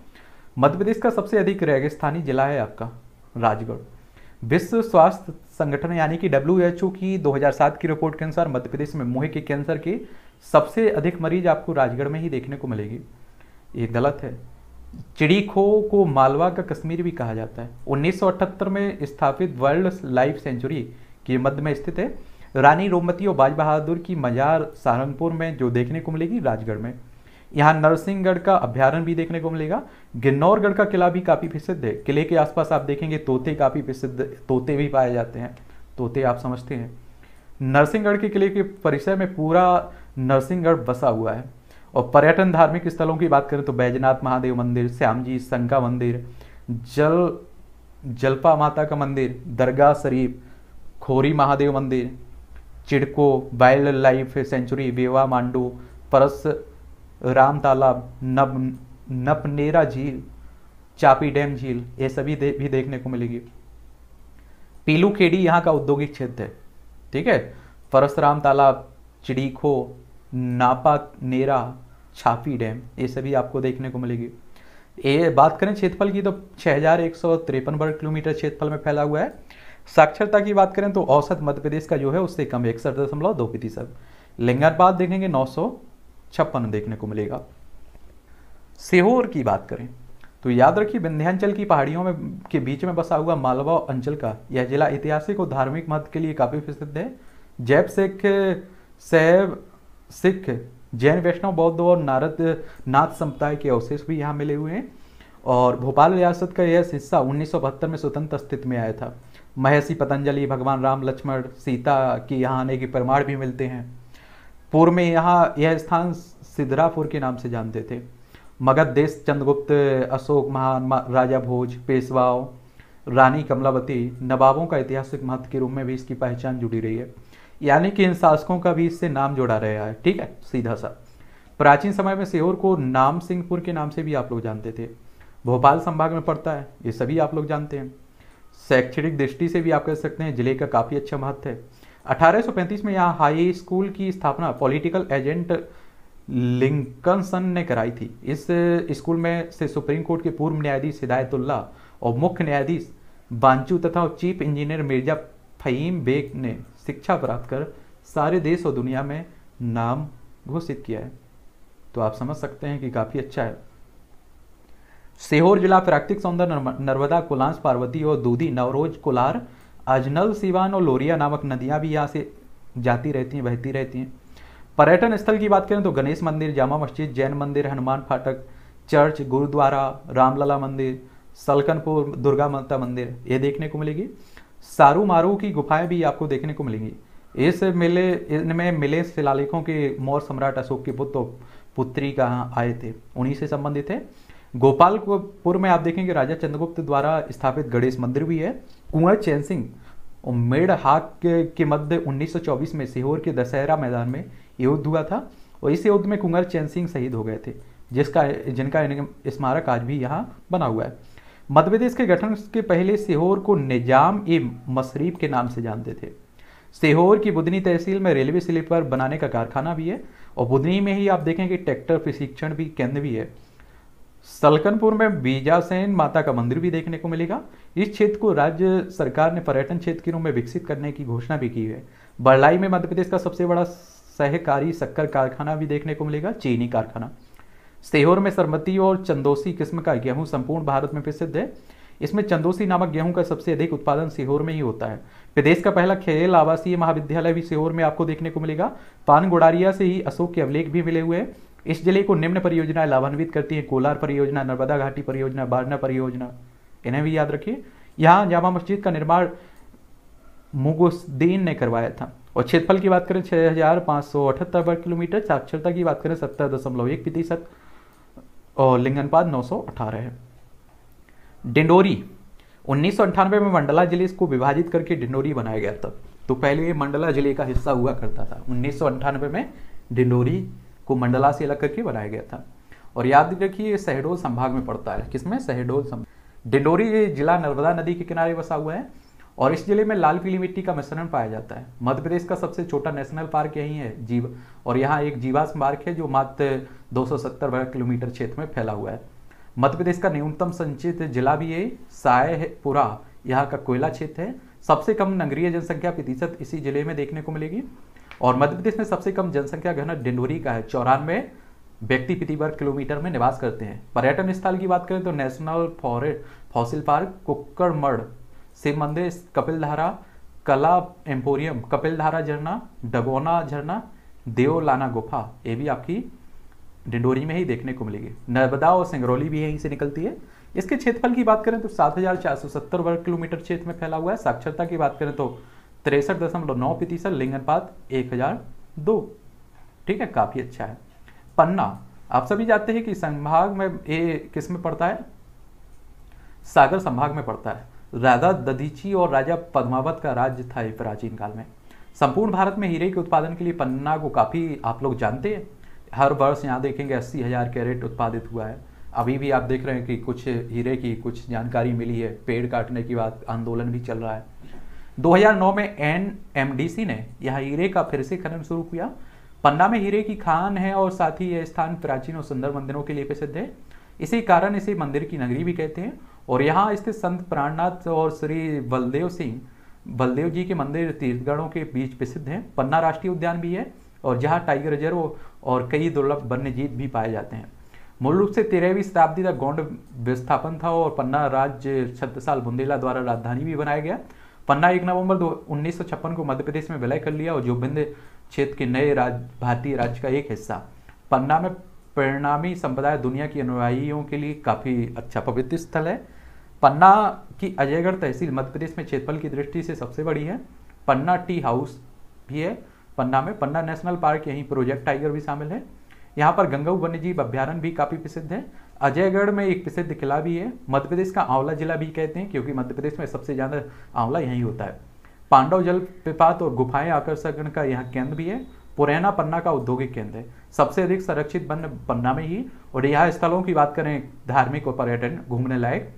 मध्य प्रदेश का सबसे अधिक रेगिस्तानी जिला है आपका राजगढ़। विश्व स्वास्थ्य संगठन यानी कि WHO की 2007 की रिपोर्ट के अनुसार मध्य प्रदेश में मुंह के कैंसर के सबसे अधिक मरीज आपको राजगढ़ में ही देखने को मिलेगी। ये गलत है। चिड़ीखो को मालवा का कश्मीर भी कहा जाता है। 1978 में स्थापित वर्ल्ड लाइफ सेंचुरी के मध्य में स्थित है। रानी रोमती और बाज बहादुर की मजार सहारनपुर में जो देखने को मिलेगी राजगढ़ में। यहाँ नरसिंहगढ़ का अभ्यारण्य भी देखने को मिलेगा। गिन्नौरगढ़ का किला भी काफ़ी प्रसिद्ध है। किले के आसपास आप देखेंगे तोते काफ़ी प्रसिद्ध, तोते भी पाए जाते हैं। तोते आप समझते हैं। नरसिंहगढ़ के किले के परिसर में पूरा नरसिंहगढ़ बसा हुआ है। और पर्यटन धार्मिक स्थलों की बात करें तो बैजनाथ महादेव मंदिर, श्यामजी शंका मंदिर, जलपा माता का मंदिर, दरगाह शरीफ, खोरी महादेव मंदिर, चिड़को वाइल्ड लाइफ सेंचुरी, वेवा मांडू, परस राम तालाब, नपनेरा झील, चापी डैम झील, ये सभी भी देखने को मिलेगी। पीलू खेड़ी यहाँ का औद्योगिक क्षेत्र है। ठीक है, परसराम तालाब, चिड़ीखो, नापा नेरा, छापी डैम, ये सभी आपको देखने को मिलेगी। ये बात करें क्षेत्रफल की तो 6,153 वर्ग किलोमीटर क्षेत्रफल में फैला हुआ है। साक्षरता की बात करें तो औसत मध्य प्रदेश का जो है उससे कम 61.2%। लिंगानुपात देखेंगे 956 देखने को मिलेगा। सीहोर की बात करें तो याद रखिए विंध्यांचल की पहाड़ियों में के बीच में बसा हुआ मालवा अंचल का यह जिला ऐतिहासिक और धार्मिक महत्व के लिए काफ़ी प्रसिद्ध है। सिख, जैन, वैष्णव, बौद्ध और नाथ संप्रदाय के अवशेष भी यहाँ मिले हुए हैं। और भोपाल रियासत का यह हिस्सा 1972 में स्वतंत्र अस्तित्व में आया था। महर्षि पतंजलि, भगवान राम, लक्ष्मण, सीता के यहाँ आने के प्रमाण भी मिलते हैं। पूर्व में यहाँ यह स्थान सिद्धरापुर के नाम से जानते थे। मगध देश, चंद्रगुप्त, अशोक महान, राजा भोज, पेशवाओं, रानी कमलावती, नवाबों का ऐतिहासिक महत्व के रूप में भी इसकी पहचान जुड़ी रही है। यानी कि इन शासकों का भी इससे नाम जोड़ा रहा है। ठीक है, सीधा सा। प्राचीन समय में सीहोर को नाम सिंहपुर के नाम से भी आप लोग जानते थे। भोपाल संभाग में पड़ता है, ये सभी आप लोग जानते हैं। शैक्षणिक दृष्टि से भी आप कह सकते हैं जिले का काफ़ी अच्छा महत्व है। 1835 में यहाँ हाई स्कूल की स्थापना पॉलिटिकल एजेंट लिंकनसन ने कराई थी। इस स्कूल में से सुप्रीम कोर्ट के पूर्व न्यायाधीश हिदायतुल्ला और मुख्य न्यायाधीश बांचू तथा चीफ इंजीनियर मिर्जा फहीम बेग ने शिक्षा प्राप्त कर सारे देश और दुनिया में नाम घोषित किया है। तो आप समझ सकते हैं कि काफ़ी अच्छा है। सीहोर जिला प्राकृतिक सौंदर्य नर्मदा, कोलांस, पार्वती और दूधी, नवरोज, कोलार, अजनल, सिवान और लोरिया नामक नदियां भी यहाँ से जाती रहती हैं, बहती रहती हैं। पर्यटन स्थल की बात करें तो गणेश मंदिर, जामा मस्जिद, जैन मंदिर, हनुमान फाटक, चर्च, गुरुद्वारा, रामलला मंदिर, सलकनपुर दुर्गा माता मंदिर ये देखने को मिलेगी। सारू मारू की गुफाएं भी आपको देखने को मिलेंगी। इस मेले इनमें मिले शिलालेखों के मौर्य सम्राट अशोक के पुत्र पुत्री कहाँ आए थे, उन्हीं से संबंधित है। गोपालपुर में आप देखेंगे राजा चंद्रगुप्त द्वारा स्थापित गणेश मंदिर भी है। कुंवर चैन सिंह और मेड़हाक के मध्य 1924 में सीहोर के दशहरा मैदान में युद्ध हुआ था और इस युद्ध में कुंवर चैन सिंह शहीद हो गए थे, जिनका स्मारक आज भी यहाँ बना हुआ है। मध्य प्रदेश के गठन के पहले सीहोर को निजाम ए मशरीफ के नाम से जानते थे। सीहोर की बुदनी तहसील में रेलवे स्लीपर बनाने का कारखाना भी है और बुदनी में ही आप देखेंगे ट्रैक्टर प्रशिक्षण भी केंद्र भी है। सलकनपुर में बीजासेन माता का मंदिर भी देखने को मिलेगा। इस क्षेत्र को राज्य सरकार ने पर्यटन क्षेत्र के रूप में विकसित करने की घोषणा भी की है। बड़लाई में मध्य प्रदेश का सबसे बड़ा सहकारी शक्कर कारखाना भी देखने को मिलेगा, चीनी कारखाना। सीहोर में सरमती और चंदोसी किस्म का गेहूं संपूर्ण भारत में प्रसिद्ध है। इसमें चंदोसी नामक गेहूं का सबसे अधिक उत्पादन सीहोर में ही होता है। प्रदेश का पहला खेल आवासीय महाविद्यालय भी सीहोर में आपको देखने को मिलेगा। पानगोडारिया से ही अशोक के अभिलेख भी मिले हुए हैं। इस जिले को निम्न परियोजनाएं लाभान्वित करती हैं, कोलार परियोजना, नर्मदा घाटी परियोजना, बारना परियोजना, इन्हें भी याद रखिए। यहाँ जामा मस्जिद का निर्माण मुगुसदीन ने करवाया था। और क्षेत्रफल की बात करें 6578 वर्ग किलोमीटर। साक्षरता की बात करें 70.1% और लिंगनपाद 918 है। डिंडोरी 1998 में मंडला जिले को विभाजित करके डिंडोरी बनाया गया था। तो पहले ये मंडला जिले का हिस्सा हुआ करता था। 1998 में डिंडोरी को मंडला से अलग करके बनाया गया था। और याद रखिए शहडोल संभाग में पड़ता है। किसमें? शहडोल संभाग। डिंडोरी जिला नर्मदा नदी के किनारे बसा हुआ है और इस जिले में लाल पीली मिट्टी का मिश्रण पाया जाता है। मध्य प्रदेश का सबसे छोटा नेशनल पार्क यही है जीव, और यहाँ एक जीवाश्म पार्क है जो मात्र 270 वर्ग किलोमीटर क्षेत्र में फैला हुआ है। मध्य प्रदेश का न्यूनतम संचित जिला भी है सायपुरा, यहाँ का कोयला क्षेत्र है। सबसे कम नगरीय जनसंख्या प्रतिशत इसी जिले में देखने को मिलेगी। और मध्य प्रदेश में सबसे कम जनसंख्या घनत्व डिंडोरी का है, 94 व्यक्ति प्रति वर्ग किलोमीटर में निवास करते हैं। पर्यटन स्थल की बात करें तो national fossil park, Kukkarmath Shiv मंदिर, कपिलधारा कला एम्पोरियम, कपिलधारा झरना, डगोना झरना, देवलाना गुफा ये भी आपकी डिंडोरी में ही देखने को मिलेगी। नर्मदा और सिंगरौली भी यहीं से निकलती है। इसके क्षेत्रफल की बात करें तो 7470 वर्ग किलोमीटर क्षेत्र में फैला हुआ है। साक्षरता की बात करें तो 63.9%, लिंगनपात 1002। ठीक है, काफ़ी अच्छा है। पन्ना आप सभी जानते हैं कि संभाग में ये किस में पड़ता है? सागर संभाग में पड़ता है। राजा दधीची और राजा पद्मावत का राज्य था प्राचीन काल में। संपूर्ण भारत में हीरे के उत्पादन के लिए पन्ना को काफ़ी आप लोग जानते हैं। हर वर्ष यहाँ देखेंगे 80,000 कैरेट उत्पादित हुआ है। अभी भी आप देख रहे हैं कि कुछ हीरे की कुछ जानकारी मिली है। पेड़ काटने की बात आंदोलन भी चल रहा है। 2009 में NMDC ने यहाँ हीरे का फिर से खनन शुरू किया। पन्ना में हीरे की खान है और साथ ही यह स्थान प्राचीन और सुंदर मंदिरों के लिए प्रसिद्ध है। इसी कारण इसे मंदिर की नगरी भी कहते हैं। और यहाँ स्थित संत प्राणनाथ और श्री बलदेव जी के मंदिर तीर्थगढ़ों के बीच प्रसिद्ध है। पन्ना राष्ट्रीय उद्यान भी है और जहाँ टाइगर रिजर्व और कई दुर्लभ वन्यजीव भी पाए जाते हैं। मूल रूप से 13वीं शताब्दी तक गौंड विस्थापन था और पन्ना राज्य छत्रसाल बुंदेला द्वारा राजधानी भी बनाया गया। पन्ना 1 नवंबर 1956 को मध्य प्रदेश में विलय कर लिया और जोबिंद क्षेत्र के नए भारतीय राज्य का एक हिस्सा। पन्ना में परिणामी संप्रदाय दुनिया की अनुयायियों के लिए काफ़ी अच्छा पवित्र स्थल है। पन्ना की अजयगढ़ तहसील मध्य प्रदेश में क्षेत्रफल की दृष्टि से सबसे बड़ी है। पन्ना टी हाउस भी है पन्ना में। पन्ना नेशनल पार्क यहीं प्रोजेक्ट टाइगर भी शामिल है। यहाँ पर गंगा वन्यजीव अभ्यारण्य भी काफ़ी प्रसिद्ध है। अजयगढ़ में एक प्रसिद्ध किला भी है। मध्य प्रदेश का आंवला जिला भी कहते हैं क्योंकि मध्य प्रदेश में सबसे ज़्यादा आंवला यहीं होता है। पांडव जलप्रपात और गुफाएं आकर्षण का यहाँ केंद्र भी है। पुरैना पन्ना का औद्योगिक केंद्र है। सबसे अधिक संरक्षित वन पन्ना में ही। और यहाँ स्थलों की बात करें धार्मिक और पर्यटन घूमने लायक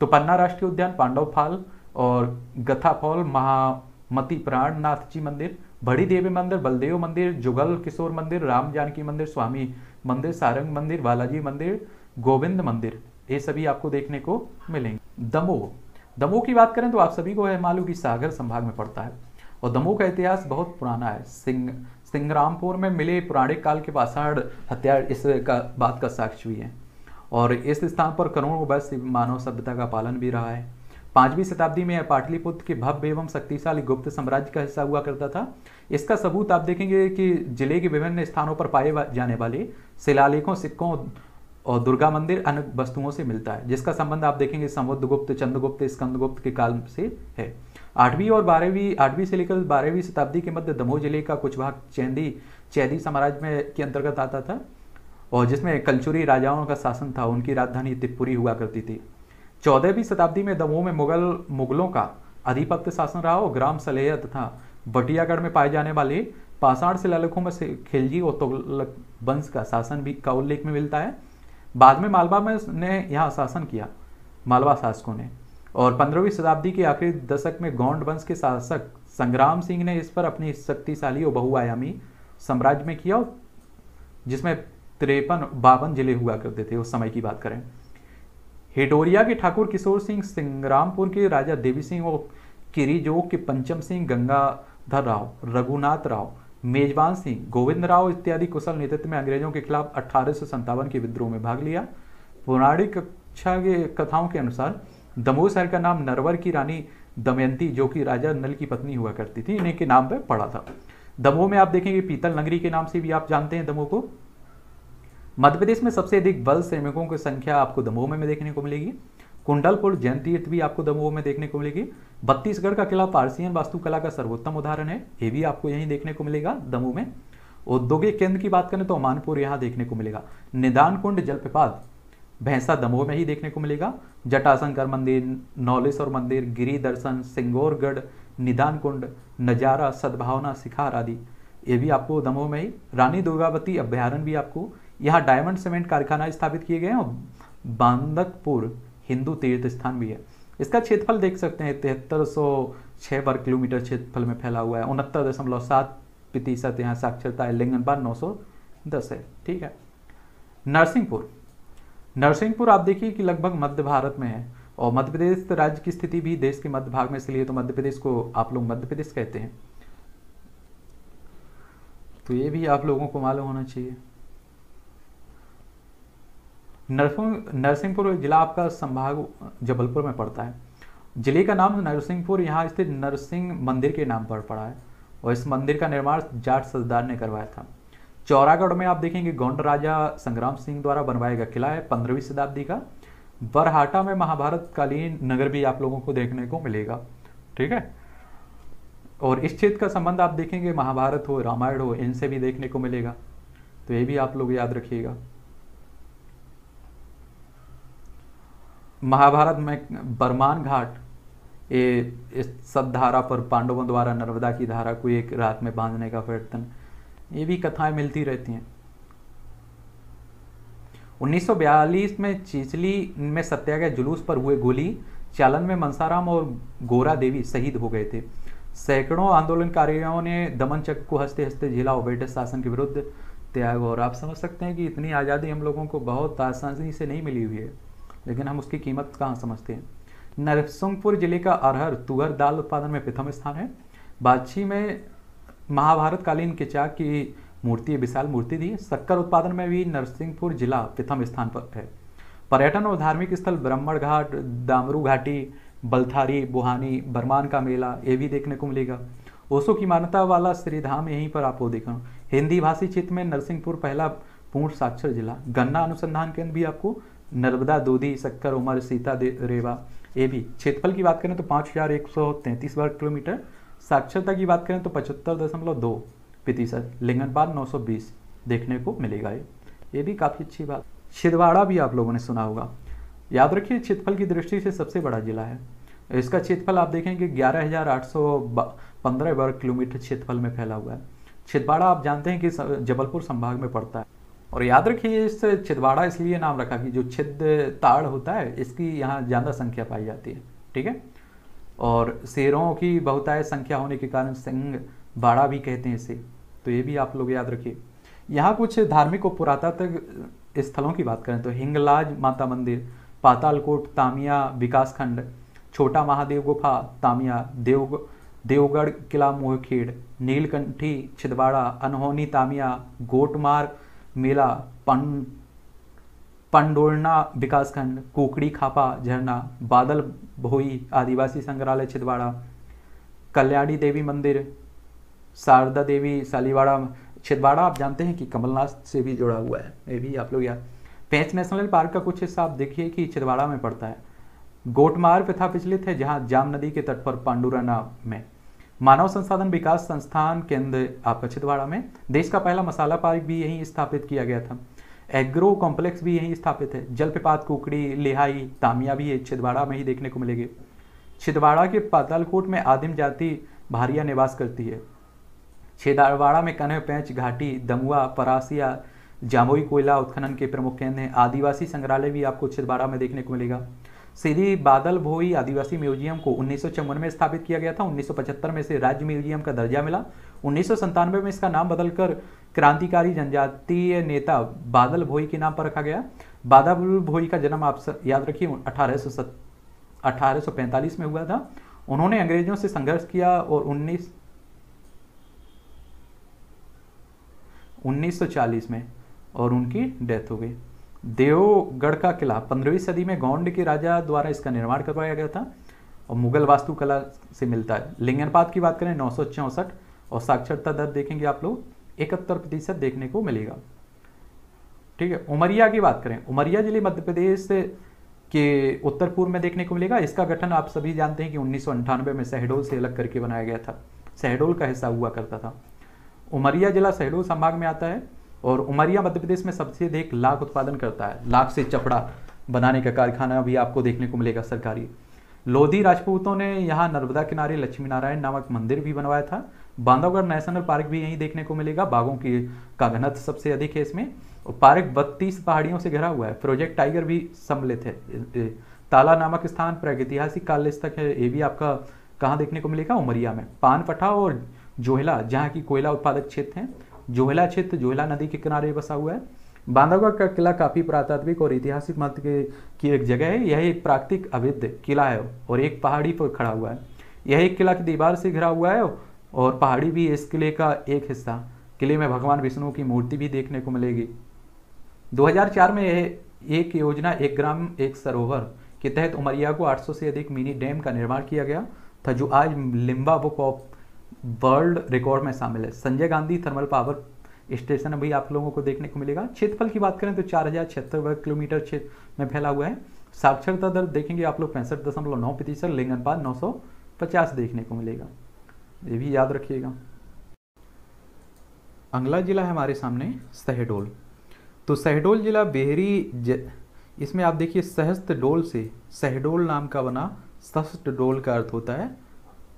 तो पन्ना राष्ट्रीय उद्यान, पांडव फाल, और गथाफॉल महामती प्राण नाथ जी मंदिर, भड़ी देवी मंदिर, बलदेव मंदिर, जुगल किशोर मंदिर, राम जानकी मंदिर, स्वामी मंदिर, सारंग मंदिर, बालाजी मंदिर, गोविंद मंदिर, ये सभी आपको देखने को मिलेंगे। दमोह, दमोह की बात करें तो आप सभी को यह मालूम कि सागर संभाग में पड़ता है और दमोह का इतिहास बहुत पुराना है। सिंगरामपुर में मिले पुराने काल के पाषाण हथियार इस का बात का साक्ष्य भी है और इस स्थान पर करोड़ों वर्ष मानव सभ्यता का पालन भी रहा है। 5वीं शताब्दी में पाटलिपुत्र के भव्य एवं शक्तिशाली गुप्त साम्राज्य का हिस्सा हुआ करता था। इसका सबूत आप देखेंगे कि जिले के विभिन्न स्थानों पर पाए जाने वाले शिलालेखों, सिक्कों और दुर्गा मंदिर अन्य वस्तुओं से मिलता है, जिसका संबंध आप देखेंगे समुद्रगुप्त, चंद्रगुप्त, स्कंदगुप्त के काल से है। 8वीं से लेकर 12वीं शताब्दी के मध्य दमोह जिले का कुछ भाग चैदी साम्राज्य में के अंतर्गत आता था और जिसमें कलचुरी राजाओं का शासन था। उनकी राजधानी त्रिपुरी हुआ करती थी। 14वीं शताब्दी में दमोह में मुगलों का आधिपत्य शासन रहा और ग्राम सलेह तथा बटियागढ़ में पाए जाने वाले पाषाण शिलालेखों में खिलजी और तुगलक वंश का शासन भी का उल्लेख में मिलता है। बाद में मालवा में ने यहाँ शासन किया, मालवा शासकों ने, और 15वीं शताब्दी के आखिरी दशक में गौंड वंश के शासक संग्राम सिंह ने इस पर अपनी शक्तिशाली और बहुआयामी साम्राज्य में किया, जिसमें 52 जिले हुआ करते थे। उस समय की बात करें, हेडोरिया के ठाकुर किशोर सिंह, सिंगरामपुर के राजा देवी सिंह और किरीजोक के पंचम सिंह, गंगाधर राव, रघुनाथ राव, मेजबान सिंह, गोविंद राव इत्यादि कुशल नेतृत्व में अंग्रेजों के खिलाफ 1857 के विद्रोह में भाग लिया। पौराणिक कक्षा के कथाओं के अनुसार दमोह शहर का नाम नरवर की रानी दमयंती, जो कि राजा नल की पत्नी हुआ करती थी, इन्हीं के नाम पर पड़ा था। दमोह में आप देखेंगे पीतल नगरी के नाम से भी आप जानते हैं दमोह को। मध्य प्रदेश में सबसे अधिक बल श्रमिकों की संख्या आपको दमोह में देखने को मिलेगी। कुंडलपुर जैन तीर्थ भी आपको दमोह में देखने को मिलेगी। 32गढ़ का किला पारसियन वास्तुकला का सर्वोत्तम उदाहरण है, ये भी आपको यहीं देखने को मिलेगा दमोह में। औद्योगिक केंद्र की बात करें तो अमानपुर यहाँ देखने को मिलेगा। निदान कुंड जलप्रपात भैंसा दमोह में ही देखने को मिलेगा। जटाशंकर मंदिर, नौलेश्वर मंदिर, गिरी दर्शन, सिंगोरगढ़, निदान कुंड, नजारा, सद्भावना, शिखार आदि, ये भी आपको दमोह में ही। रानी दुर्गावती अभ्यारण्य भी आपको यहाँ, डायमंड सीमेंट कारखाना स्थापित किए गए हैं और बांदकपुर हिंदू तीर्थ स्थान भी है। इसका क्षेत्रफल देख सकते हैं 7306 वर्ग किलोमीटर क्षेत्रफल में फैला हुआ है। 69.7% यहाँ साक्षरता है। लिंगनबाद 910 है, ठीक है। नरसिंहपुर आप देखिए कि लगभग मध्य भारत में है और मध्य प्रदेश राज्य की स्थिति भी देश के मध्य भाग में, इसलिए तो मध्य प्रदेश को आप लोग मध्य प्रदेश कहते हैं, तो ये भी आप लोगों को मालूम होना चाहिए। नरसिंहपुर जिला आपका संभाग जबलपुर में पड़ता है। जिले का नाम नरसिंहपुर यहाँ स्थित नरसिंह मंदिर के नाम पर पड़ा है और इस मंदिर का निर्माण जाट सरदार ने करवाया था। चौरागढ़ में आप देखेंगे गोंड राजा संग्राम सिंह द्वारा बनवाया गया किला है, 15वीं शताब्दी का। बरहाटा में महाभारत कालीन नगर भी आप लोगों को देखने को मिलेगा, ठीक है। और इस क्षेत्र का संबंध आप देखेंगे महाभारत हो, रामायण हो, इनसे भी देखने को मिलेगा, तो ये भी आप लोग याद रखिएगा। महाभारत में बरमान घाट, ये इस सब धारा पर पांडवों द्वारा नर्मदा की धारा को एक रात में बांधने का प्रयत्न, ये भी कथाएं मिलती रहती हैं। 1942 में चिचली में सत्याग्रह जुलूस पर हुए गोली चालन में मनसाराम और गोरा देवी शहीद हो गए थे। सैकड़ों आंदोलनकारियों ने दमन चक्र को हंसते हंसते झेला और ब्रिटिश शासन के विरुद्ध त्याग, और आप समझ सकते हैं कि इतनी आज़ादी हम लोगों को बहुत आसानी से नहीं मिली हुई है, लेकिन हम उसकी कीमत कहाँ समझते हैं। नरसिंहपुर जिले का अरहर तुअर दाल उत्पादन में प्रथम स्थान है। बाछी में महाभारत कालीन किचाक की मूर्ति, विशाल मूर्ति दी। शक्कर उत्पादन में भी नरसिंहपुर जिला प्रथम स्थान पर है। पर्यटन और धार्मिक स्थल ब्राह्मण घाट, दामरू घाटी, बलथारी, बुहानी, बरमान का मेला, ये भी देखने को मिलेगा। ओशो की मान्यता वाला श्रीधाम यहीं पर आपको देखना। हिंदी भाषी क्षेत्र में नरसिंहपुर पहला पूर्ण साक्षर जिला। गन्ना अनुसंधान केंद्र भी आपको नर्मदा, दूधी, शक्कर, उमर, सीता रेवा, ये भी। क्षेत्रफल की बात करें तो 5133 वर्ग किलोमीटर। साक्षरता की बात करें तो 75.2%। लिंगनबाद 920 देखने को मिलेगा, ये भी काफ़ी अच्छी बात। छिंदवाड़ा भी आप लोगों ने सुना होगा, याद रखिए क्षेत्रफल की दृष्टि से सबसे बड़ा जिला है। इसका क्षेत्रफल आप देखेंगे 11,815 वर्ग किलोमीटर क्षेत्रफल में फैला हुआ है। छिंदवाड़ा आप जानते हैं कि जबलपुर संभाग में पड़ता है और याद रखिए इस छिंदवाड़ा इसलिए नाम रखा कि जो छिद ताड़ होता है इसकी यहाँ ज़्यादा संख्या पाई जाती है, ठीक है। और शेरों की बहुतायत संख्या होने के कारण सिंह बाड़ा भी कहते हैं इसे, तो ये भी आप लोग याद रखिए। यहाँ कुछ धार्मिक और पुरातत्व स्थलों की बात करें तो हिंगलाज माता मंदिर, पातालकोट तामिया विकासखंड, छोटा महादेव गुफा तामिया, देवगढ़ किला मोहखेड़, नीलकंठी छिदवाड़ा, अनहोनी तामिया, गोटमार मेला, पंडोरना विकासखंड, कोकड़ी खापा झरना, बादल भोई आदिवासी संग्रहालय छिदवाड़ा, कल्याणी देवी मंदिर, शारदा देवी सालीवाड़ा। छिदवाड़ा आप जानते हैं कि कमलनाथ से भी जुड़ा हुआ है, ये भी आप लोग याद। पेंच नेशनल पार्क का कुछ हिस्सा आप देखिए कि छिदवाड़ा में पड़ता है। गोटमार प्रथा विचलित है जहाँ जाम नदी के तट पर पांडुरना में। मानव संसाधन विकास संस्थान केंद्र आपका छिदवाड़ा में। देश का पहला मसाला पार्क भी यहीं स्थापित किया गया था। एग्रो कॉम्प्लेक्स भी यहीं स्थापित है। जलप्रपात कुकड़ी लिहाई तामिया भी छिदवाड़ा में ही देखने को मिलेगी। छिदवाड़ा के पातालकोट में आदिम जाति भारिया निवास करती है। छिदवाड़ा में कन्ह पैंच घाटी दमुआ परासिया जामुई कोयला उत्खनन के प्रमुख केंद्र हैं। आदिवासी संग्रहालय भी आपको छिदवाड़ा में देखने को मिलेगा। श्री बादल भोई आदिवासी म्यूजियम को 1954 में स्थापित किया गया था। 1975 में इसे राज्य म्यूजियम का दर्जा मिला। 1997 में इसका नाम बदलकर क्रांतिकारी जनजातीय नेता बादल भोई के नाम पर रखा गया। बादल भोई का जन्म आप याद रखिए 1845 में हुआ था। उन्होंने अंग्रेजों से संघर्ष किया और 1940 में और उनकी डेथ हो गई। देवगढ़ का किला 15वीं सदी में गौंड के राजा द्वारा इसका निर्माण करवाया गया था और मुगल वास्तुकला से मिलता है। लिंगनपात की बात करें 964 और साक्षरता दर देखेंगे आप लोग 71% देखने को मिलेगा। ठीक है, उमरिया की बात करें, उमरिया जिले मध्य प्रदेश के उत्तर पूर्व में देखने को मिलेगा। इसका गठन आप सभी जानते हैं कि 1998 में शहडोल से अलग करके बनाया गया था। शहडोल का हिस्सा हुआ करता था। उमरिया जिला शहडोल संभाग में आता है और उमरिया मध्य प्रदेश में सबसे अधिक लाख उत्पादन करता है। लाख से चपड़ा बनाने का कारखाना भी आपको देखने को मिलेगा सरकारी। लोधी राजपूतों ने यहाँ नर्मदा किनारे लक्ष्मी नारायण नामक मंदिर भी बनवाया था। बांधवगढ़ नेशनल पार्क भी यहीं देखने को मिलेगा। बाघों की का घनत्व सबसे अधिक है इसमें और पार्क 32 पहाड़ियों से घिरा हुआ है। प्रोजेक्ट टाइगर भी सम्मिलित है। ताला नामक स्थान प्रागैतिहासिक काल तक है, ये भी आपका कहाँ देखने को मिलेगा? उमरिया में। पानपठा और जोहला जहाँ की कोयला उत्पादक क्षेत्र हैं। जोहला क्षेत्र जोहला नदी के किनारे बसा हुआ है। बांधवगढ़ का किला काफी पुरातात्विक और ऐतिहासिक महत्व की एक जगह है। यह एक प्राकृतिक अवैध किला है और एक पहाड़ी पर खड़ा हुआ है। यह एक किला की दीवार से घिरा हुआ है और पहाड़ी भी इस किले का एक हिस्सा। किले में भगवान विष्णु की मूर्ति भी देखने को मिलेगी। 2004 में यह एक योजना एक ग्राम एक सरोवर के तहत उमरिया को 800 से अधिक मिनी डैम का निर्माण किया गया था, जो आज Limba book of world record में शामिल है। Sanjay Gandhi thermal power station भी आप लोगों को देखने को मिलेगा। क्षेत्रफल की बात करें तो 4076 वर्ग किलोमीटर क्षेत्र में फैला हुआ है। साक्षरता दर देखेंगे आप लोग 65.9%। लिंगनपात 950 देखने को मिलेगा, ये भी याद रखिएगा। अगला जिला है हमारे सामने शहडोल। तो शहडोल जिला इसमें आप देखिए सहस्त्र डोल से शहडोल नाम का बना। सहस्त्र डोल का अर्थ होता है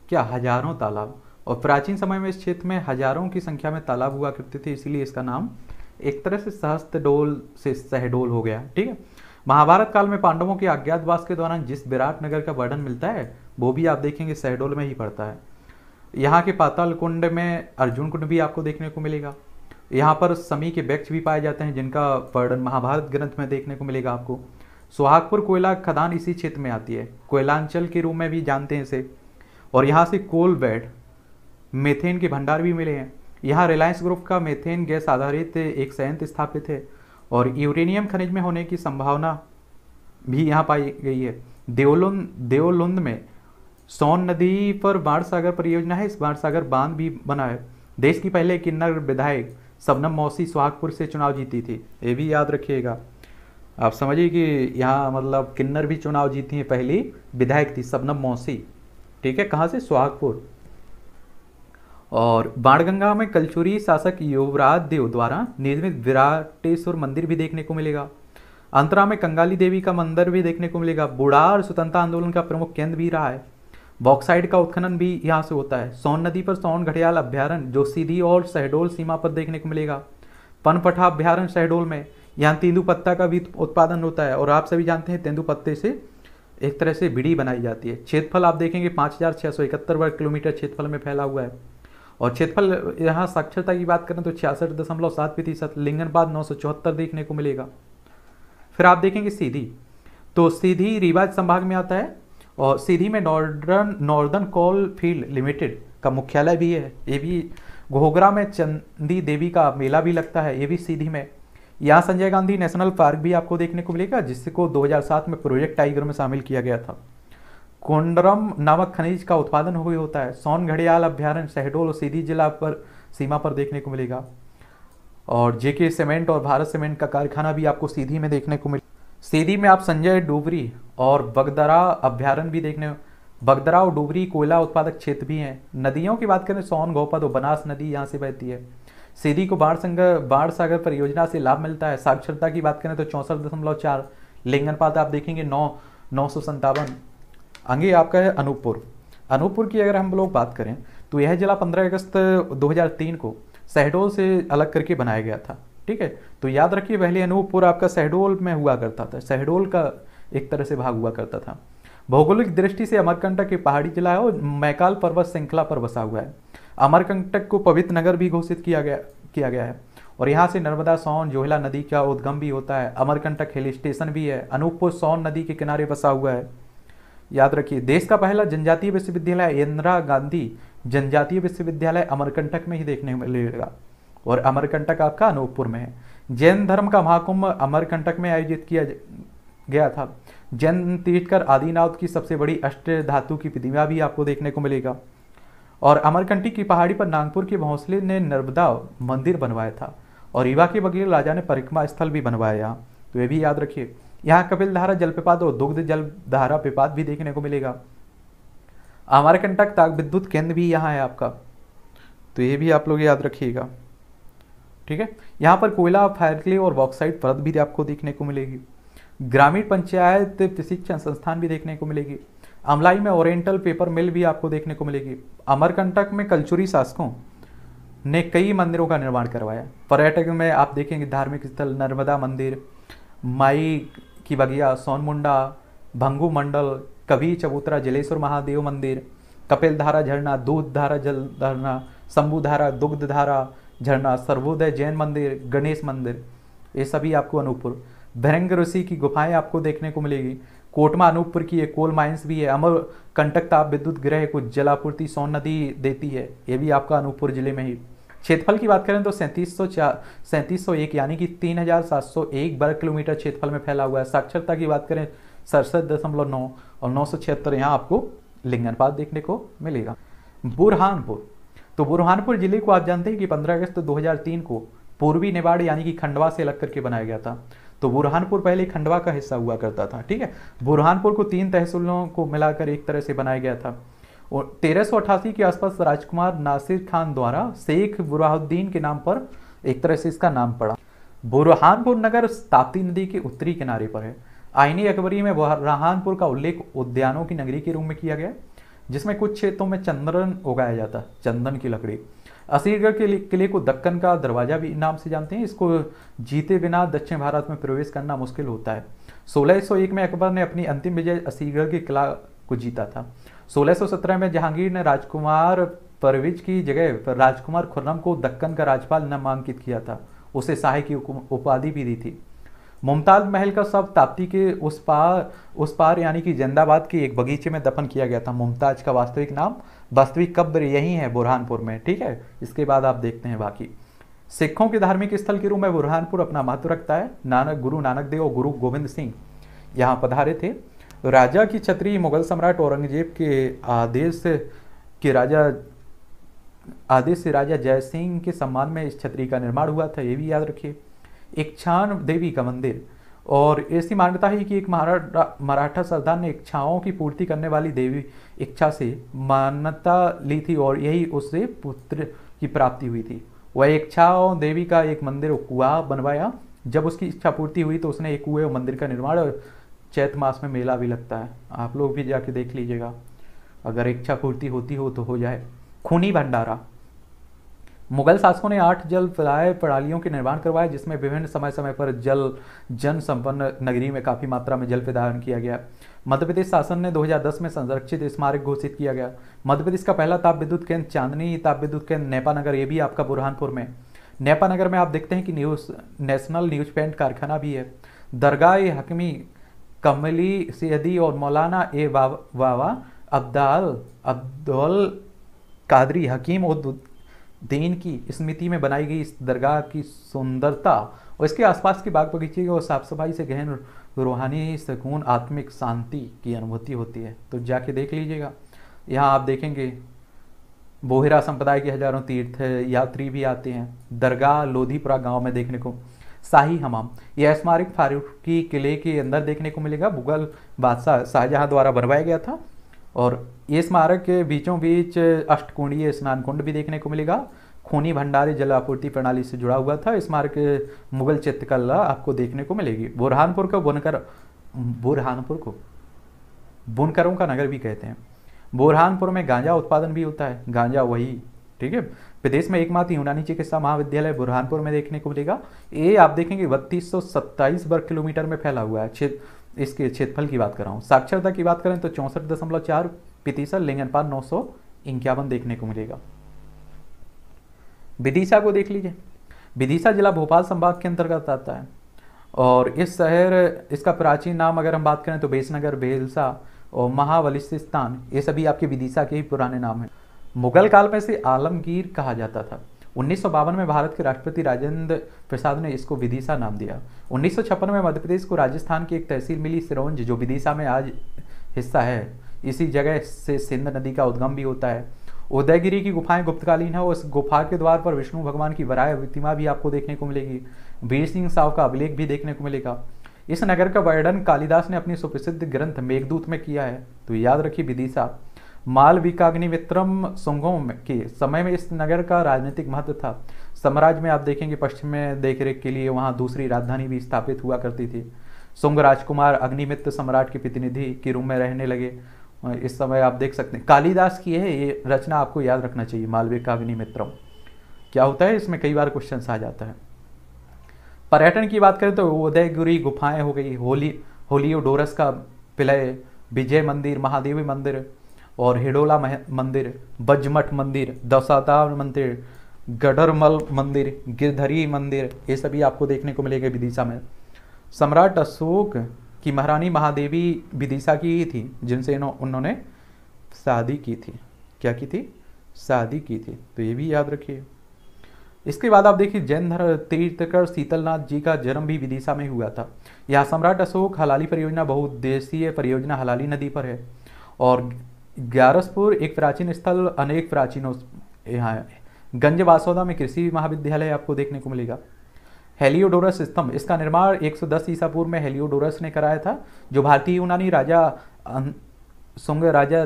क्या? हजारों तालाब। और प्राचीन समय में इस क्षेत्र में हजारों की संख्या में तालाब हुआ करते थे, इसीलिए इसका नाम एक तरह से सहस्त्रडोल से शहडोल हो गया। ठीक है, महाभारत काल में पांडवों के अज्ञातवास के दौरान जिस विराट नगर का वर्णन मिलता है वो भी आप देखेंगे शहडोल में ही पड़ता है। यहाँ के पाताल कुंड में अर्जुन कुंड भी आपको देखने को मिलेगा। यहाँ पर शमी के वृक्ष भी पाए जाते हैं जिनका वर्णन महाभारत ग्रंथ में देखने को मिलेगा आपको। सोहागपुर कोयला खदान इसी क्षेत्र में आती है, कोयलांचल के रूप में भी जानते हैं इसे। और यहाँ से कोल बेड मेथेन के भंडार भी मिले हैं। यहाँ रिलायंस ग्रुप का मेथेन गैस आधारित एक संयंत्र स्थापित है और यूरेनियम खनिज में होने की संभावना भी यहाँ पाई गई है। देवलुंद में सोन नदी पर बाण सागर परियोजना है। इस बाण सागर बांध भी बना है। देश की पहले किन्नर विधायक शबनम मौसी सोहागपुर से चुनाव जीती थी, ये भी याद रखिएगा। आप समझिए कि यहाँ मतलब किन्नर भी चुनाव जीती हैं। पहली विधायक थी शबनम मौसी, ठीक है, कहाँ से? सोहागपुर। और बाणगंगा में कलचुरी शासक युवराज देव द्वारा निर्मित विराटेश्वर मंदिर भी देखने को मिलेगा। अंतरा में कंगाली देवी का मंदिर भी देखने को मिलेगा। बुढ़ार स्वतंत्रता आंदोलन का प्रमुख केंद्र भी रहा है। बॉक्साइट का उत्खनन भी यहाँ से होता है। सोन नदी पर सोन घड़ियाल अभ्यारण्य जो सीधी और शहडोल सीमा पर देखने को मिलेगा। पनपठा अभ्यारण्य शहडोल में, यहाँ तेंदुपत्ता का भी उत्पादन होता है और आप सभी जानते हैं तेंदुपत्ते से एक तरह से विधि बनाई जाती है। क्षेत्रफल आप देखेंगे 5671 वर्ग किलोमीटर क्षेत्रफल में फैला हुआ है। और क्षेत्रफल यहाँ साक्षरता की बात करें तो 66.7%, लिंगनबाद 974 देखने को मिलेगा। फिर आप देखेंगे सीधी, तो सीधी रीवाज संभाग में आता है और सीधी में नॉर्दर्न कोल फील्ड लिमिटेड का मुख्यालय भी है। ये भी घोघरा में चंदी देवी का मेला भी लगता है, ये भी सीधी में। यहाँ संजय गांधी नेशनल पार्क भी आपको देखने को मिलेगा, जिसको 2007 में प्रोजेक्ट टाइगर में शामिल किया गया था। कोंडरम नामक खनिज का उत्पादन हुए होता है। सोन घड़ियाल अभ्यारण्य शहडोल और सीधी जिला पर सीमा पर देखने को मिलेगा। और जेके सीमेंट और भारत सीमेंट का कारखाना भी आपको सीधी में देखने को मिलेगा। सीधी में आप संजय डूबरी और बगदरा अभ्यारण्य भी देखने, बगदरा और डूबरी कोयला उत्पादक क्षेत्र भी हैं। नदियों की बात करें सोन गौपद और बनास नदी यहाँ से बहती है। सीधी को बाढ़ सागर परियोजना से लाभ मिलता है। साक्षरता की बात करें तो 64.4, लिंगनपात आप देखेंगे 957। आगे आपका है अनूपपुर। अनूपपुर की अगर हम लोग बात करें तो यह जिला 15 अगस्त 2003 को शहडोल से अलग करके बनाया गया था। ठीक है, तो याद रखिए पहले अनूपपुर आपका शहडोल में हुआ करता था, शहडोल का एक तरह से भाग हुआ करता था। भौगोलिक दृष्टि से अमरकंटक के पहाड़ी जिला है और मैकाल पर्वत श्रृंखला पर बसा हुआ है। अमरकंटक को पवित्र नगर भी घोषित किया गया है। और यहाँ से नर्मदा सोन जोहिला नदी का उद्गम भी होता है। अमरकंटक हिल स्टेशन भी है। अनूपपुर सोन नदी के किनारे बसा हुआ है। याद रखिए देश का पहला जनजातीय विश्वविद्यालय इंदिरा गांधी जनजातीय विश्वविद्यालय अमरकंटक में ही देखने मिलेगा। और अमरकंटक आपका अनूपपुर में है। जैन धर्म का महाकुंभ अमरकंटक में आयोजित किया गया था। जैन तीर्थकर आदिनाथ की सबसे बड़ी अष्ट धातु की प्रतिमा भी आपको देखने को मिलेगा। और अमरकंटक की पहाड़ी पर नागपुर के भोंसले ने नर्मदा मंदिर बनवाया था। और रीवा के बघेल राजा ने परिक्रमा स्थल भी बनवाया यहाँ, तो ये भी याद रखिए। यहाँ कपिलधारा जलप्रपात और दुग्ध जलधारा प्रपात भी देखने को मिलेगा। अमरकंटक ताप विद्युत केंद्र भी यहाँ है आपका, तो ये भी आप लोग याद रखिएगा। ठीक है, यहाँ पर कोयला फायरक्ले और बॉक्साइट परत भी आपको देखने को मिलेगी। ग्रामीण पंचायत प्रशिक्षण संस्थान भी देखने को मिलेगी। अमलाई में ओरिएंटल पेपर मिल भी आपको देखने को मिलेगी। अमरकंटक में कलचुरी शासकों ने कई मंदिरों का निर्माण करवाया। पर्यटक में आप देखेंगे धार्मिक स्थल नर्मदा मंदिर, माई की बगिया, सोनमुंडा, भंगू मंडल, कभी चबूतरा, जलेश्वर महादेव मंदिर, कपिलधारा झरना, दूध धारा जल झरना, शंभुधारा, दुग्धधारा झरना, सर्वोदय जैन मंदिर, गणेश मंदिर, ये सभी आपको अनूपपुर। भृंग ऋषि की गुफाएं आपको देखने को मिलेगी। कोटमा अनूपपुर की एक कोल माइंस भी है। अमरकंटक ताप विद्युत गृह को जलापूर्ति सोन नदी देती है, ये भी आपका अनूपपुर जिले में ही। क्षेत्रफल की बात करें तो 3701 यानी कि 3701 वर्ग किलोमीटर क्षेत्रफल में फैला हुआ है। साक्षरता की बात करें 67.9 और 976 यहाँ आपको लिंगनपात देखने को मिलेगा। बुरहानपुर, तो बुरहानपुर जिले को आप जानते हैं कि 15 अगस्त 2003 को पूर्वी नेवाड़ यानी कि खंडवा से अलग करके बनाया गया था। तो बुरहानपुर पहले खंडवा का हिस्सा हुआ करता था। ठीक है, बुरहानपुर को 3 तहसीलों को मिलाकर एक तरह से बनाया गया था। और 1388 के आसपास राजकुमार नासिर खान द्वारा शेख बुरहानुद्दीन के नाम पर एक तरह से इसका नाम पड़ा। बुरहानपुर नगर ताप्ती नदी के उत्तरी किनारे पर है। आईनी अकबरी में बुरहानपुर का उल्लेख उद्यानों की नगरी के रूप में किया गया, जिसमें कुछ क्षेत्रों में चंदन उगाया जाता है, चंदन की लकड़ी। असीरगढ़ के किले को दक्कन का दरवाजा भी नाम से जानते हैं। इसको जीते बिना दक्षिण भारत में प्रवेश करना मुश्किल होता है। 1601 में अकबर ने अपनी अंतिम विजय असीरगढ़ के किला को जीता था। 1617 में जहांगीर ने राजकुमार परवेज की जगह पर राजकुमार खुर्रम को दक्कन का राजपाल नामांकित किया था, उसे शाह की उपाधि भी दी थी। मुमताज महल का सब ताप्ती के उस पार यानी कि जिंदाबाद के एक बगीचे में दफन किया गया था। मुमताज का वास्तविक नाम, वास्तविक कब्र यही है बुरहानपुर में। ठीक है, इसके बाद आप देखते हैं बाकी। सिखों के धार्मिक स्थल के रूप में बुरहानपुर अपना महत्व रखता है। गुरु नानक देव और गुरु गोविंद सिंह यहाँ पधारे थे। राजा की छतरी मुगल सम्राट औरंगजेब के आदेश से राजा जय सिंह के सम्मान में इस छतरी का निर्माण हुआ था, ये भी याद रखिए। इक्षान देवी का मंदिर, और ऐसी मान्यता है कि एक मराठा सरदार ने इच्छाओं की पूर्ति करने वाली देवी इच्छा से मान्यता ली थी और यही उससे पुत्र की प्राप्ति हुई थी। वह इच्छाओं देवी का एक मंदिर कुआं बनवाया। जब उसकी इच्छा पूर्ति हुई तो उसने एक कुएं मंदिर का निर्माण, और चैत मास में मेला भी लगता है, आप लोग भी जाके देख लीजिएगा अगर इच्छा पूर्ति होती हो तो हो जाए। खूनी भंडारा, मुगल शासकों ने 8 जल प्राय प्रणालियों के निर्माण करवाया, जिसमें विभिन्न समय समय पर जल जन संपन्न नगरी में काफ़ी मात्रा में जल प्रदान किया गया। मध्य प्रदेश शासन ने 2010 में संरक्षित स्मारक घोषित किया गया। मध्य प्रदेश का पहला ताप विद्युत केंद्र चांदनी ताप विद्युत केंद्र नेपानगर, ये भी आपका बुरहानपुर में। नेपानगर में आप देखते हैं कि नेशनल न्यूज पेंट कारखाना भी है। दरगाह हकमी कमली सैदी और मौलाना ए बाबा अब्दुल कादरी हकीम उद्दीन की स्मृति में बनाई गई इस दरगाह की सुंदरता और इसके आसपास के बाग बगीचे और साफ सफाई से गहन रूहानी सुकून आत्मिक शांति की अनुभूति होती है। तो जाके देख लीजिएगा। यहाँ आप देखेंगे बोहरा संप्रदाय के हजारों तीर्थ यात्री भी आते हैं। दरगाह लोधीपुरा गांव में देखने को। शाही हमाम, यह स्मारक फारूकी किले के अंदर देखने को मिलेगा। मुगल बादशाह शाहजहां द्वारा बनवाया गया था और ये स्मारक के बीचों बीच अष्टकुंडीय स्नान कुंड भी देखने को मिलेगा। खूनी भंडारी जल आपूर्ति प्रणाली से जुड़ा हुआ था। स्मारक मुगल चित्रकला आपको देखने को मिलेगी। बुरहानपुर को बुनकरों का नगर भी कहते हैं। बुरहानपुर में गांजा उत्पादन भी होता है। गांजा वही, ठीक है। प्रदेश में एकमात्र यूनानी चिकित्सा महाविद्यालय बुरहानपुर में देखने को मिलेगा। ये आप देखेंगे 3227 वर्ग किलोमीटर में फैला हुआ है। इसके क्षेत्रफल की बात कर रहा हूँ। साक्षरता की बात करें तो 64.4%, लिंगनपाल 951 देखने को मिलेगा। विदिशा को देख लीजिए। विदिशा जिला भोपाल संभाग के अंतर्गत आता है और इस शहर, इसका प्राचीन नाम अगर हम बात करें तो बेसनगर, बेलसा और महावलिस्तान, ये सभी आपके विदिशा के ही पुराने नाम हैं। मुगल काल में से आलमगीर कहा जाता था। 1952 में भारत के राष्ट्रपति राजेंद्र प्रसाद ने इसको विदिशा नाम दिया। 1956 में मध्य प्रदेश को राजस्थान की एक तहसील मिली सिरोंज, जो विदिशा में आज हिस्सा है। इसी जगह से सिंध नदी का उद्गम भी होता है। उदयगिरी की गुफाएं गुप्तकालीन है और इस गुफा के द्वार पर विष्णु भगवान की वराह प्रतिमा भी आपको देखने को मिलेगी। वीर सिंह साव का अभिलेख भी देखने को मिलेगा। इस नगर का वर्णन कालिदास ने अपनी सुप्रसिद्ध ग्रंथ मेघदूत में किया है, तो याद रखिए विदिशा। मालविकाग्निमित्रम शुंगों के समय में इस नगर का राजनीतिक महत्व था। साम्राज्य में आप देखेंगे पश्चिम में देखरेख के लिए वहाँ दूसरी राजधानी भी स्थापित हुआ करती थी। शुंग राजकुमार अग्निमित्र सम्राट के प्रतिनिधि के रूप में रहने लगे। इस समय आप देख सकते हैं कालिदास की है ये रचना, आपको याद रखना चाहिए। मालविकाग्निमित्रम क्या होता है, इसमें कई बार क्वेश्चन आ जाता है। पर्यटन की बात करें तो उदयगिरी गुफाएं हो गई, होलियोडोरस का पिलय, विजय मंदिर, महादेवी मंदिर और हिडोला मंदिर, बजमठ मंदिर, दशावतार मंदिर, गडरमल मंदिर, गिरधरी मंदिर, ये सभी आपको देखने को मिलेंगे विदिशा में। सम्राट अशोक की महारानी महादेवी विदिशा की ही थी, जिनसे उन्होंने शादी की थी। क्या की थी? शादी की थी, तो ये भी याद रखिए। इसके बाद आप देखिए जैन धर्म तीर्थकर शीतलनाथ जी का जन्म भी विदिशा में हुआ था। यहाँ सम्राट अशोक हलाली परियोजना बहुउद्देशीय परियोजना हलाली नदी पर है और ग्यारसपुर एक प्राचीन स्थल, अनेक प्राचीनों यहाँ है। गंज वासोदा में कृषि महाविद्यालय आपको देखने को मिलेगा। हेलियोडोरस स्तंभ, इसका निर्माण 110 ईसा पूर्व में हेलियोडोरस ने कराया था, जो भारतीय यूनानी राजा शुंग राजा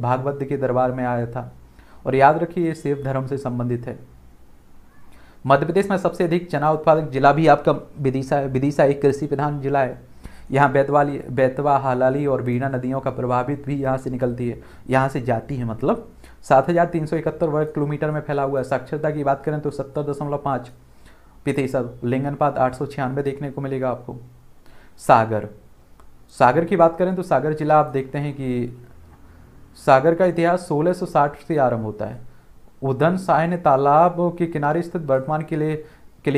भागवत के दरबार में आया था। और याद रखिए ये शिव धर्म से संबंधित है। मध्य प्रदेश में सबसे अधिक चना उत्पादक जिला भी आपका विदिशा है। विदिशा एक कृषि प्रधान जिला है। यहाँ बेतवा, हालाली और बीना नदियों का प्रभावित भी यहाँ से निकलती है, यहाँ से जाती है। मतलब 7,371 वर्ग किलोमीटर में फैला हुआ है। साक्षरता की बात करें तो 70.5%, लिंगनपात 896 देखने को मिलेगा आपको। सागर की बात करें तो सागर जिला आप देखते हैं कि सागर का इतिहास 1660 से आरम्भ होता है। उदन शाह ने तालाब के किनारे स्थित वर्तमान किले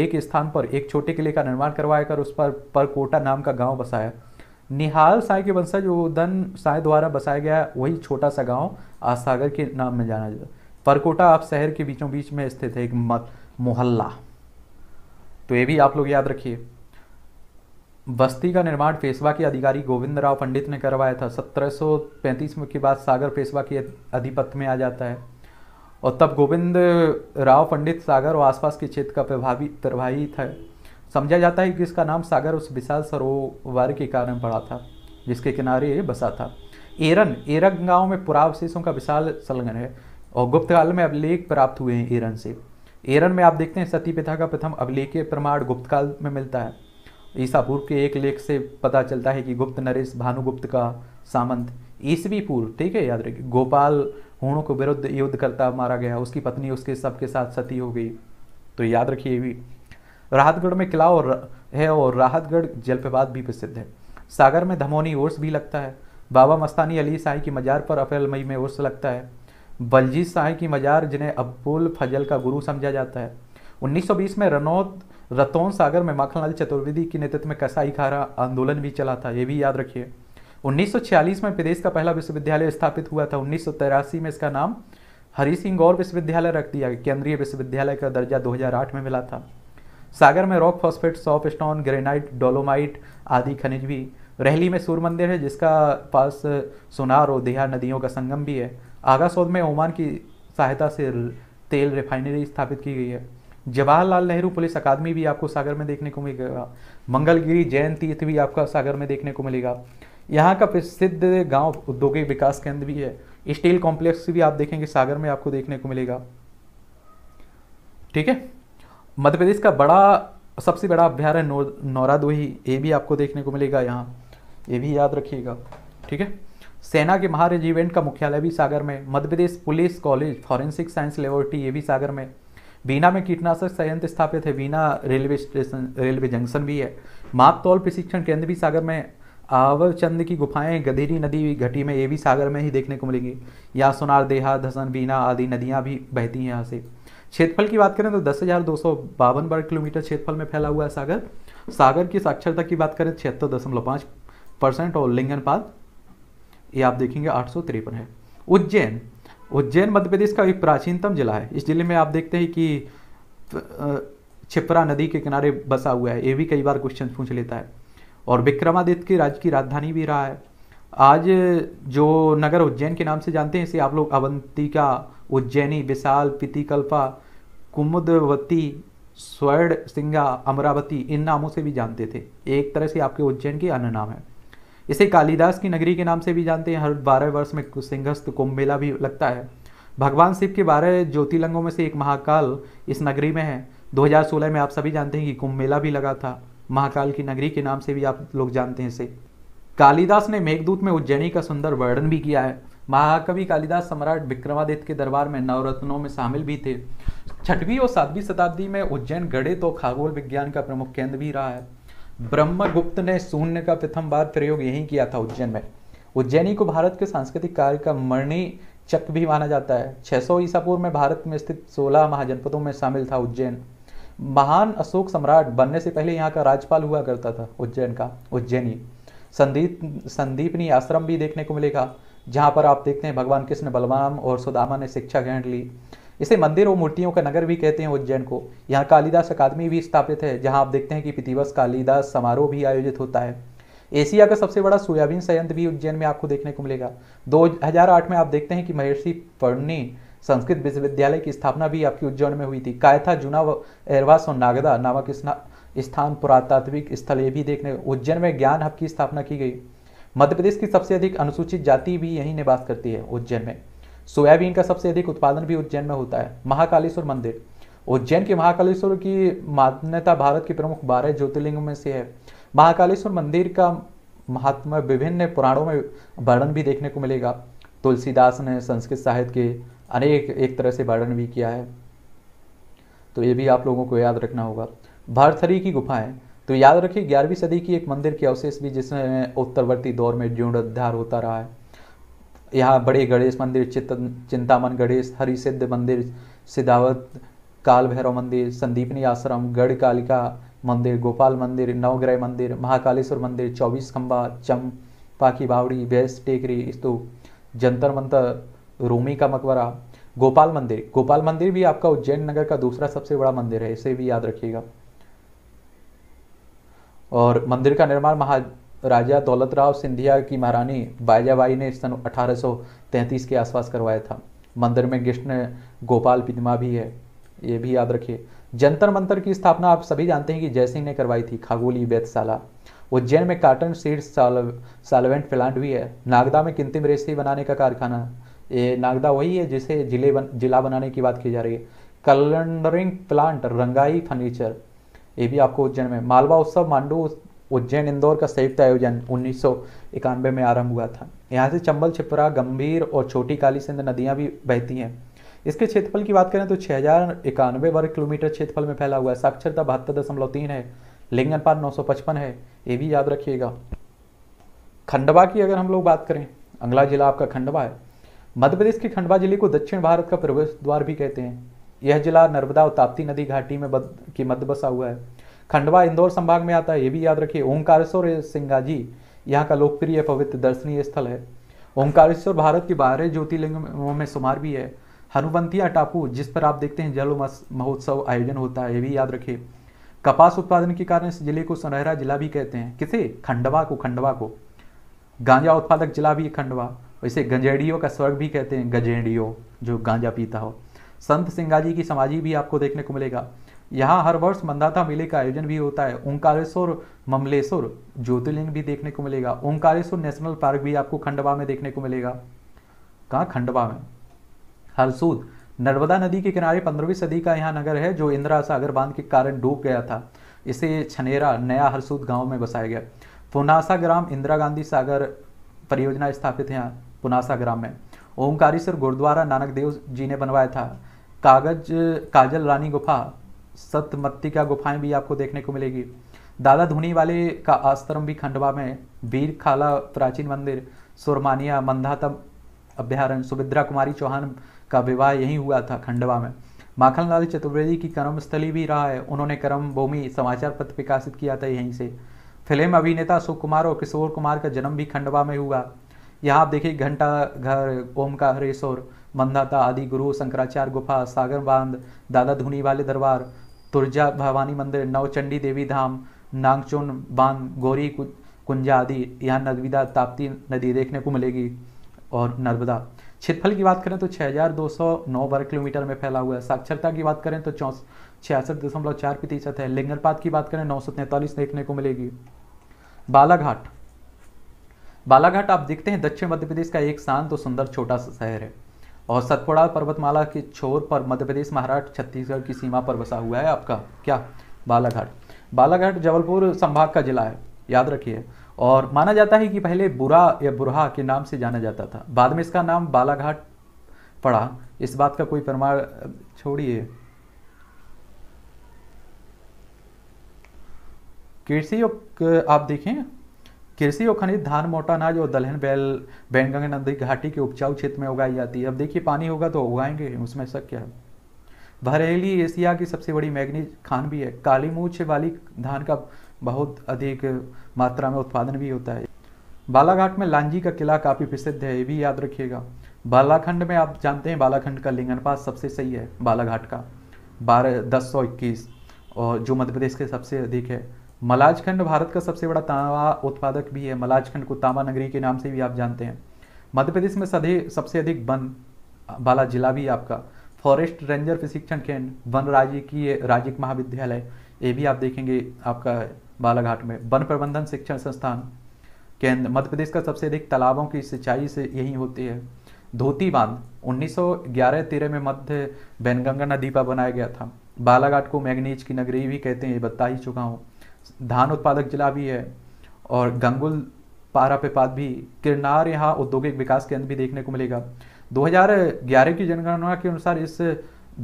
के स्थान पर एक छोटे किले का निर्माण करवाया कर उस पर कोटा नाम का गांव बसाया। निहाल शाह के वंशज उदन शाह द्वारा बसाया गया वही छोटा सा गांव आज सागर के नाम में जाना जाता है। परकोटा आप शहर के बीचों बीच में स्थित है, एक मोहल्ला, तो ये भी आप लोग याद रखिए। बस्ती का निर्माण पेशवा के अधिकारी गोविंद राव पंडित ने करवाया था। 1735 के बाद सागर पेशवा के अधिपत्य में आ जाता है और तब गोविंद राव पंडित सागर और आसपास के क्षेत्र का प्रभावी था। समझा जाता है कि इसका नाम सागर उस विशाल सरोवर के कारण पड़ा था जिसके किनारे बसा था। एरक गांव में पुरावशेषों का विशाल संलग्न है और गुप्त काल में अभिलेख प्राप्त हुए हैं एरन से। एरन में आप देखते हैं सती प्रथा का प्रथम अभिलेखीय प्रमाण गुप्त काल में मिलता है। ईसा पूर्व के एक लेख से पता चलता है कि गुप्त नरेश भानुगुप्त का सामंत ईसवी पूर्व, ठीक है, याद रखिए, गोपाल हूणों के विरुद्ध युद्ध करता मारा गया। उसकी पत्नी उसके सबके साथ सती हो गई। तो याद रखिए भी। राहतगढ़ में किला है और राहतगढ़ जलप्रपात भी प्रसिद्ध है। सागर में धमोनी उर्स भी लगता है। बाबा मस्तानी अली शाही की मज़ार पर अप्रैल मई में उर्स लगता है। बलजीत शाही की मज़ार, जिन्हें अबुल फजल का गुरु समझा जाता है, 1920 में रतौन सागर में माखनलाल चतुर्वेदी के नेतृत्व में कसाईखारा आंदोलन भी चला था। ये भी याद रखिए। 1946 में प्रदेश का पहला विश्वविद्यालय स्थापित हुआ था। 1983 में इसका नाम हरि सिंह गौर विश्वविद्यालय रख दिया। केंद्रीय विश्वविद्यालय का दर्जा 2008 में मिला था। सागर में rock phosphate, soft stone, granite, dolomite आदि खनिज भी। रहली में सूर्य मंदिर है जिसका पास सोनार और देहा नदियों का संगम भी है। आगासौद में ओमान की सहायता से तेल रिफाइनरी स्थापित की गई है। जवाहरलाल नेहरू पुलिस अकादमी भी आपको सागर में देखने को मिलेगा। मंगलगिरी जैन तीर्थ भी आपका सागर में देखने को मिलेगा। यहाँ का प्रसिद्ध गांव औद्योगिक विकास केंद्र भी है। स्टील कॉम्प्लेक्स भी आप देखेंगे सागर में आपको देखने को मिलेगा। ठीक है। मध्य प्रदेश का सबसे बड़ा अभ्यारण्य नौरादोही, ये भी आपको देखने को मिलेगा यहाँ। ये भी याद रखिएगा। ठीक है। सेना के महारेजिमेंट का मुख्यालय भी सागर में। Madhya Pradesh police college, forensic science laboratory, ये भी सागर में। बीना में कीटनाशक संयंत्र स्थापित है। Bina railway station, railway junction भी है। मापतौल प्रशिक्षण केंद्र भी सागर में। आवरचंद की गुफाएं, गधेरी नदी घाटी में, ये भी सागर में ही देखने को मिलेंगी। यहाँ सोनार, देहा, धसन, बीना आदि नदियाँ भी बहती हैं यहाँ से। क्षेत्रफल की बात करें तो 10,252 वर्ग किलोमीटर क्षेत्रफल में फैला हुआ है सागर। सागर की साक्षरता की बात करें 76.5% और लिंगनपाद ये आप देखेंगे 853 है। उज्जैन मध्य प्रदेश का एक प्राचीनतम जिला है। इस जिले में आप देखते हैं कि छिप्रा नदी के किनारे बसा हुआ है। ये भी कई बार क्वेश्चन पूछ लेता है। और विक्रमादित्य के राज्य की राजधानी भी रहा है। आज जो नगर उज्जैन के नाम से जानते हैं, इसे आप लोग अवंतिका, उज्जैनी, विशाल, पितिकल्पा, कुमुदवती, स्वर्ण सिंगा, अमरावती, इन नामों से भी जानते थे। एक तरह से आपके उज्जैन के अन्य नाम है। इसे कालिदास की नगरी के नाम से भी जानते हैं। हर 12 वर्ष में सिंहस्थ कुंभ मेला भी लगता है। भगवान शिव के 12 ज्योतिर्लिंगों में से एक महाकाल इस नगरी में है। 2016 में आप सभी जानते हैं कि कुंभ मेला भी लगा था। महाकाल की नगरी के नाम से भी आप लोग जानते हैं इसे। कालिदास ने मेघदूत में उज्जैनी का सुंदर वर्णन भी किया है। महाकवि कालिदास सम्राट विक्रमादित्य के दरबार में नवरत्नों में शामिल भी थे। 6वीं और 7वीं शताब्दी में उज्जैन गणित और खगोल विज्ञान का प्रमुख केंद्र भी रहा है। ब्रह्मगुप्त ने शून्य का प्रथम बार प्रयोग यहीं किया था उज्जैन में। उज्जैनी को भारत के सांस्कृतिक कार्य का मणि चक भी माना जाता है। 600 ईसा पूर्व में भारत में स्थित 16 महाजनपदों में शामिल था उज्जैन। महान अशोक सम्राट बनने से पहले यहाँ का राज्यपाल हुआ करता था उज्जैन का। उज्जैनी संदीपनी आश्रम भी देखने को मिलेगा, जहाँ पर आप देखते हैं भगवान कृष्ण, बलराम और सुदामा ने शिक्षा ग्रहण ली। इसे मंदिर और मूर्तियों का नगर भी कहते हैं उज्जैन को। यहाँ कालिदास अकादमी भी स्थापित है, जहाँ आप देखते हैं कि प्रतिवर्ष कालिदास समारोह भी आयोजित होता है। एशिया का सबसे बड़ा सोयाबीन संयंत्र भी उज्जैन में आपको देखने को मिलेगा। 2008 में आप देखते हैं कि महर्षि पर्णी संस्कृत विश्वविद्यालय की स्थापना भी आपकी उज्जैन में हुई थी। कायथा, जूना, एरवास और नागदा नामक स्थान पुरातात्विक स्थल, ये भी देखने उज्जैन में। ज्ञान हब की स्थापना की गई। मध्य प्रदेश की सबसे अधिक अनुसूचित जाति भी यहीं निवास करती है उज्जैन में। सोयाबीन का सबसे अधिक उत्पादन भी उज्जैन में होता है। महाकालेश्वर मंदिर, उज्जैन के महाकालेश्वर की मान्यता भारत के प्रमुख 12 ज्योतिर्लिंगों में से है। महाकालेश्वर मंदिर का महात्मा विभिन्न पुराणों में वर्णन भी देखने को मिलेगा। तुलसीदास ने संस्कृत साहित्य के अनेक एक तरह से वर्णन भी किया है, तो ये भी आप लोगों को याद रखना होगा। भरथरी की गुफाएं, तो याद रखिए 11वीं सदी की एक मंदिर के अवशेष भी, जिसमें उत्तरवर्ती दौर में जीर्णोद्धार होता रहा है। यहाँ बड़े गणेश मंदिर, चिंतामन गणेश, हरिसिद्ध मंदिर, सिद्धावत, काल भैरव मंदिर, संदीपनी आश्रम, गढ़ कालिका मंदिर, गोपाल मंदिर, नवग्रह मंदिर, महाकालेश्वर मंदिर, 24 खंबा, चंपा की बावड़ी, वैस टेकरी स्तूप, जंतर मंतर, रूमी का मकबरा, गोपाल मंदिर भी आपका उज्जैन नगर का दूसरा सबसे बड़ा मंदिर है। इसे भी याद रखिएगा। और मंदिर का निर्माण राजा दौलतराव सिंधिया की महारानी बाईजाबाई ने सन 1833 के आसपास करवाया था। मंदिर में कृष्ण गोपाल प्रतिमा भी है, ये भी याद रखिए। जंतर मंतर की स्थापना आप सभी जानते हैं कि जयसिंह ने करवाई थी। खगोली वेधशाला, उज्जैन में काटन सीड सॉल्वेंट प्लांट भी है। नागदा में कृत्रिम रेशे बनाने का कारखाना, ये नागदा वही है जिसे जिला बनाने की बात की जा रही है। कलंडरिंग प्लांट, रंगाई फर्नीचर, ये भी आपको उज्जैन में। मालवा उत्सव, मांडू उज्जैन इंदौर का संयुक्त आयोजन 1991 में आरंभ हुआ था। यहाँ से चंबल, छिप्रा, गंभीर और छोटी काली सिंध नदियाँ भी बहती हैं। इसके क्षेत्रफल की बात करें तो 6091 वर्ग किलोमीटर क्षेत्रफल में फैला हुआ है। साक्षरता 72.3 है, लिंगनपाल 955 है, ये भी याद रखिएगा। खंडवा की अगर हम लोग बात करें, अगला जिला आपका खंडवा है। मध्य प्रदेश के खंडवा जिले को दक्षिण भारत का प्रवेश द्वार भी कहते हैं। यह जिला नर्मदा और ताप्ती नदी घाटी में के मध्य बसा हुआ है। खंडवा इंदौर संभाग में आता है, ये भी याद रखिए। ओंकारेश्वर सिंगाजी यहाँ का लोकप्रिय पवित्र दर्शनीय स्थल है। ओंकारेश्वर भारत के 12 ज्योतिर्लिंगों में शुमार भी है। हनुवंतिया टापू जिस पर आप देखते हैं जल महोत्सव आयोजन होता है, ये भी याद रखिए। कपास उत्पादन के कारण इस जिले को सुनहरा जिला भी कहते हैं। किसे? खंडवा को। गांजा उत्पादक जिला भी खंडवा, इसे गंजेडियो का स्वर्ग भी कहते हैं। गंजेडियो जो गांजा पीता हो। संत सिंगाजी की समाधि भी आपको देखने को मिलेगा। यहाँ हर वर्ष मंदाता मेले का आयोजन भी होता है। ओंकारेश्वर ममलेश्वर ज्योतिर्लिंग भी देखने को मिलेगा। ओंकारेश्वर नेशनल पार्क भी आपको खंडवा में देखने को मिलेगा। कहाँ? खंडवा में। हरसूद नर्मदा नदी के किनारे 15वीं सदी का यहाँ नगर है, जो इंदिरा सागर बांध के कारण डूब गया था। इसे छनेरा नया हरसूद गाँव में बसाया गया। पुनासा ग्राम इंदिरा गांधी सागर परियोजना स्थापित है यहाँ पुनासा ग्राम में। ओंकारेश्वर गुरुद्वारा नानक देव जी ने बनवाया था। काजल रानी गुफा, सतमत्तिका गुफाएं भी आपको देखने को मिलेगी। दादा धुनी वाले का आश्रम भी खंडवा में। बीर खाला प्राचीन मंदिर, सुरमानिया मंदाता अभ्यारण्य, सुभद्रा कुमारी चौहान का विवाह यहीं हुआ था खंडवा में। माखनलाल चतुर्वेदी की कर्मस्थली भी रहा है। उन्होंने कर्म भूमि समाचार पत्र विकासित किया था यहीं से। फिल्म अभिनेता अशोक कुमार और किशोर कुमार का जन्म भी खंडवा में हुआ। यहाँ आप देखिए घंटा घर, ओमकारेश्वर, मंदाता आदि गुरु, शंकराचार्य गुफा, सागर बांध, दादा धुनी वाले दरबार, तुर्जा भवानी मंदिर, नवचंडी देवी धाम, नांगचोन बांध, गौरी कुंजा आदि। यहाँ नर्मदा ताप्ती नदी देखने को मिलेगी और नर्मदा। क्षेत्रफल की बात करें तो 6209 वर्ग किलोमीटर में फैला हुआ है। साक्षरता की बात करें तो 66.4% है। लिंगनपात की बात करें 943 देखने को मिलेगी। बालाघाट आप देखते हैं दक्षिण मध्य प्रदेश का एक शांत और सुंदर छोटा सा शहर है और सतपुड़ा पर्वतमाला के छोर पर मध्य प्रदेश, महाराष्ट्र, छत्तीसगढ़ की सीमा पर बसा हुआ है आपका क्या? बालाघाट जबलपुर संभाग का जिला है, याद रखिए। और माना जाता है कि पहले बुरा या बुरहा के नाम से जाना जाता था, बाद में इसका नाम बालाघाट पड़ा। इस बात का कोई प्रमाण छोड़िए। कृषि आप देखें, कृषि और खनिज धान, मोटा अनाज और दलहन बैनगंगा नदी घाटी के उपजाऊ क्षेत्र में उगाई जाती है। अब देखिए पानी होगा तो उगाएंगे, उसमें शक क्या है। बहरेली एशिया की सबसे बड़ी मैंगनीज खान भी है। काली मूछ वाली धान का बहुत अधिक मात्रा में उत्पादन भी होता है। बालाघाट में लांजी का किला काफ़ी प्रसिद्ध है, ये भी याद रखिएगा। बालाखंड में आप जानते हैं बालाखंड का लिंगनपात सबसे सही है बालाघाट का 12,1021 और जो मध्य प्रदेश के सबसे अधिक है। मलाजखंड भारत का सबसे बड़ा तांबा उत्पादक भी है। मलाजखंड को तांबा नगरी के नाम से भी आप जानते हैं। मध्य प्रदेश में सबसे अधिक वन वाला जिला भी आपका। फॉरेस्ट रेंजर प्रशिक्षण केंद्र, वन राज्यिक महाविद्यालय, ये भी आप देखेंगे आपका बालाघाट में। वन प्रबंधन शिक्षण संस्थान केंद्र, मध्य प्रदेश का सबसे अधिक तालाबों की सिंचाई से यही होती है। धोती बांध 1911-13 में मध्य बैनगंगा नदी पर बनाया गया था। बालाघाट को मैग्नीज की नगरी भी कहते हैं, ये बता ही चुका हूँ। धान उत्पादक जिला भी है और गंगुल पारा पेपात भी। किरनार यहाँ औद्योगिक विकास केंद्र भी देखने को मिलेगा। 2011 की जनगणना के अनुसार इस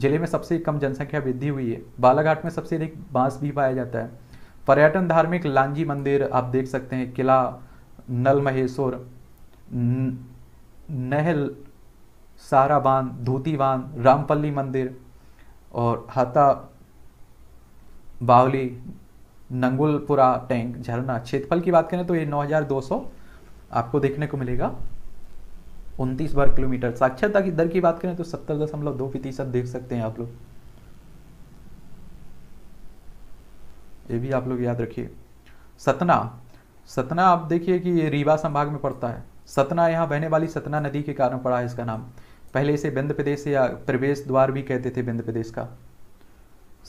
जिले में सबसे कम जनसंख्या वृद्धि हुई है। बालाघाट में सबसे अधिक बांस भी पाया जाता है। पर्यटन धार्मिक लांजी मंदिर आप देख सकते हैं, किला नल महेश्वर, नहल सारा बांध, धूती बांध, रामपल्ली मंदिर और हाथा बावली, नंगुलपुरा टैंक झरना। क्षेत्रफल की बात करें तो ये 9200 आपको देखने को मिलेगा, 29 वर्ग किलोमीटर। साक्षरता की दर की बात करें तो 70.2% देख सकते हैं आप लोग, ये भी आप लोग याद रखिए। सतना आप देखिए कि ये रीवा संभाग में पड़ता है। सतना यहाँ बहने वाली सतना नदी के कारण पड़ा है इसका नाम। पहले इसे विंध्य प्रदेश या प्रवेश द्वार भी कहते थे विंध्य प्रदेश का।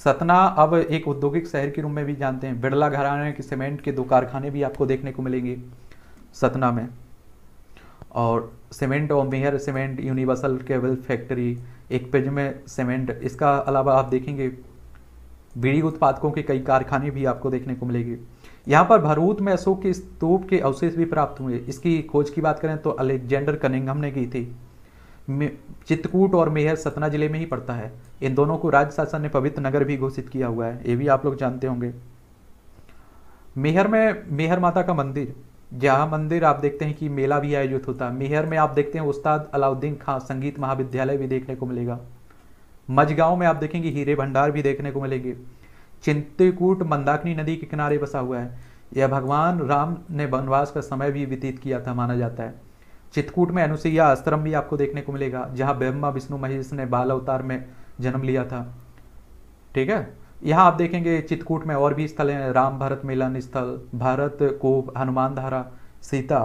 सतना अब एक औद्योगिक शहर के रूप में भी जानते हैं। बिड़ला घराने के सीमेंट के 2 कारखाने भी आपको देखने को मिलेंगे सतना में। और सीमेंट और मेहर सीमेंट, यूनिवर्सल केबल फैक्ट्री, एक पेज में सीमेंट। इसका अलावा आप देखेंगे बीड़ी उत्पादकों के कई कारखाने भी आपको देखने को मिलेगी। यहाँ पर भरूत में अशोक के स्तूप के अवशेष भी प्राप्त हुए। इसकी खोज की बात करें तो अलेक्जेंडर कनिंघम ने की थी। चित्रकूट और मेहर सतना जिले में ही पड़ता है। इन दोनों को राज्य शासन ने पवित्र नगर भी घोषित किया हुआ है, ये भी आप लोग जानते होंगे। मेहर में मेहर माता का मंदिर, जहाँ मंदिर आप देखते हैं कि मेला भी आयोजित होता है। मेहर में आप देखते हैं उस्ताद अलाउद्दीन खां संगीत महाविद्यालय भी देखने को मिलेगा। मझगांव में आप देखेंगे हीरे भंडार भी देखने को मिलेंगे। चिंतकूट मंदाकिनी नदी के किनारे बसा हुआ है। यह भगवान राम ने वनवास का समय भी व्यतीत किया था माना जाता है। चित्रकूट में अनुसुईया आश्रम भी आपको देखने को मिलेगा, जहाँ ब्रह्मा विष्णु महेश ने बाल अवतार में जन्म लिया था, ठीक है। यहाँ आप देखेंगे चित्रकूट में और भी स्थल हैं, राम भारत मिलन स्थल, भारत कोप, हनुमान धारा, सीता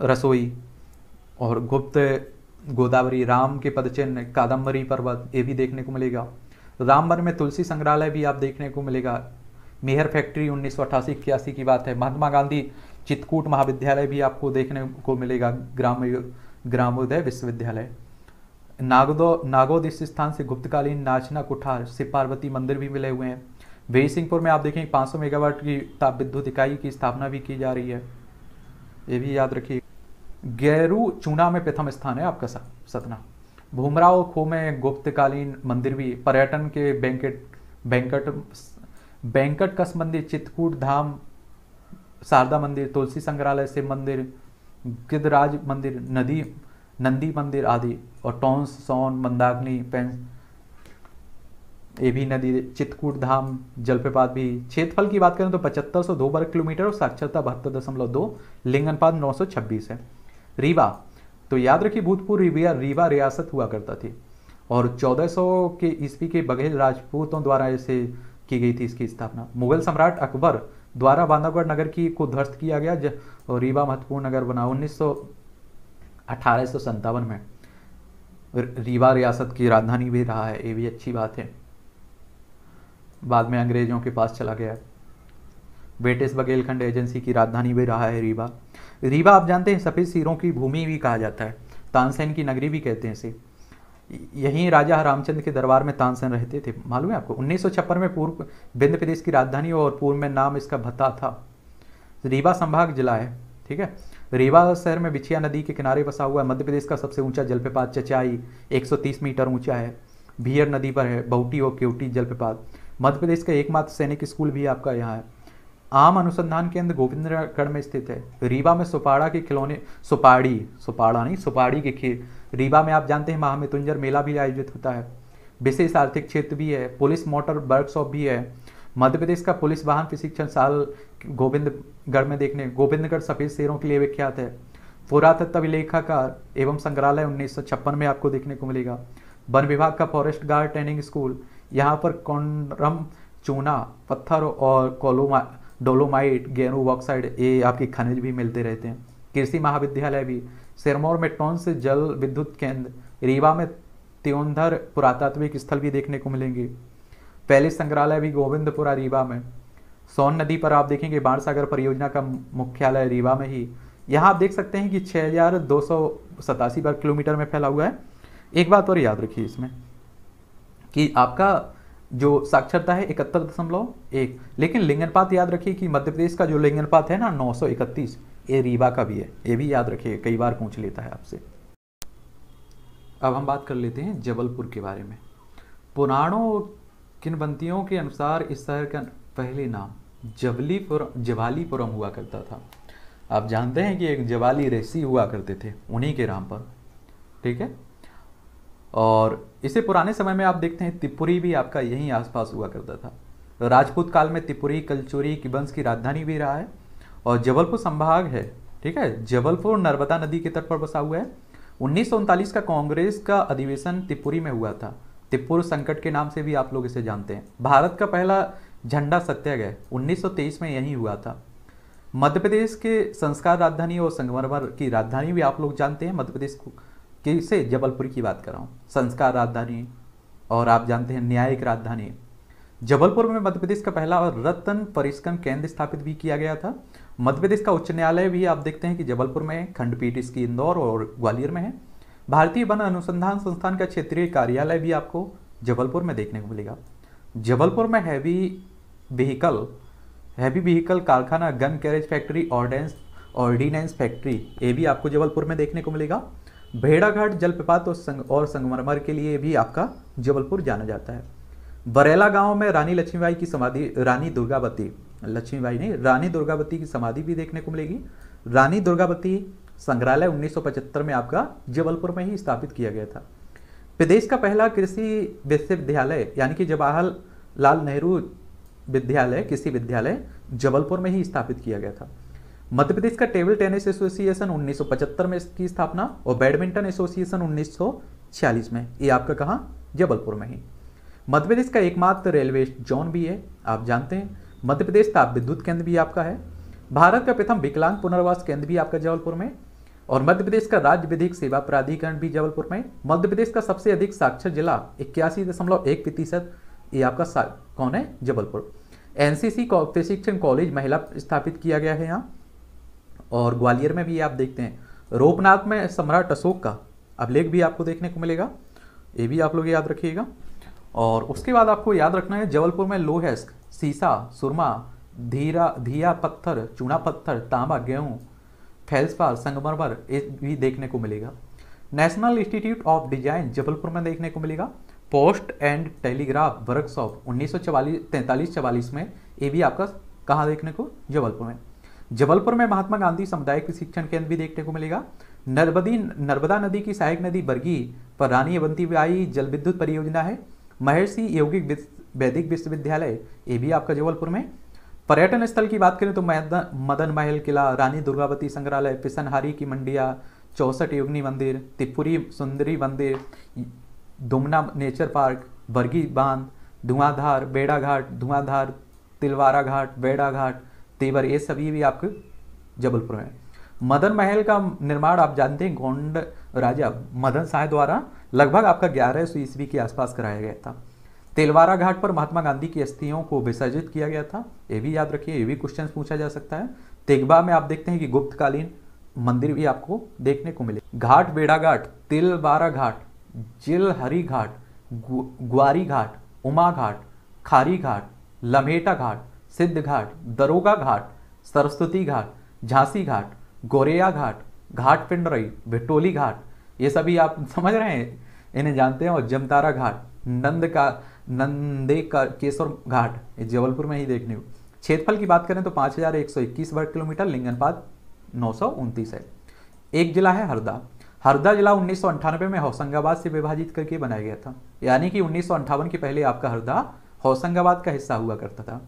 रसोई और गुप्त गोदावरी, राम के पदचिन्ह, कादम्बरी पर्वत, ये भी देखने को मिलेगा। रामवन में तुलसी संग्रहालय भी आप देखने को मिलेगा। मेहर फैक्ट्री 1988-81 की बात है। महात्मा गांधी चित्रकूट महाविद्यालय भी आपको देखने को मिलेगा, ग्रामोदय विश्वविद्यालय। नागोद इस स्थान से गुप्तकालीन नाचना कुठार, शिव पार्वती मंदिर भी मिले हुए हैं। वेरसिंहपुर में आप देखेंगे 500 मेगावाट की ताप विद्युत इकाई की स्थापना भी की जा रही है, ये भी याद रखिए। गैरू चूना में प्रथम स्थान है आपका सतना। भूमरा और खो में गुप्तकालीन मंदिर भी, पर्यटन के बैंकट कस मंदिर, चित्रकूट धाम, शारदा मंदिर, तुलसी संग्रहालय, शिव मंदिर, गिद्धराज मंदिर, नंदी मंदिर आदि, और टोंस सोन मंदाकिनी ये भी नदी, चित्रकूट धाम, जलप्रपात भी। क्षेत्रफल की बात करें तो 7502 वर्ग किलोमीटर और साक्षरता 72.2, लिंगनपात 926 है। रीवा तो याद रखिए भूतपूर्व रीवा रियासत हुआ करता थी और 1400 के ईस्वी के बघेल राजपूतों द्वारा इसे की गई थी इसकी स्थापना। मुगल सम्राट अकबर द्वारा बांधवगढ़ नगर की को ध्वस्त किया गया और रीवा महत्वपूर्ण नगर बना 1857 में। रीवा रियासत की राजधानी भी रहा है, ये भी अच्छी बात है, बाद में अंग्रेजों के पास चला गया। ब्रिटिश बघेलखंड एजेंसी की राजधानी भी रहा है रीवा। रीवा आप जानते हैं सफ़ेद सिरों की भूमि भी कहा जाता है, तानसेन की नगरी भी कहते हैं इसे। यहीं राजा रामचंद्र के दरबार में तानसेन रहते थे, मालूम है आपको। 1956 में पूर्व विंध्य प्रदेश की राजधानी और पूर्व में नाम इसका भत्ता था। रीवा संभाग जिला है, ठीक है। रीवा शहर में बिछिया नदी के किनारे बसा हुआ है। मध्य प्रदेश का सबसे ऊंचा जलप्रपात चचाई 130 मीटर ऊंचा है, भीयर नदी पर है। बहुटी और केवटी जलप्रपात। मध्य प्रदेश का एकमात्र सैनिक स्कूल भी आपका यहाँ है। आम अनुसंधान केंद्र गोविंदगढ़ में स्थित है। रीवा में सुपाड़ा के खिलौने सुपाड़ी के खेल। रीवा में आप जानते हैं महामृत्युंजय मेला भी आयोजित होता है। विशेष आर्थिक क्षेत्र भी है, पुलिस मोटर वर्कशॉप भी है। मध्य प्रदेश का पुलिस वाहन प्रशिक्षण साल गोविंदगढ़ में देखने। गोविंदगढ़ सफेद शेरों के लिए विख्यात है। पुरातत्व लेखाकार एवं संग्रहालय 1956 में आपको देखने को मिलेगा। वन विभाग का फॉरेस्ट गार्ड ट्रेनिंग स्कूल, यहाँ पर कोंडरम चूना पत्थर और डोलोमाइट, गेरू बॉक्साइड ये आपकी खनिज भी मिलते रहते हैं। कृषि महाविद्यालय भी। सिरमौर में टोंस जल विद्युत केंद्र। रीवा में त्योंधर पुरातात्विक स्थल भी देखने को मिलेंगे। पहले संग्रहालय भी गोविंदपुरा रीवा में। सोन नदी पर आप देखेंगे बाण सागर परियोजना का मुख्यालय रीवा में ही। यहाँ आप देख सकते हैं कि 6287 वर्ग किलोमीटर में फैला हुआ है। एक बात और याद रखिए इसमें कि आपका जो साक्षरता है 71.1, लेकिन लिंगनपात याद रखिए कि मध्य प्रदेश का जो लिंगनपात है ना 931, ये रीवा का भी है, ये भी याद रखिए, कई बार पूछ लेता है आपसे। अब हम बात कर लेते हैं जबलपुर के बारे में। पुराणों किंवदंतियों के अनुसार इस शहर का पहले नाम जवालीपुरम हुआ करता था। आप जानते हैं कि एक जवाली ऋषि हुआ करते थे, उन्हीं के नाम पर, ठीक है। और इसे पुराने समय में आप देखते हैं त्रिपुरी भी आपका यहीं आसपास हुआ करता था। राजपूत काल में त्रिपुरी कलचुरी की वंश की राजधानी भी रहा है और जबलपुर संभाग है, ठीक है। जबलपुर नर्मदा नदी के तट पर बसा हुआ है। 1939 का कांग्रेस का अधिवेशन त्रिपुरी में हुआ था। त्रिपुर संकट के नाम से भी आप लोग इसे जानते हैं। भारत का पहला झंडा सत्याग्रह 1923 में यहीं हुआ था। मध्य प्रदेश के संस्कार राजधानी और संगमरमर की राजधानी भी आप लोग जानते हैं। मध्य प्रदेश किसे जबलपुर की बात कर रहा हूँ, संस्कार राजधानी और आप जानते हैं न्यायिक राजधानी। जबलपुर में मध्य प्रदेश का पहला और रत्न परिष्करण केंद्र स्थापित भी किया गया था। मध्य प्रदेश का उच्च न्यायालय भी आप देखते हैं कि जबलपुर में, खंडपीठ इसकी इंदौर और ग्वालियर में है। भारतीय वन अनुसंधान संस्थान का क्षेत्रीय कार्यालय भी आपको जबलपुर में देखने को मिलेगा। जबलपुर में हैवी व्हीकल कारखाना, gun carriage factory, ordnance factory, ये भी आपको जबलपुर में देखने को मिलेगा। भेड़ाघाट जलप्रपात और संगमरमर के लिए भी आपका जबलपुर जाना जाता है। बरेला गांव में रानी लक्ष्मीबाई की समाधि, रानी दुर्गावती की समाधि भी देखने को मिलेगी। रानी दुर्गावती संग्रहालय 1975 में आपका जबलपुर में ही स्थापित किया गया था। प्रदेश का पहला कृषि विश्वविद्यालय यानी कि जवाहरलाल नेहरू कृषि विद्यालय जबलपुर में ही स्थापित किया गया था। मध्य प्रदेश का टेबल टेनिस एसोसिएशन 1975 में इसकी स्थापना और बैडमिंटन एसोसिएशन 1946 में, ये आपका कहाँ जबलपुर में ही। मध्य प्रदेश का एकमात्र रेलवे जोन भी है, आप जानते हैं, मध्य प्रदेश ताप विद्युत केंद्र भी आपका है। भारत का प्रथम विकलांग पुनर्वास केंद्र भी आपका जबलपुर में, और मध्य प्रदेश का राज्य विधिक सेवा प्राधिकरण भी जबलपुर में। मध्य प्रदेश का सबसे अधिक साक्षर जिला 81.1%, ये आपका कौन है जबलपुर। एनसीसी प्रशिक्षण कॉलेज महिला स्थापित किया गया है यहाँ, और ग्वालियर में भी आप देखते हैं। रोपनाथ में सम्राट अशोक का अभिलेख भी आपको देखने को मिलेगा, ये भी आप लोग याद रखिएगा। और उसके बाद आपको याद रखना है जबलपुर में लोहेस्क, सीसा, सुरमा, धीरा पत्थर, चूना पत्थर, तांबा, गेहूं, फेल्सपार, संगमरमर, ये भी देखने को मिलेगा। National institute of design Jabalpur में देखने को मिलेगा। पोस्ट एंड टेलीग्राफ वर्कशॉप 1943-44 में, ये भी आपका कहाँ देखने को जबलपुर में। जबलपुर में महात्मा गांधी सामुदायिक प्रशिक्षण केंद्र भी देखने को मिलेगा। नर्मदा नदी की सहायक नदी बरगी पर रानी अवंतीबाई जल विद्युत परियोजना है। महर्षि योगिक वैदिक विश्वविद्यालय, ये भी आपका जबलपुर में। पर्यटन स्थल की बात करें तो मदन महल किला, रानी दुर्गावती संग्रहालय, पिसनहारी की मंडिया, 64 योगिनी मंदिर, त्रिपुरी सुंदरी मंदिर, दुमना नेचर पार्क, बरगी बांध, धुआंधार, बेड़ाघाट, धुआंधार, तिलवारा घाट, बेड़ाघाट, तेवर, ये सभी भी आपके जबलपुर में। मदन महल का निर्माण आप जानते हैं गोंड राजा मदन शाह द्वारा लगभग आपका 1100 ईस्वी के आसपास कराया गया था। तिलवारा घाट पर महात्मा गांधी की अस्थियों को विसर्जित किया गया था, ये भी याद रखिए, ये भी क्वेश्चन पूछा जा सकता है। तेगबा में आप देखते हैं कि गुप्तकालीन मंदिर भी आपको देखने को मिले। घाट बेड़ाघाट, तिलवारा घाट, जिलहरी घाट, ग्वारी घाट, उमा घाट, खारी घाट, लम्हेटा घाट, सिद्ध घाट, दरोगा घाट, सरस्वती घाट, झांसी घाट, गोरेया घाट, घाट पिंडरई, भिटोली घाट, ये सभी आप समझ रहे हैं, इन्हें जानते हैं। और जमतारा घाट, नंदे का केसर घाट, जबलपुर में ही देखने को। क्षेत्रफल की बात करें तो 5121 वर्ग किलोमीटर, लिंगनपाद 929 है। एक जिला है हरदा। हरदा जिला 1998 में होशंगाबाद से विभाजित करके बनाया गया था, यानी कि 1958 के पहले आपका हरदा होशंगाबाद का हिस्सा हुआ करता था।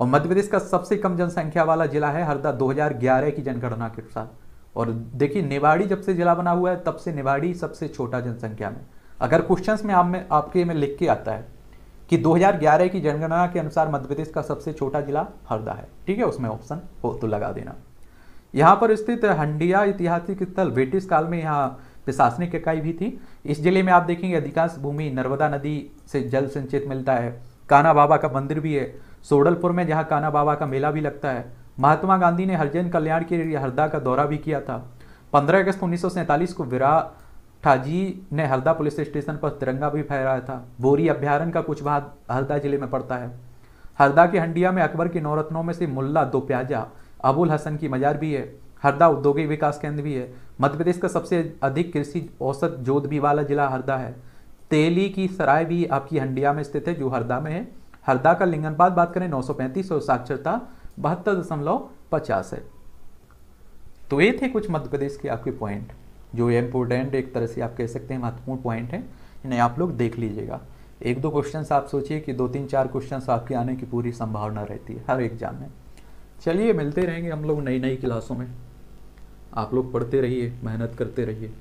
और मध्य प्रदेश का सबसे कम जनसंख्या वाला जिला है हरदा, 2011 की जनगणना के अनुसार। और देखिए निवाड़ी जब से जिला बना हुआ है तब से निवाड़ी सबसे छोटा जनसंख्या में, अगर क्वेश्चंस में आपके में लिख के आता है कि 2011 की जनगणना के अनुसार मध्य प्रदेश का सबसे छोटा जिला हरदा है, ठीक है, उसमें ऑप्शन हो तो लगा देना। यहाँ पर स्थित हंडिया ऐतिहासिक स्थल, ब्रिटिश काल में यहाँ प्रशासनिक इकाई भी थी। इस जिले में आप देखेंगे अधिकांश भूमि नर्मदा नदी से जल संचित मिलता है। कान्हा बाबा का मंदिर भी है सोडलपुर में, जहाँ कान्हा बाबा का मेला भी लगता है। महात्मा गांधी ने हरिजन कल्याण के लिए हरदा का दौरा भी किया था। 15 अगस्त 1947 को विराठाजी ने हरदा पुलिस स्टेशन पर तिरंगा भी फहराया था। बोरी अभ्यारण्य का कुछ भाग हरदा जिले में पड़ता है। हरदा के हंडिया में अकबर के 9 रत्नों में से मुल्ला दो प्याजा, अबुल हसन की मजार भी है। हरदा औद्योगिक विकास केंद्र भी है। मध्य प्रदेश का सबसे अधिक कृषि औसत जोधबी वाला जिला हरदा है। तेली की सराय भी आपकी हंडिया में स्थित है, जो हरदा में है। हरदा का लिंगनपात बात करें 935 और साक्षरता 72.50 है। तो ये थे कुछ मध्य प्रदेश के आपके पॉइंट, जो इम्पोर्टेंट एक तरह से आप कह सकते हैं महत्वपूर्ण पॉइंट है, इन्हें आप लोग देख लीजिएगा। एक दो क्वेश्चन आप सोचिए कि 2-3-4 क्वेश्चन आपके आने की पूरी संभावना रहती है हर एग्जाम में। चलिए मिलते रहेंगे हम लोग नई नई क्लासों में, आप लोग पढ़ते रहिए, मेहनत करते रहिए।